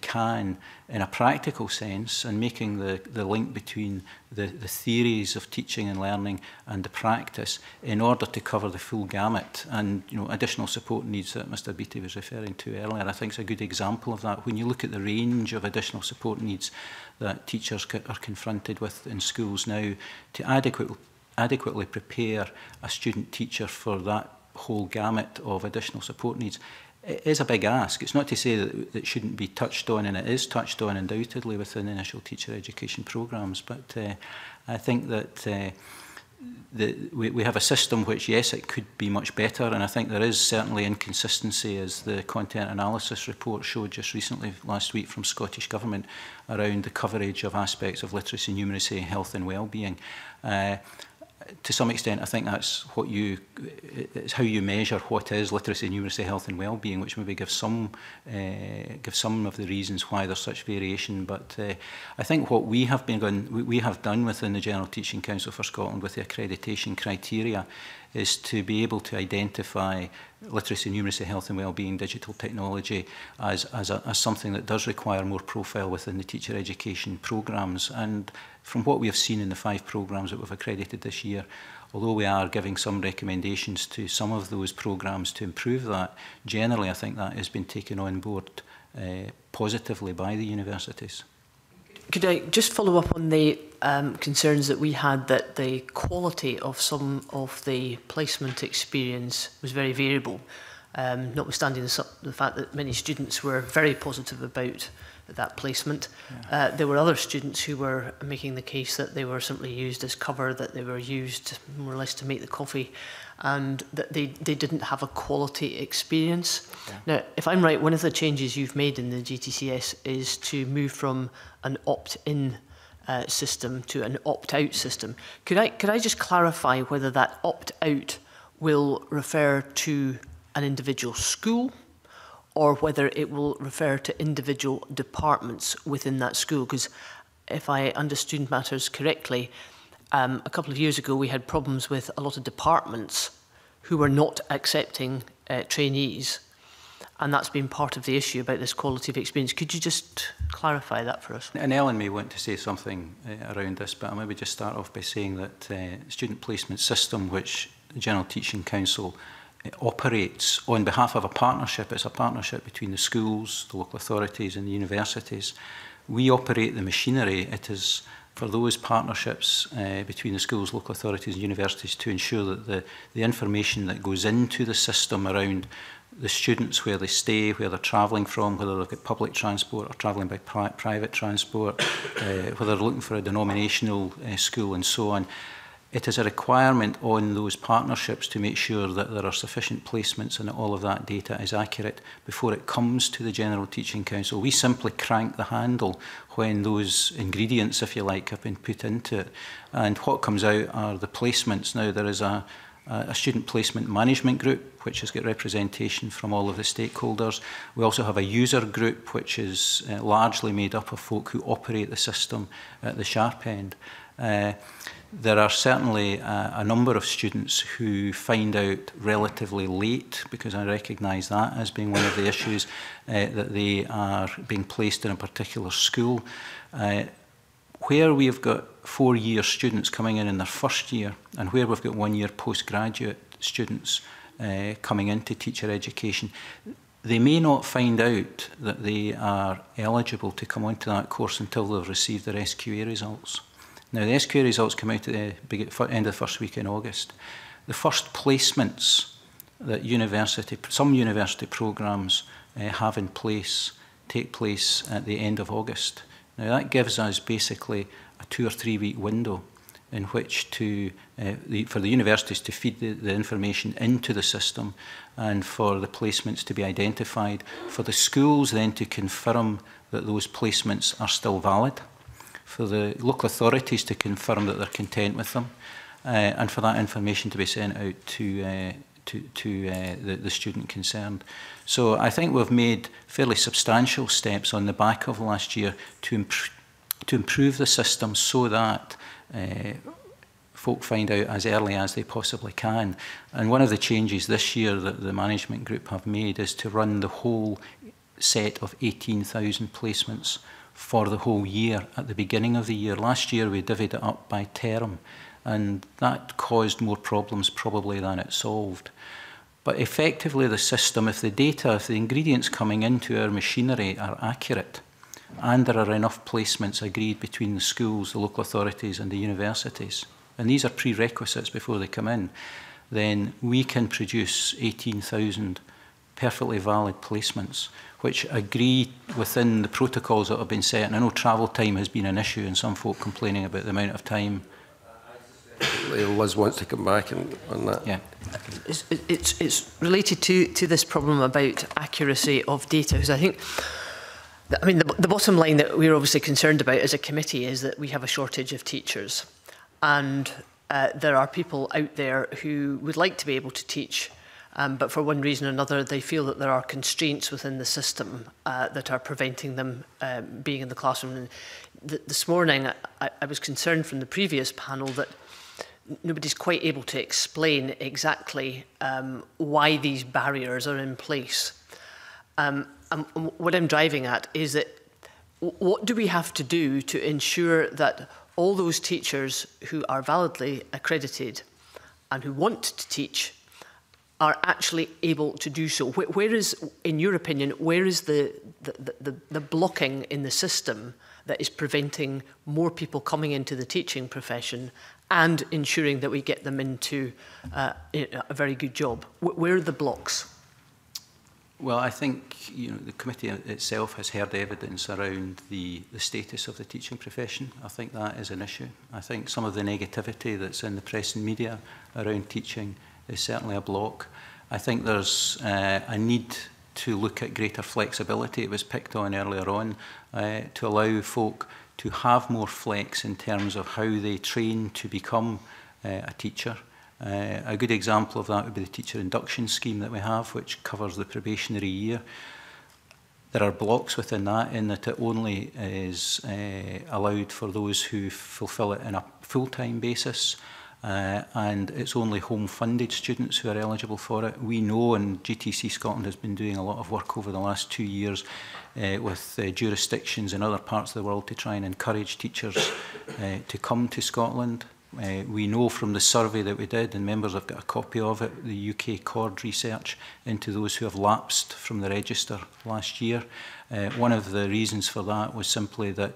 can in a practical sense, and making the link between the theories of teaching and learning and the practice in order to cover the full gamut. And additional support needs that Mr Beattie was referring to earlier, I think, is a good example of that. When you look at the range of additional support needs that teachers are confronted with in schools now to adequately prepare a student teacher for that whole gamut of additional support needs, it is a big ask. It's not to say that it shouldn't be touched on, and it is touched on undoubtedly within initial teacher education programmes, but I think that we have a system which, yes, it could be much better, and I think there is certainly inconsistency, as the content analysis report showed just recently last week from Scottish Government, around the coverage of aspects of literacy, numeracy, health and well-being. to some extent, I think that's what you, it's how you measure what is literacy, numeracy, health and well-being, which maybe gives some of the reasons why there's such variation. But I think what we have been done within the General Teaching Council for Scotland with the accreditation criteria is to be able to identify literacy, numeracy, health and well-being, digital technology as something that does require more profile within the teacher education programmes. And from what we have seen in the 5 programmes that we've accredited this year, although we are giving some recommendations to some of those programmes to improve that, generally I think that has been taken on board positively by the universities. Could I just follow up on the concerns that we had that the quality of some of the placement experience was very variable, notwithstanding the fact that many students were very positive about that placement. Yeah. There were other students who were making the case that they were simply used as cover, that they were used more or less to make the coffee, and that they didn't have a quality experience. Yeah. Now, if I'm right, one of the changes you've made in the GTCS is to move from an opt-in system to an opt-out system. Could I just clarify whether that opt-out will refer to an individual school, or whether it will refer to individual departments within that school? Because if I understood matters correctly, a couple of years ago we had problems with a lot of departments who were not accepting trainees, and that's been part of the issue about this quality of experience. Could you just clarify that for us? And Ellen may want to say something around this, but I'll maybe just start off by saying that the student placement system, which the General Teaching Council operates on behalf of a partnership. It's a partnership between the schools, the local authorities and the universities. We operate the machinery. It is for those partnerships between the schools, local authorities and universities to ensure that the information that goes into the system around the students, where they stay, where they're travelling from, whether they've got public transport or travelling by private transport, whether they're looking for a denominational school and so on. It is a requirement on those partnerships to make sure that there are sufficient placements and that all of that data is accurate before it comes to the General Teaching Council. We simply crank the handle when those ingredients, if you like, have been put into it. And what comes out are the placements. Now, there is a student placement management group, which has got representation from all of the stakeholders. We also have a user group, which is largely made up of folk who operate the system at the sharp end. There are certainly a number of students who find out relatively late, because I recognise that as being one of the issues, that they are being placed in a particular school. Where we've got four-year students coming in their first year, and where we've got one-year postgraduate students coming into teacher education, they may not find out that they are eligible to come onto that course until they've received their SQA results. Now, the SQA results come out at the end of the first week in August. The first placements that some university programmes have in place take place at the end of August. Now, that gives us basically a 2- or 3-week window in which to, for the universities to feed the information into the system and for the placements to be identified, for the schools then to confirm that those placements are still valid, for the local authorities to confirm that they're content with them, and for that information to be sent out to the student concerned. So I think we've made fairly substantial steps on the back of last year to improve the system so that folk find out as early as they possibly can. And one of the changes this year that the management group have made is to run the whole set of 18,000 placements for the whole year at the beginning of the year. Last year we divvied it up by term, and that caused more problems probably than it solved. But effectively the system, if the data, if the ingredients coming into our machinery are accurate and there are enough placements agreed between the schools, the local authorities and the universities, and these are prerequisites before they come in, then we can produce 18,000 perfectly valid placements which agree within the protocols that have been set. And I know travel time has been an issue and some folk complaining about the amount of time. Liz wants to come back on that. Yeah. It's related to this problem about accuracy of data, because I think, I mean, the bottom line that we're obviously concerned about as a committee is that we have a shortage of teachers. And there are people out there who would like to be able to teach, but for one reason or another, they feel that there are constraints within the system that are preventing them being in the classroom. And this morning, I was concerned from the previous panel that nobody's quite able to explain exactly why these barriers are in place. What I'm driving at is that what do we have to do to ensure that all those teachers who are validly accredited and who want to teach are actually able to do so? Where is, in your opinion, where is the blocking in the system that is preventing more people coming into the teaching profession and ensuring that we get them into a very good job? Where are the blocks? Well, I think the committee itself has heard evidence around the status of the teaching profession. I think that is an issue. I think some of the negativity that's in the press and media around teaching is certainly a block. I think there's a need to look at greater flexibility. It was picked on earlier on, to allow folk to have more flex in terms of how they train to become a teacher. A good example of that would be the teacher induction scheme that we have, which covers the probationary year. There are blocks within that, in that it only is allowed for those who fulfil it on a full-time basis, and it's only home-funded students who are eligible for it. We know, and GTC Scotland has been doing a lot of work over the last 2 years with jurisdictions in other parts of the world to try and encourage teachers to come to Scotland. We know from the survey that we did, and members have got a copy of it, the UK CORD research into those who have lapsed from the register last year. One of the reasons for that was simply that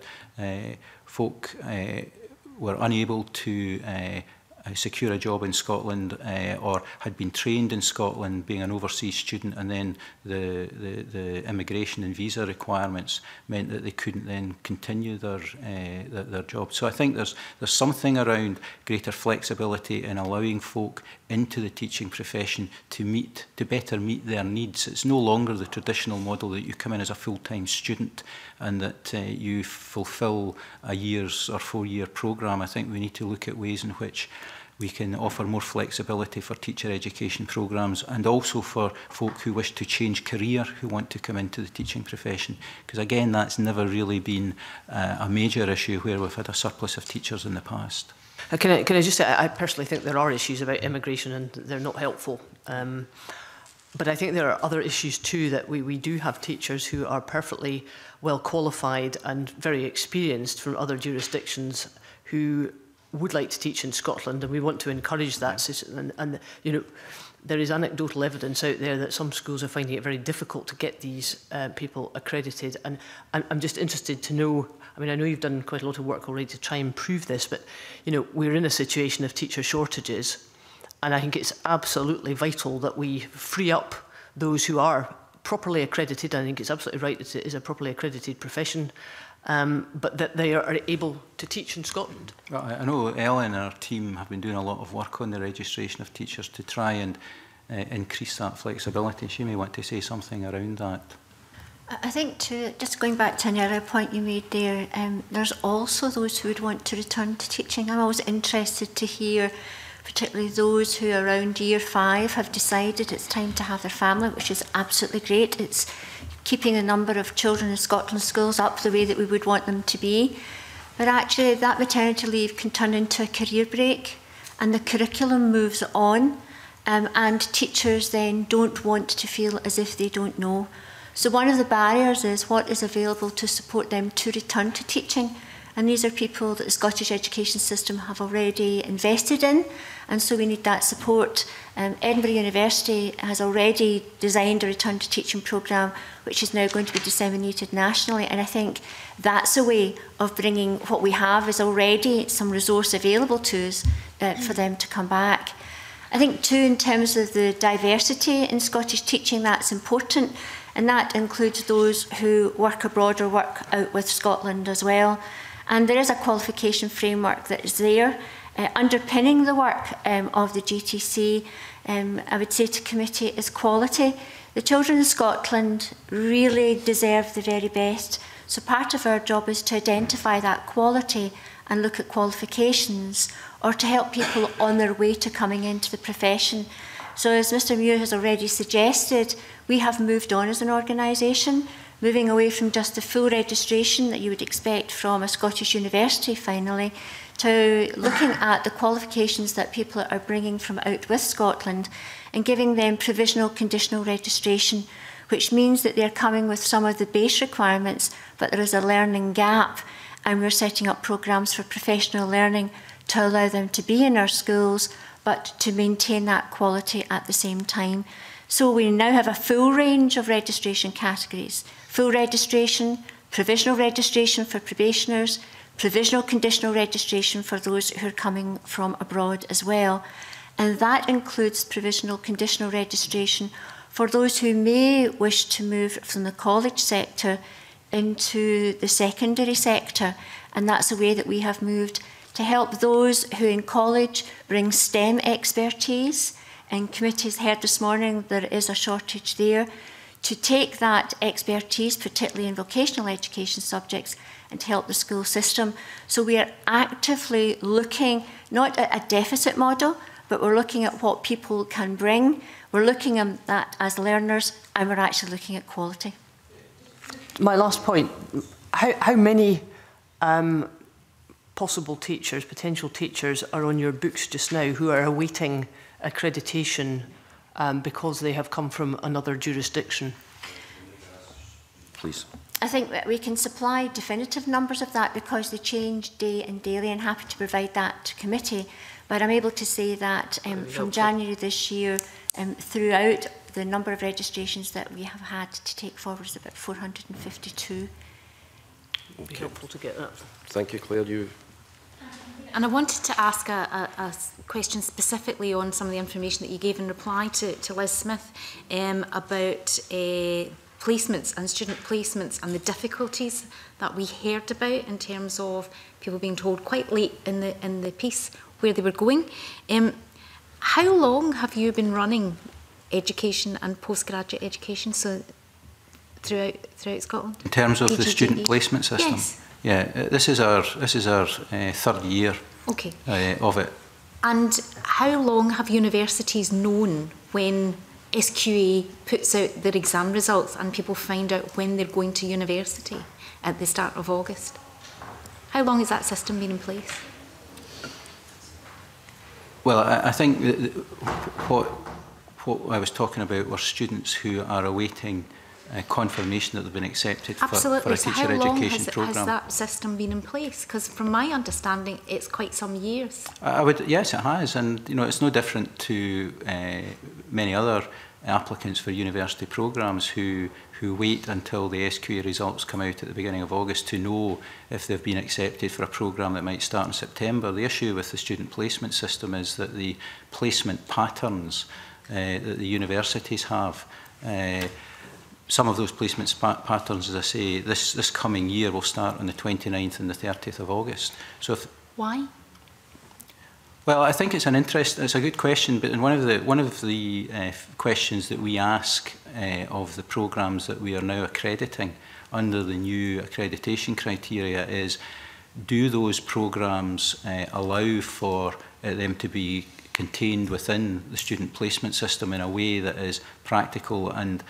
folk were unable to secure a job in Scotland, or had been trained in Scotland, being an overseas student, and then the immigration and visa requirements meant that they couldn't then continue their job. So I think there's something around greater flexibility in allowing folk into the teaching profession to better meet their needs. It's no longer the traditional model that you come in as a full-time student and that you fulfil a year's or 4-year programme. I think we need to look at ways in which we can offer more flexibility for teacher education programmes, and also for folk who wish to change career, who want to come into the teaching profession. Because again, that's never really been a major issue where we've had a surplus of teachers in the past. Can I just say, I personally think there are issues about immigration and they're not helpful. But I think there are other issues too, that we do have teachers who are perfectly well qualified and very experienced from other jurisdictions who would like to teach in Scotland, and we want to encourage that. And there is anecdotal evidence out there that some schools are finding it very difficult to get these people accredited. And I'm just interested to know, I mean, I know you've done quite a lot of work already to try and improve this, but we're in a situation of teacher shortages, and I think it's absolutely vital that we free up those who are properly accredited. I think it's absolutely right that it is a properly accredited profession, but that they are able to teach in Scotland. Well, I know Ellen and our team have been doing a lot of work on the registration of teachers to try and increase that flexibility. She may want to say something around that. I think, too, just going back to another point you made there, there's also those who would want to return to teaching. I'm always interested to hear, particularly those who around year 5 have decided it's time to have their family, which is absolutely great. It's keeping the number of children in Scotland schools up the way that we would want them to be. But actually that maternity leave can turn into a career break, and the curriculum moves on, and teachers then don't want to feel as if they don't know. So one of the barriers is what is available to support them to return to teaching. And these are people that the Scottish education system have already invested in, and so we need that support. Edinburgh University has already designed a return to teaching programme, which is now going to be disseminated nationally, and I think that's a way of bringing what we have is already some resource available to us for them to come back. I think too, in terms of the diversity in Scottish teaching, that's important, and that includes those who work abroad or work out with Scotland as well. And there is a qualification framework that is there underpinning the work of the GTC. I would say to committee is quality. The children in Scotland really deserve the very best. So part of our job is to identify that quality and look at qualifications or to help people on their way to coming into the profession. So as Mr Muir has already suggested, we have moved on as an organisation, moving away from just the full registration that you would expect from a Scottish university finally, to looking at the qualifications that people are bringing from out with Scotland and giving them provisional conditional registration, which means that they're coming with some of the base requirements, but there is a learning gap, and we're setting up programmes for professional learning to allow them to be in our schools, but to maintain that quality at the same time. So we now have a full range of registration categories. Full registration, provisional registration for probationers, provisional conditional registration for those who are coming from abroad as well. And that includes provisional conditional registration for those who may wish to move from the college sector into the secondary sector. And that's the way that we have moved to help those who in college bring STEM expertise. And committees heard this morning there is a shortage there, to take that expertise, particularly in vocational education subjects, and help the school system. So we are actively looking not at a deficit model, but we're looking at what people can bring. We're looking at that as learners, and we're actually looking at quality. My last point, how many possible teachers, potential teachers, are on your books just now who are awaiting accreditation because they have come from another jurisdiction? Please. I think that we can supply definitive numbers of that because they change day and daily, and happy to provide that to committee. But I'm able to say that from January this year throughout, the number of registrations that we have had to take forward is about 452. Okay. Be helpful to get that. Thank you, Claire. And I wanted to ask a question specifically on some of the information that you gave in reply to Liz Smith about placements and student placements and the difficulties that we heard about in terms of people being told quite late in the piece where they were going. How long have you been running education and postgraduate education so throughout Scotland? In terms of the student placement system? Yes. Yeah, this is our third year of it. And how long have universities known when SQA puts out their exam results and people find out when they're going to university at the start of August? How long has that system been in place? Well, I think what I was talking about were students who are awaiting confirmation that they've been accepted for a teacher education programme. How long has that system been in place? Because from my understanding, it's quite some years. Yes, it has, and you know it's no different to many other applicants for university programmes who wait until the SQA results come out at the beginning of August to know if they've been accepted for a programme that might start in September. The issue with the student placement system is that the placement patterns that the universities have. Some of those placement patterns, as I say, this coming year will start on the 29th and the 30th of August. So, why? Well, I think it's it's a good question. But one of the questions that we ask of the programmes that we are now accrediting under the new accreditation criteria is, do those programmes allow for them to be contained within the student placement system in a way that is practical and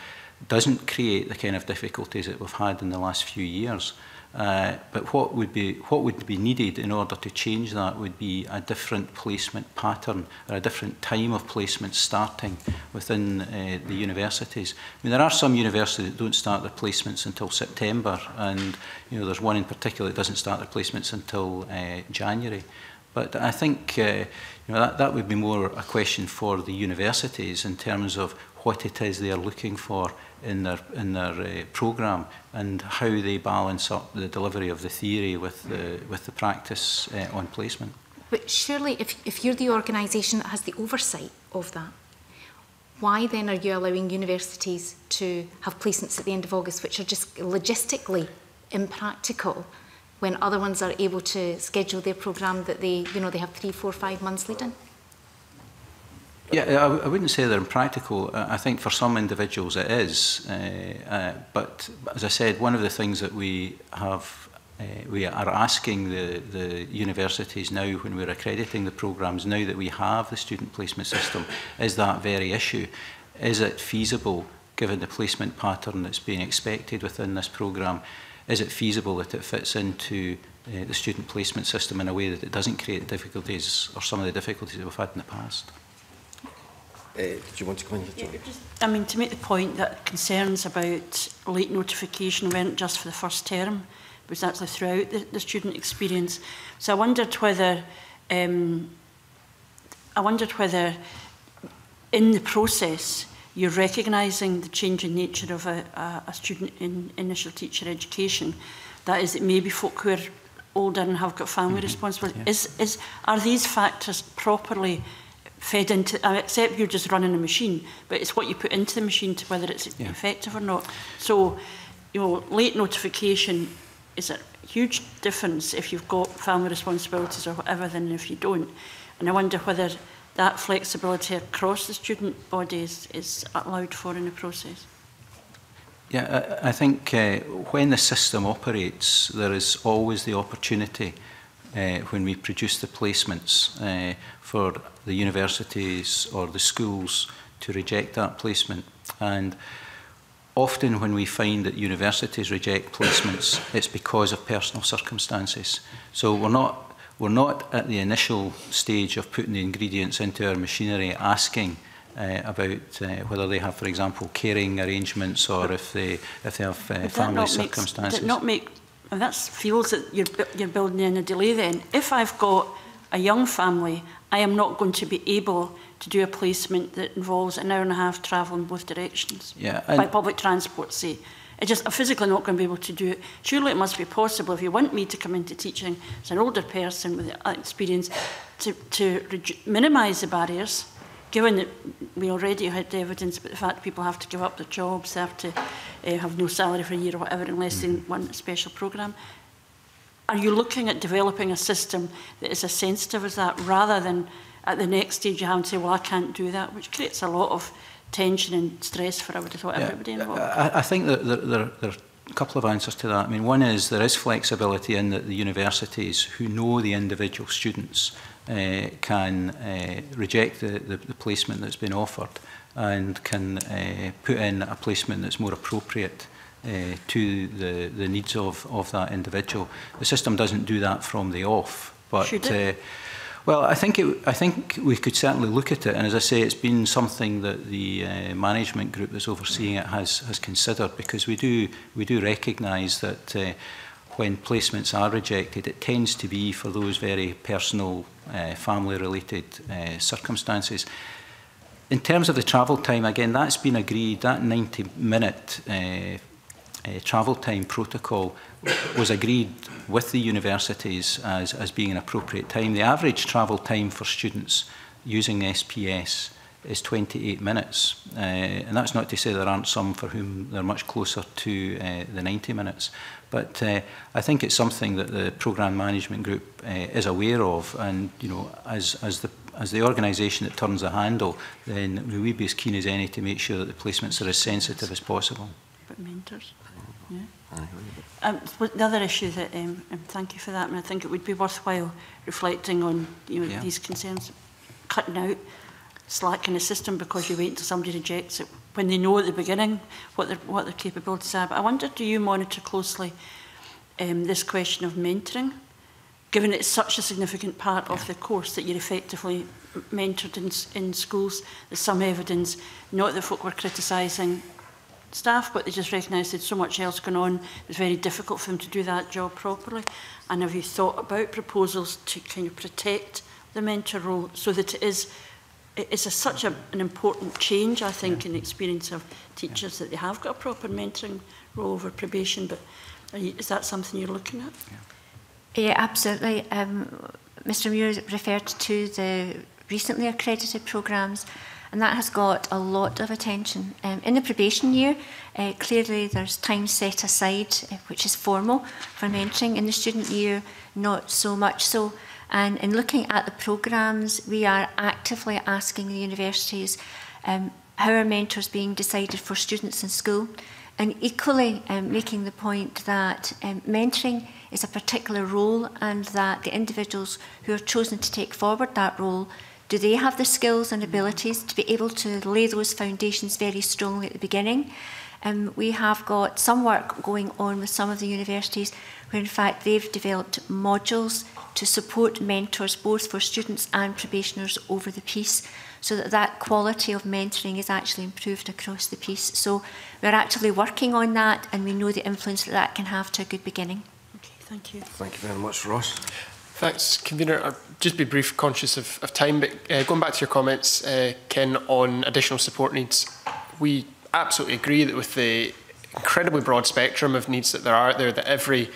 doesn't create the kind of difficulties that we've had in the last few years. But what would be needed in order to change that would be a different placement pattern or a different time of placement starting within the universities. I mean, there are some universities that don't start their placements until September, and you know there's one in particular that doesn't start their placements until January. But I think you know that would be more a question for the universities in terms of what it is they are looking for in their programme and how they balance up the delivery of the theory with the practice on placement. But surely, if you're the organisation that has the oversight of that, why then are you allowing universities to have placements at the end of August, which are just logistically impractical, when other ones are able to schedule their programme that they have 3, 4, 5 months leading? Yeah, I wouldn't say they're impractical. I think for some individuals it is. But as I said, one of the things that we have We are asking the universities now, when we're accrediting the programmes, now that we have the student placement system, is that very issue. Is it feasible, given the placement pattern that's being expected within this programme, is it feasible that it fits into the student placement system in a way that it doesn't create difficulties or some of the difficulties that we've had in the past? Did you want to come in? Yeah, just, I mean, to make the point that concerns about late notification weren't just for the first term, it was actually throughout the student experience. So I wondered whether, in the process you're recognising the changing nature of a student in initial teacher education. That is, it may be folk who are older and have got family responsibilities. Yeah. Are these factors properly fed into? I accept you're just running a machine, but it's what you put into the machine to whether it's effective or not. So, you know, late notification is a huge difference if you've got family responsibilities or whatever than if you don't. And I wonder whether that flexibility across the student bodies is allowed for in the process. Yeah, I think when the system operates, there is always the opportunity when we produce the placements for the universities or the schools to reject that placement. And often when we find that universities reject placements, it's because of personal circumstances. So we're not at the initial stage of putting the ingredients into our machinery asking about whether they have, for example, caring arrangements or if they have family circumstances. Does that not make, and that feels that you're building in a delay then. If I've got a young family, I am not going to be able to do a placement that involves an hour and a half travel in both directions by public transport, say. It's just, I'm physically not going to be able to do it. Surely it must be possible, if you want me to come into teaching as an older person with experience, to minimise the barriers, given that we already had evidence about the fact people have to give up their jobs, they have to have no salary for a year or whatever unless they want a special programme. Are you looking at developing a system that is as sensitive as that, rather than at the next stage you have to say, well, I can't do that, which creates a lot of tension and stress for everybody involved? I think that there are a couple of answers to that. I mean, one is there is flexibility in that the universities who know the individual students can reject the placement that's been offered and can put in a placement that's more appropriate to the needs of that individual. The system doesn't do that from the off, but should it? Well, I think we could certainly look at it, and as I say, it's been something that the management group that's overseeing it has considered, because we do recognise that when placements are rejected, it tends to be for those very personal, family-related circumstances. In terms of the travel time, again, that's been agreed. That 90-minute travel time protocol was agreed with the universities as being an appropriate time. The average travel time for students using SPS is 28 minutes. And that's not to say there aren't some for whom they're much closer to the 90 minutes. But I think it's something that the programme management group is aware of. And, you know, as the organisation that turns the handle, then we'd be as keen as any to make sure that the placements are as sensitive as possible. But mentors. Yeah. The other issue that, and thank you for that, and I think it would be worthwhile reflecting on, you know, these concerns, cutting out slack in the system because you wait until somebody rejects it when they know at the beginning what their capabilities are. But I wonder, do you monitor closely this question of mentoring, given it's such a significant part of the course that you're effectively mentored in schools? There's some evidence, not that folk were criticising staff, but they just recognised there's so much else going on, it's very difficult for them to do that job properly. And have you thought about proposals to kind of protect the mentor role so that it's such an important change, I think, in the experience of teachers, that they have got a proper mentoring role over probation? But is that something you're looking at? Yeah, absolutely. Mr. Muir referred to the recently accredited programmes, and that has got a lot of attention. In the probation year, clearly there's time set aside, which is formal, for mentoring. In the student year, not so much so. And in looking at the programmes, we are actively asking the universities how are mentors being decided for students in school, and equally making the point that mentoring is a particular role, and that the individuals who are chosen to take forward that role, do they have the skills and abilities to be able to lay those foundations very strongly at the beginning? We have got some work going on with some of the universities where in fact they've developed modules to support mentors both for students and probationers over the piece, so that that quality of mentoring is actually improved across the piece. So we're actually working on that, and we know the influence that that can have to a good beginning. Okay, thank you. Thank you very much, Ross. Thanks, Convener. I'll just be brief, conscious of time, but going back to your comments, Ken, on additional support needs, we absolutely agree that with the incredibly broad spectrum of needs that there are out there, that every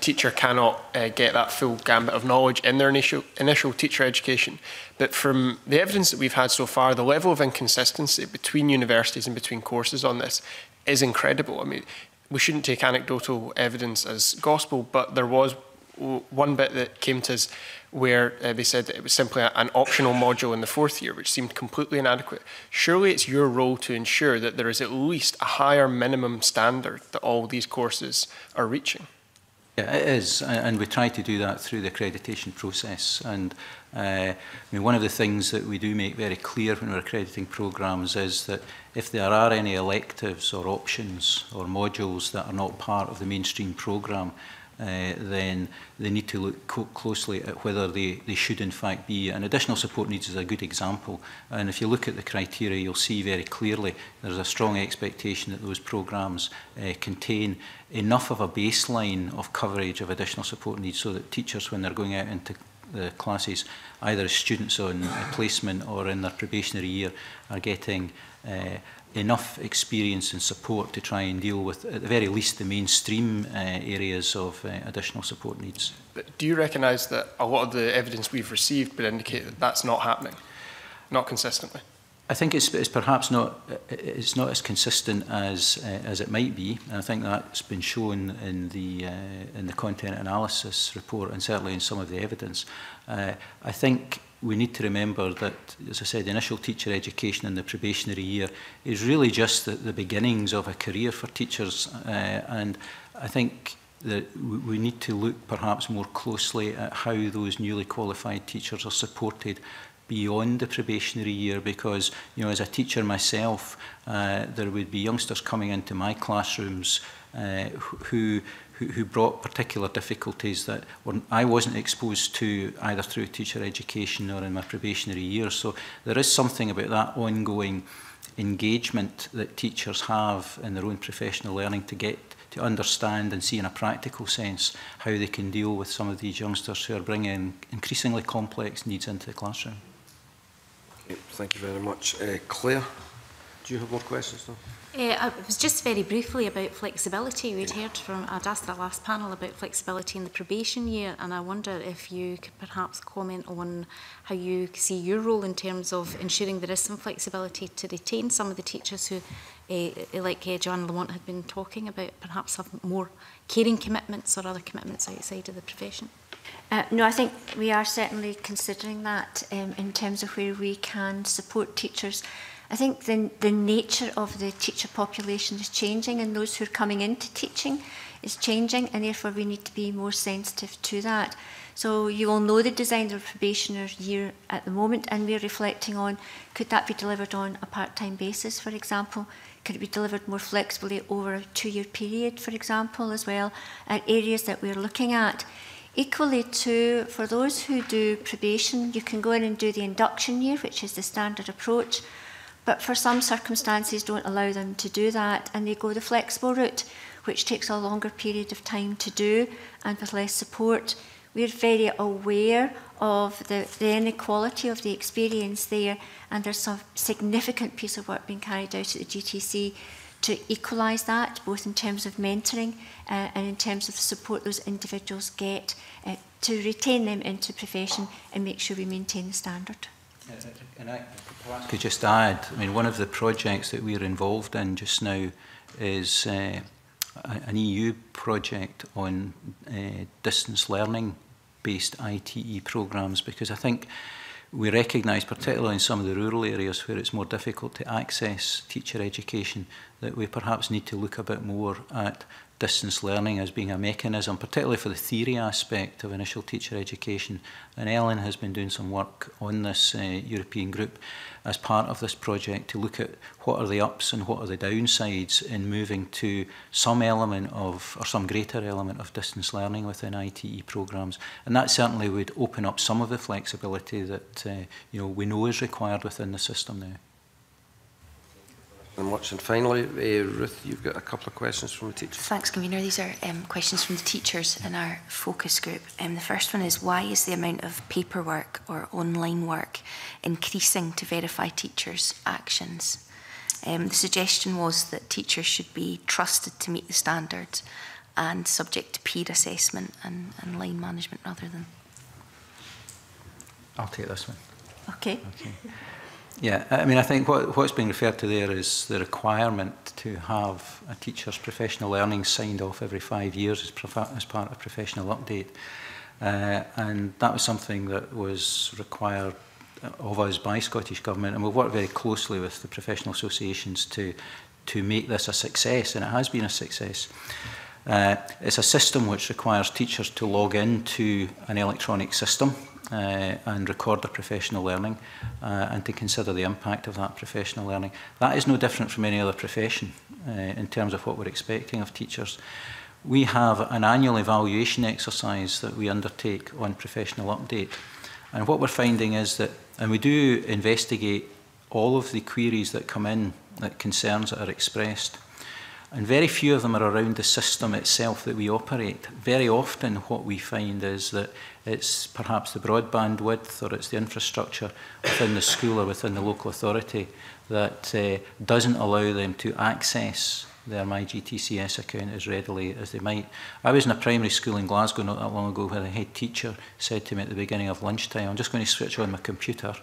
teacher cannot get that full gambit of knowledge in their initial teacher education. But from the evidence that we've had so far, the level of inconsistency between universities and between courses on this is incredible. I mean, we shouldn't take anecdotal evidence as gospel, but there was one bit that came to us where they said that it was simply an optional module in the fourth year, which seemed completely inadequate. Surely it's your role to ensure that there is at least a higher minimum standard that all these courses are reaching. Yeah, it is, and we try to do that through the accreditation process. And I mean, one of the things that we do make very clear when we're accrediting programmes is that if there are any electives or options or modules that are not part of the mainstream programme, then they need to look closely at whether they should in fact be. And additional support needs is a good example. And if you look at the criteria, you'll see very clearly there's a strong expectation that those programmes contain enough of a baseline of coverage of additional support needs so that teachers, when they're going out into the classes, either as students on placement or in their probationary year, are getting enough experience and support to try and deal with, at the very least, the mainstream areas of additional support needs. But do you recognise that a lot of the evidence we've received would indicate that that's not happening, not consistently? I think it's perhaps not as consistent as it might be, and I think that's been shown in the content analysis report and certainly in some of the evidence. I think we need to remember that, as I said, initial teacher education in the probationary year is really just the beginnings of a career for teachers, and I think that we need to look perhaps more closely at how those newly qualified teachers are supported beyond the probationary year, because, you know, as a teacher myself, there would be youngsters coming into my classrooms who brought particular difficulties that I wasn't exposed to either through teacher education or in my probationary year. So there is something about that ongoing engagement that teachers have in their own professional learning to get to understand and see in a practical sense how they can deal with some of these youngsters who are bringing increasingly complex needs into the classroom. Thank you very much. Claire, do you have more questions though? It was just very briefly about flexibility. We'd heard from, I'd asked our last panel about flexibility in the probation year, and I wonder if you could perhaps comment on how you see your role in terms of ensuring there is some flexibility to retain some of the teachers who, like John Lamont had been talking about, perhaps have more caring commitments or other commitments outside of the profession. No, I think we are certainly considering that in terms of where we can support teachers. I think the nature of the teacher population is changing, and those who are coming into teaching is changing, and therefore we need to be more sensitive to that. So you will know the design of the probationer year at the moment, and we're reflecting on, could that be delivered on a part-time basis, for example? Could it be delivered more flexibly over a two-year period, for example, as well, are areas that we're looking at. Equally too, for those who do probation, you can go in and do the induction year, which is the standard approach, but for some circumstances don't allow them to do that, and they go the flexible route, which takes a longer period of time to do and with less support. We're very aware of the inequality of the experience there, and there's some significant piece of work being carried out at the GTC to equalise that, both in terms of mentoring and in terms of the support those individuals get to retain them into profession and make sure we maintain the standard. And I could just add, I mean, one of the projects that we're involved in just now is an EU project on distance learning-based ITE programmes, because I think we recognise, particularly in some of the rural areas where it's more difficult to access teacher education, that we perhaps need to look a bit more at distance learning as being a mechanism, particularly for the theory aspect of initial teacher education. And Ellen has been doing some work on this European group as part of this project to look at what are the ups and what are the downsides in moving to some element of, or some greater element of distance learning within ITE programmes. And that certainly would open up some of the flexibility that you know, we know is required within the system now. And finally, Ruth, you've got a couple of questions from the teachers. Thanks, Convener. These are questions from the teachers in our focus group. The first one is, why is the amount of paperwork or online work increasing to verify teachers' actions? The suggestion was that teachers should be trusted to meet the standards and subject to peer assessment and line management rather than... I'll take this one. Okay. Okay. Yeah, I mean, I think what's being referred to there is the requirement to have a teacher's professional learning signed off every 5 years as part of professional update. And that was something that was required of us by Scottish Government. And we've worked very closely with the professional associations to make this a success, and it has been a success. It's a system which requires teachers to log into an electronic system and record their professional learning and to consider the impact of that professional learning. That is no different from any other profession in terms of what we're expecting of teachers. We have an annual evaluation exercise that we undertake on professional update, and what we're finding is that, and we do investigate all of the queries that come in, that concerns that are expressed, and very few of them are around the system itself that we operate. Very often what we find is that it's perhaps the broadband width or it's the infrastructure within the school or within the local authority that doesn't allow them to access their MyGTCS account as readily as they might. I was in a primary school in Glasgow not that long ago where the head teacher said to me at the beginning of lunchtime, I'm just going to switch on my computer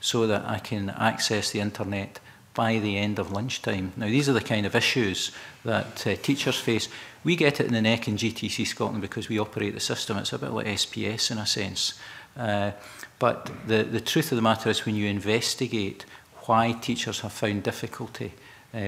so that I can access the internet by the end of lunchtime. Now, these are the kind of issues that teachers face. We get it in the neck in GTC Scotland because we operate the system. It's a bit like SPS in a sense. But the truth of the matter is when you investigate why teachers have found difficulty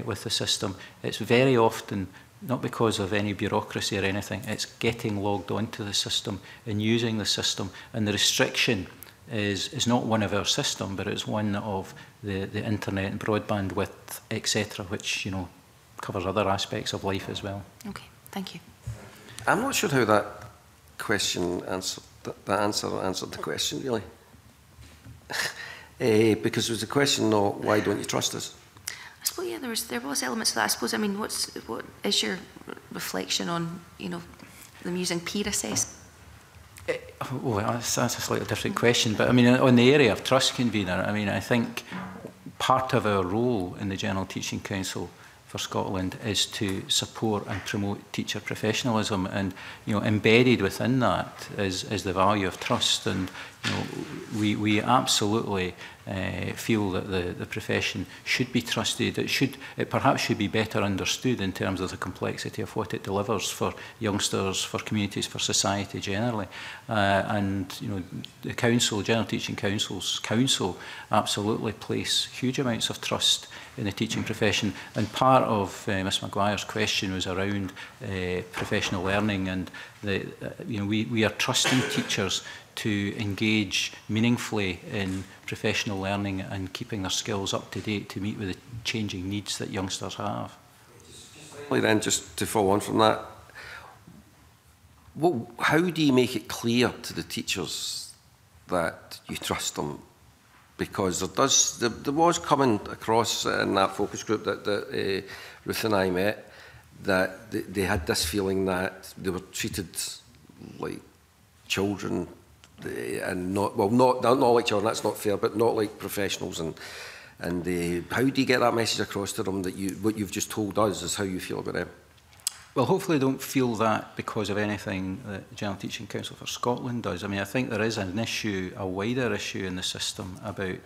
with the system, it's very often not because of any bureaucracy or anything. It's getting logged onto the system and using the system. And the restriction is not one of our system, but it's one of the internet and broadband width, etc., which, you know, covers other aspects of life as well. Okay, thank you. I'm not sure how that question answered the answer answered the question, really, because it was a question, not why don't you trust us? I suppose, yeah, there was elements of that. I suppose, I mean, what is your reflection on, you know, them using peer assessment? Well, that's a slightly different question, but I mean, on the area of trust, Convener, I mean, I think part of our role in the General Teaching Council for Scotland is to support and promote teacher professionalism, and, you know, embedded within that is the value of trust. And, you know, we absolutely feel that the profession should be trusted. It perhaps should be better understood in terms of the complexity of what it delivers for youngsters, for communities, for society generally. And, you know, the council, General Teaching Council's council, absolutely place huge amounts of trust in the teaching profession. And part of Ms Maguire's question was around professional learning, and you know, we are trusting teachers to engage meaningfully in professional learning and keeping their skills up to date to meet with the changing needs that youngsters have. Then, just to follow on from that, how do you make it clear to the teachers that you trust them? Because there was coming across in that focus group that Ruth and I met, that they had this feeling that they were treated like children, and not like children, that's not fair, but not like professionals. And how do you get that message across to them that what you've just told us is how you feel about them? Well, hopefully they don't feel that because of anything that the General Teaching Council for Scotland does. I mean, I think there is an issue, a wider issue in the system about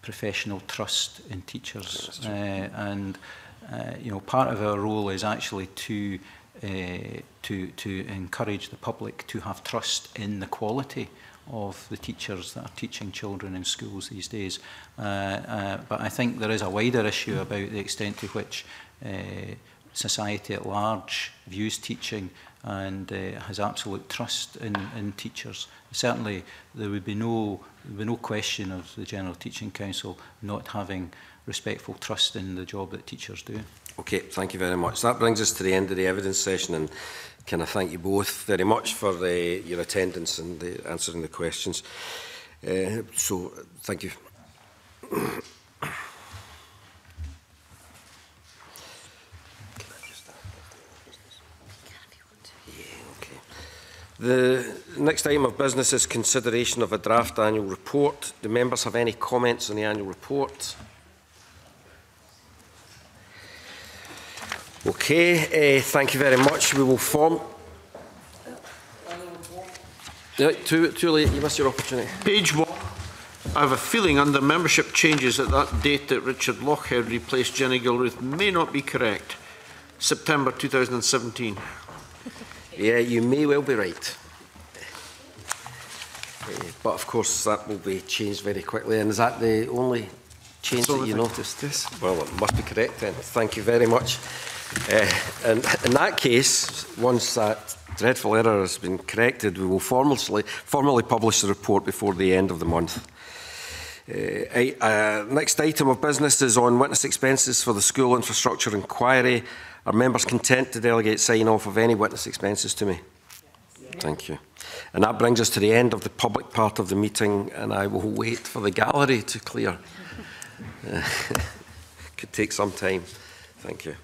professional trust in teachers. You know, part of our role is actually to encourage the public to have trust in the quality of the teachers that are teaching children in schools these days. But I think there is a wider issue about the extent to which society at large views teaching and has absolute trust in teachers. Certainly, there would be no question of the General Teaching Council not having respectful trust in the job that teachers do. Okay, thank you very much. That brings us to the end of the evidence session, and can I thank you both very much for your attendance and answering the questions. So, thank you. The next item of business is consideration of a draft annual report. Do members have any comments on the annual report? Okay, thank you very much. We will form... Yeah, too late, you missed your opportunity. Page 1. I have a feeling under membership changes at that date that Richard Lochhead replaced Jenny Gilruth may not be correct. September 2017. Yeah, you may well be right. But of course that will be changed very quickly. And is that the only change that you noticed? Yes. Well, it must be correct then. Thank you very much. And in that case, once that dreadful error has been corrected, we will formally publish the report before the end of the month. Next item of business is on witness expenses for the School Infrastructure Inquiry. Are members content to delegate sign-off of any witness expenses to me? Yes. Thank you. And that brings us to the end of the public part of the meeting, and I will wait for the gallery to clear. Could take some time. Thank you.